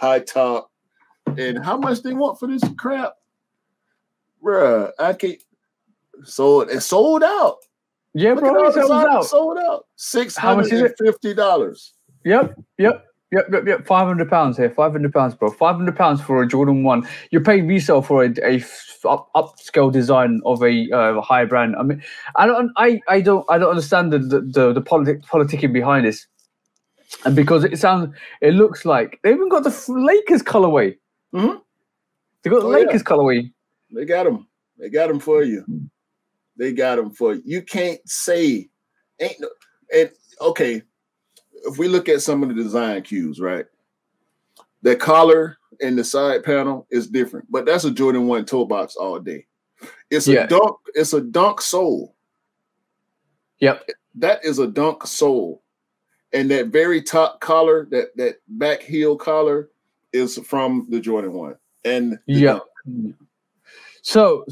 high top. And how much they want for this crap? Bruh, I can't. Sold out. Yeah, look, bro, sold out. $650. Yep. £500 here. £500, bro. £500 for a Jordan 1. You're paying resale for a upscale design of a high brand. I mean, I don't understand the politicking behind this, and because it looks like they even got the Lakers colorway. Mm-hmm. They got the Lakers colorway. They got them for you. You can't say okay. If we look at some of the design cues, right? The collar and the side panel is different, but that's a Jordan 1 toe box all day. It's a dunk. It's a dunk sole. Yep. That is a dunk sole. And that very top collar, that back heel collar is from the Jordan 1. And yeah. So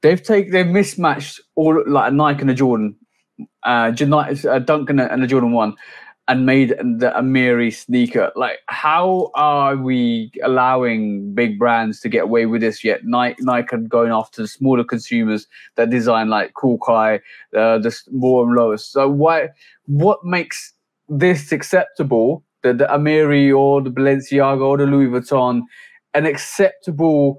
they've mismatched all, like, a Nike and a Jordan. Duncan and the Jordan 1, and made the Amiri sneaker. Like, how are we allowing big brands to get away with this yet? Nike going after the smaller consumers that design like Cool Kai, the Warren Lotas. So why? What makes this acceptable? The Amiri or the Balenciaga or the Louis Vuitton, an acceptable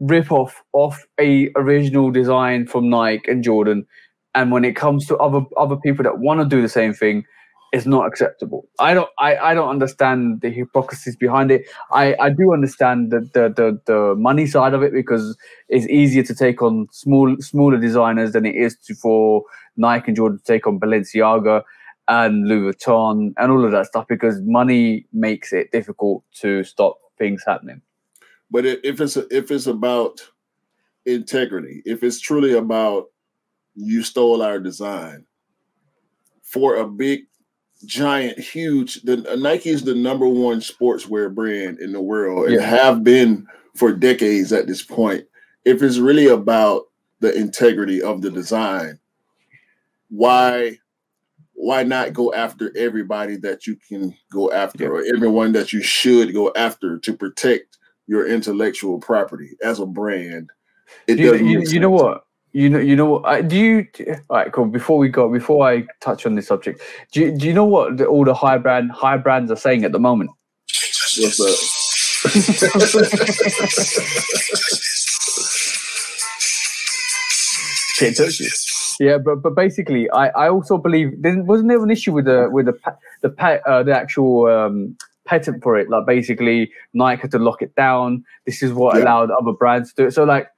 ripoff of a original design from Nike and Jordan. And when it comes to other people that want to do the same thing, it's not acceptable. I don't understand the hypocrisies behind it. I do understand the money side of it, because it's easier to take on smaller designers than it is for Nike and Jordan to take on Balenciaga and Louis Vuitton and all of that stuff, because money makes it difficult to stop things happening. But if it's about integrity, if it's truly about you stole our design for a big, giant, huge, Nike is the #1 sportswear brand in the world and have been for decades at this point. If it's really about the integrity of the design, why not go after everybody that you can go after or everyone that you should go after to protect your intellectual property as a brand? It doesn't make sense. You know what? You know what? All right, cool. Before I touch on this subject, do you know what all the high brands are saying at the moment? What's up? Can't touch it. Yeah, but basically, I also believe wasn't there an issue with the actual patent for it? Like basically, Nike had to lock it down. This is what allowed other brands to do it. So like.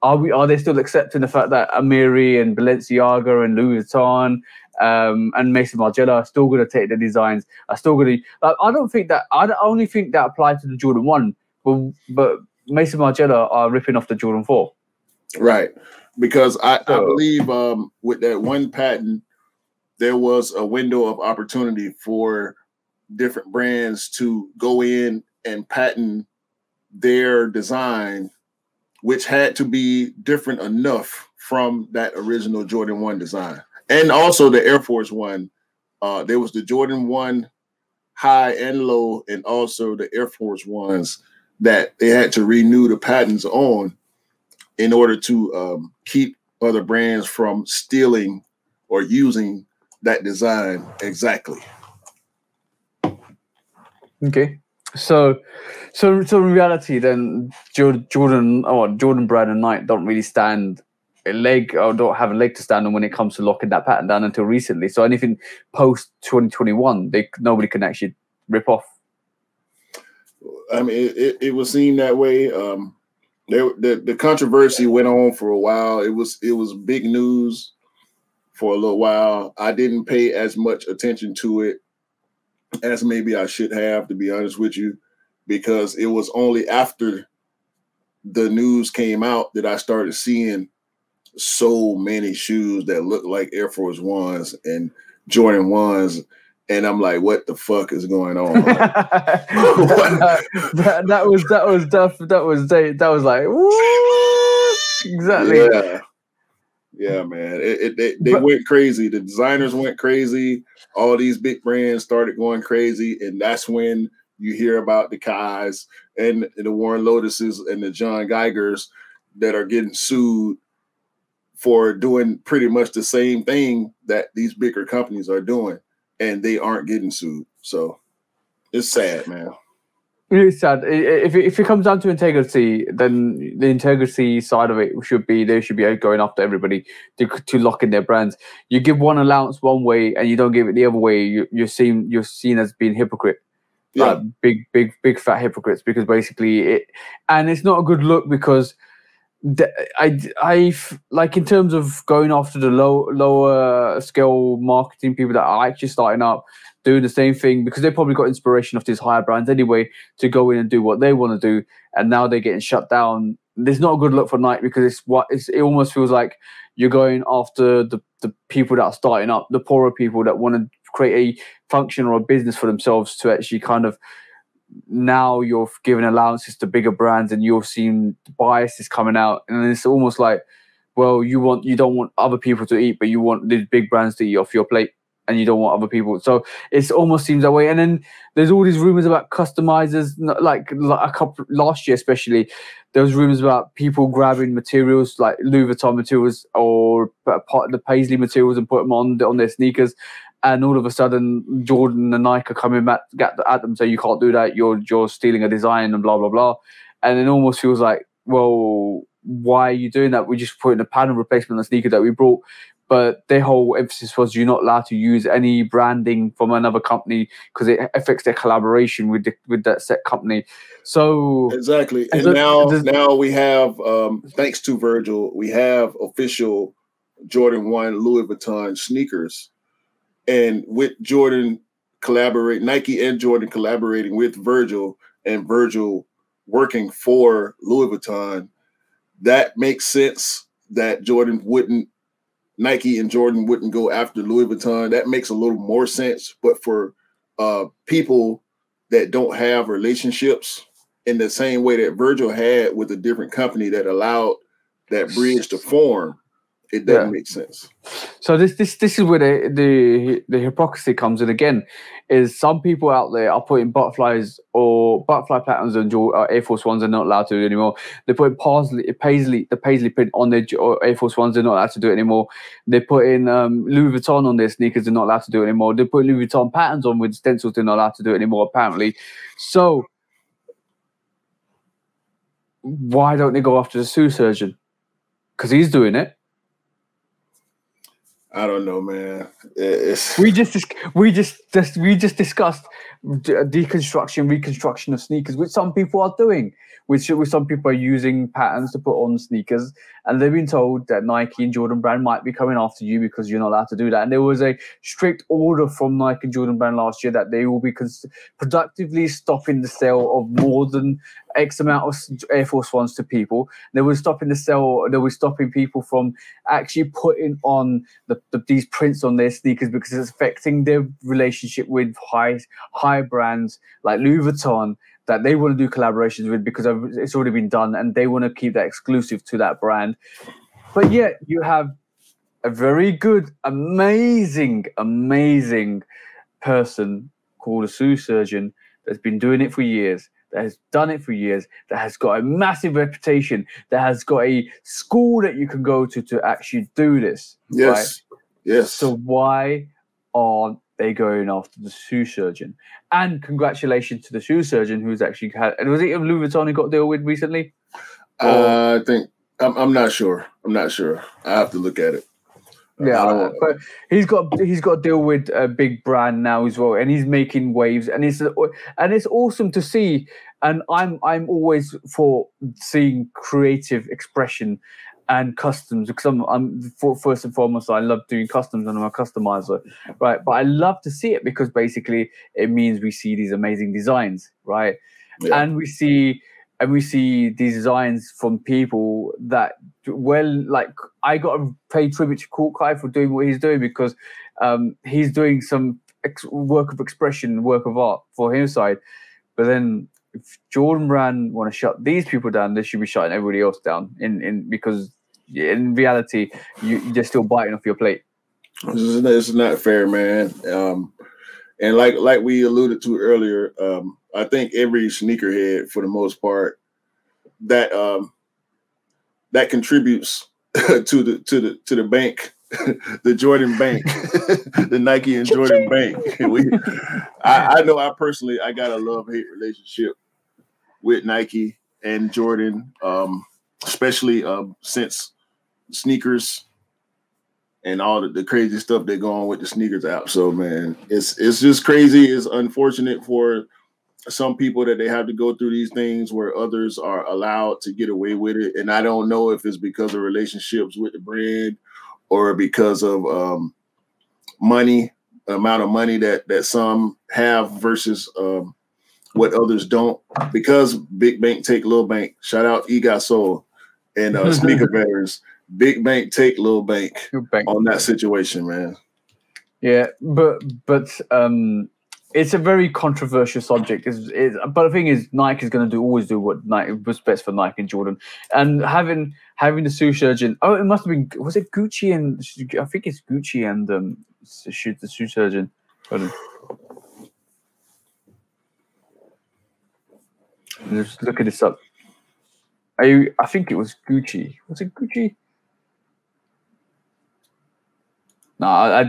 Are they still accepting the fact that Amiri and Balenciaga and Louis Vuitton and Maison Margiela are still going to take the designs? Are still going to? I don't think that. I only think that applied to the Jordan 1, but Maison Margiela are ripping off the Jordan 4. Right, because I believe with that one patent, there was a window of opportunity for different brands to go in and patent their design, which had to be different enough from that original Jordan 1 design. And also the Air Force 1. There was the Jordan 1 high and low, and also the Air Force 1s that they had to renew the patents on in order to keep other brands from stealing or using that design exactly. Okay. So in reality, then Jordan Brand and Nike don't really stand a leg, or don't have a leg to stand on when it comes to locking that pattern down until recently. So anything post 2021, nobody can actually rip off. I mean, it would seem that way. The controversy went on for a while. It was big news for a little while. I didn't pay as much attention to it as maybe I should have, to be honest with you, because it was only after the news came out that I started seeing so many shoes that looked like Air Force 1s and Jordan 1s, and I'm like, what the fuck is going on? that was like, woo! Exactly. Yeah, man, they went crazy. The designers went crazy. All these big brands started going crazy, and that's when you hear about the Kais and the Warren Lotases and the John Geigers that are getting sued for doing pretty much the same thing that these bigger companies are doing, and they aren't getting sued. So it's sad, man. It is sad. If it comes down to integrity, then the integrity side of it should be, they should be going after everybody to lock in their brands. You give one allowance one way and you don't give it the other way, you're seen as being hypocrite. Yeah. Like big fat hypocrites, because basically it's not a good look, because I've like, in terms of going after the lower scale marketing people that are actually starting up, doing the same thing, because they probably got inspiration of these higher brands anyway to go in and do what they want to do, and now they're getting shut down. There's not a good look for Nike, because it almost feels like you're going after the people that are starting up, the poorer people that want to create a function or a business for themselves to actually kind of. Now you're giving allowances to bigger brands, and you're seeing biases coming out, and it's almost like, well, you don't want other people to eat, but you want these big brands to eat off your plate. And you don't want other people, so it almost seems that way. And then there's all these rumors about customizers, like a couple last year, especially. There was rumors about people grabbing materials like Louis Vuitton materials or part of the paisley materials and putting them on their sneakers. And all of a sudden, Jordan and Nike are coming at them, so you can't do that. You're stealing a design and blah blah blah. And it almost feels like, well, why are you doing that? We're just putting a pattern replacement on the sneaker that we brought. But their whole emphasis was you're not allowed to use any branding from another company because it affects their collaboration with that set company. So exactly, and now we have, thanks to Virgil, we have official Jordan 1 Louis Vuitton sneakers, and with Nike and Jordan collaborating with Virgil, and Virgil working for Louis Vuitton, that makes sense that Nike and Jordan wouldn't go after Louis Vuitton. That makes a little more sense. But for people that don't have relationships in the same way that Virgil had with a different company that allowed that bridge to form, it doesn't make sense. So this is where the hypocrisy comes in again. Is some people out there are putting butterflies or butterfly patterns on Air Force Ones are not allowed to do anymore. They put the paisley print on their Air Force Ones, they're not allowed to do it anymore. They put in Louis Vuitton on their sneakers, they're not allowed to do it anymore. They put Louis Vuitton patterns on with stencils, they're not allowed to do it anymore, apparently. So why don't they go after the shoe surgeon? Because he's doing it. I don't know, man. We just discussed deconstruction, reconstruction of sneakers, which some people are doing, which some people are using patterns to put on sneakers, and they've been told that Nike and Jordan Brand might be coming after you because you're not allowed to do that. And there was a strict order from Nike and Jordan Brand last year that they will be productively stopping the sale of more than X amount of Air Force Ones to people. They were stopping the sale. They were stopping people from actually putting on these prints on their sneakers because it's affecting their relationship with high brands like Louis Vuitton that they want to do collaborations with because it's already been done and they want to keep that exclusive to that brand. But yet you have a very good, amazing person called a shoe surgeon that's been doing it for years, that has done it for years, that has got a massive reputation, that has got a school that you can go to actually do this. Yes, right? Yes. So why aren't they going after the shoe surgeon? And congratulations to the shoe surgeon who's actually had, and was it Louis Vuitton who got a deal with recently? I think, I'm not sure. I'm not sure. I have to look at it. Yeah, but he's got to deal with a big brand now as well, and he's making waves, and it's awesome to see. And I'm always for seeing creative expression and customs because I'm first and foremost I love doing customs and I'm a customizer, right? But I love to see it because basically it means we see these amazing designs, right? Yeah. And we see these designs from people that, well, like I got to pay tribute to Cool Kai for doing what he's doing because he's doing some work of expression, work of art for his side. But then if Jordan Brand want to shut these people down, they should be shutting everybody else down because in reality, you're still biting off your plate. This is not fair, man. And like we alluded to earlier, I think every sneakerhead, for the most part, that contributes to the bank, the Jordan Bank, the Nike and Jordan Bank. I know I personally, I got a love-hate relationship with Nike and Jordan, especially since sneakers and all the crazy stuff that go on with the sneakers app. So, man, it's just crazy. It's unfortunate for some people that they have to go through these things where others are allowed to get away with it. And I don't know if it's because of relationships with the brand or because of amount of money that some have versus what others don't, because big bank take little bank. Shout out EGOT Soul and sneaker veterans. Big bank take little bank, on that situation, man. Yeah, but it's a very controversial subject. But the thing is, Nike is going to always do what's best for Nike and Jordan. And having the shoe surgeon, oh, it must have been, was it Gucci and, I think it's Gucci and the shoe surgeon. Hold on. Just looking this up. I think it was Gucci. Was it Gucci? No, I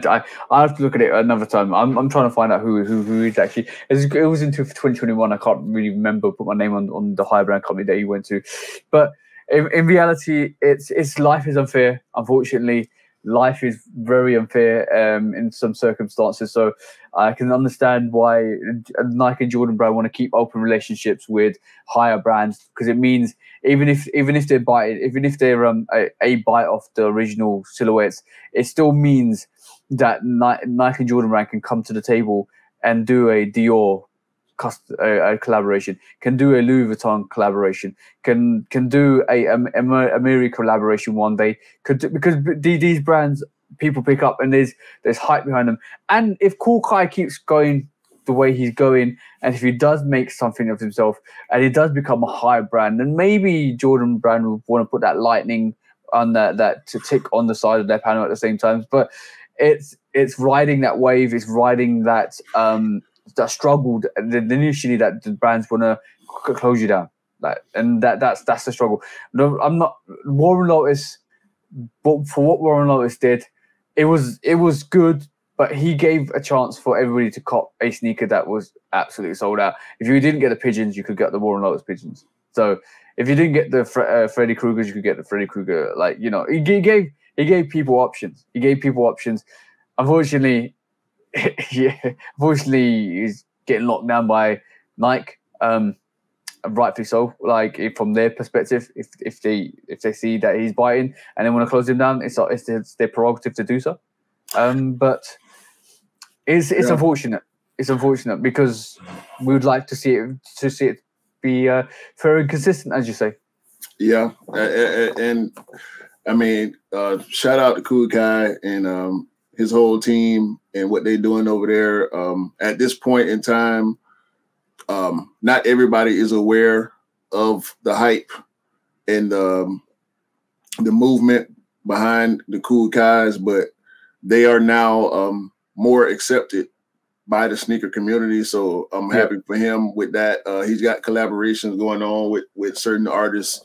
have to look at it another time. I'm trying to find out who is actually. It was into 2021. I can't really remember. Put my name on the high brand company that he went to, but in reality, it's life is unfair. Unfortunately, life is very unfair in some circumstances. So I can understand why Nike and Jordan Brand want to keep open relationships with higher brands because it means even if they're a bite off the original silhouettes, it still means that Nike and Jordan Brand can come to the table and do a Dior a collaboration, can do a Louis Vuitton collaboration, can do a Amiri collaboration one day, could do, because these brands people pick up and there's hype behind them. And if Cool Kai keeps going the way he's going, and if he does make something of himself and he does become a high brand, then maybe Jordan brand will want to put that lightning on that to tick on the side of their panel at the same time. But it's riding that wave, it's riding that that struggle, the initially that the brands want to close you down, like, and that's the struggle. No, I'm not Warren Lotas, but for what Warren Lotas did, it was good, but he gave a chance for everybody to cop a sneaker that was absolutely sold out. If you didn't get the pigeons, you could get the Warren Lotas pigeons. So if you didn't get the Freddy Kruegers, you could get the Freddy Krueger. Like, you know, he gave people options. He gave people options. Unfortunately, he's getting locked down by Nike. Rightfully so. Like, from their perspective, if they see that he's biting and they want to close him down, it's their prerogative to do so. But it's unfortunate. It's unfortunate because we would like to see it be fair and consistent, as you say. Yeah, and I mean, shout out to Cool Kai and his whole team and what they're doing over there. At this point in time, not everybody is aware of the hype and the movement behind the Cool Kais, but they are now more accepted by the sneaker community, so I'm happy for him with that. He's got collaborations going on with certain artists.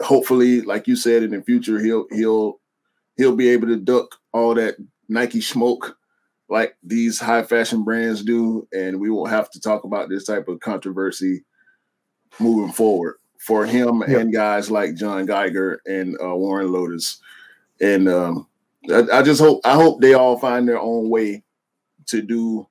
Hopefully, like you said, in the future, he'll be able to duck all that Nike smoke like these high fashion brands do, and we won't have to talk about this type of controversy moving forward for him and guys like John Geiger and Warren Lotas. And I hope they all find their own way to do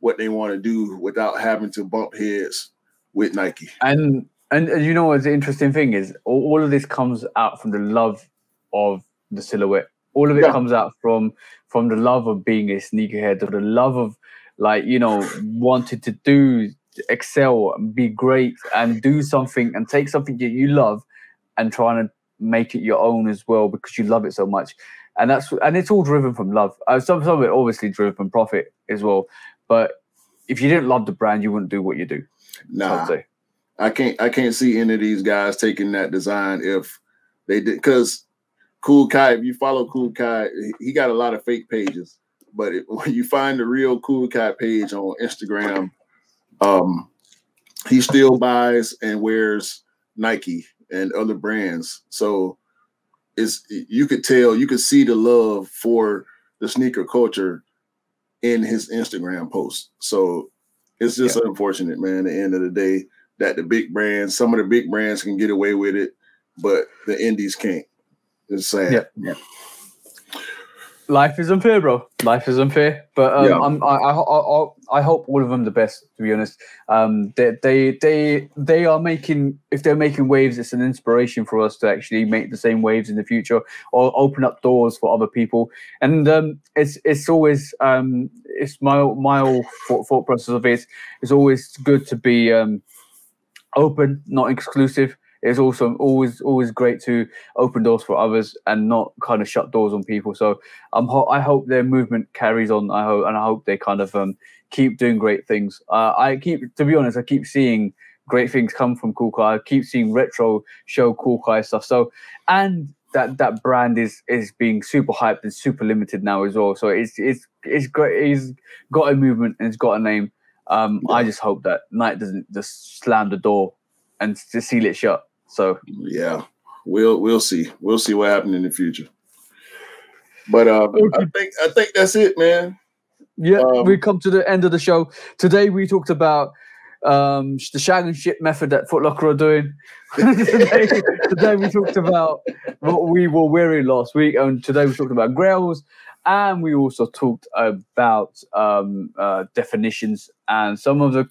what they want to do without having to bump heads with Nike. And you know what the interesting thing is? All of this comes out from the love of the silhouette. All of it comes out from the love of being a sneakerhead, or the love of, like, you know, wanting to do, excel, and be great, and do something, and take something that you love and trying to make it your own as well because you love it so much. And it's all driven from love. Some of it obviously driven from profit as well. But if you didn't love the brand, you wouldn't do what you do. Nah, I can't see any of these guys taking that design if they did. Because Cool Kai, if you follow Cool Kai, he got a lot of fake pages. But when you find the real Cool Kai page on Instagram, he still buys and wears Nike and other brands. So you could see the love for the sneaker culture in his Instagram post. So it's just unfortunate, man. At the end of the day, that some of the big brands can get away with it, but the indies can't. It's sad. Yeah. Life is unfair, bro. Life is unfair. But I hope all of them the best, to be honest. They are making, if they're making waves, it's an inspiration for us to actually make the same waves in the future, or open up doors for other people. And it's always it's my thought process of it. It's always good to be open, not exclusive. It's also always great to open doors for others and not kind of shut doors on people. So I hope their movement carries on. I hope they kind of keep doing great things. To be honest, I keep seeing great things come from Cool Kai. I keep seeing retro show Cool Kai stuff. So, and that brand is being super hyped and super limited now as well. So it's great. It's got a movement and it's got a name. I just hope that Nike doesn't just slam the door and to seal it shut. So yeah, we'll see what happens in the future. But I think that's it, man. Yeah, we come to the end of the show today. We talked about the shag and shit method that Foot Locker are doing. today we talked about what we were wearing last week, and today we talked about grails, and we also talked about definitions and some of the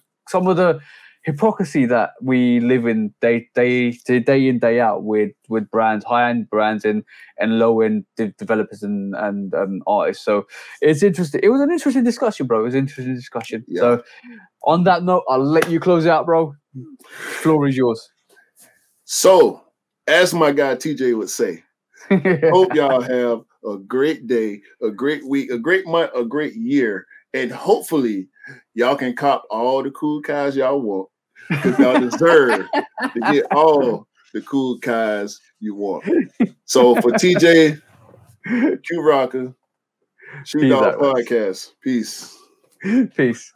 hypocrisy that we live in day in, day out with brands, high-end brands and low-end developers and artists. So it's interesting. It was an interesting discussion, bro. Yeah. So on that note, I'll let you close it out, bro. Floor is yours. So as my guy TJ would say, hope y'all have a great day, a great week, a great month, a great year. And hopefully y'all can cop all the cool guys y'all want. Because y'all deserve to get all the cool guys you want. So for TJ, Q Rocker, Shoe Dog Podcast. Peace. Peace.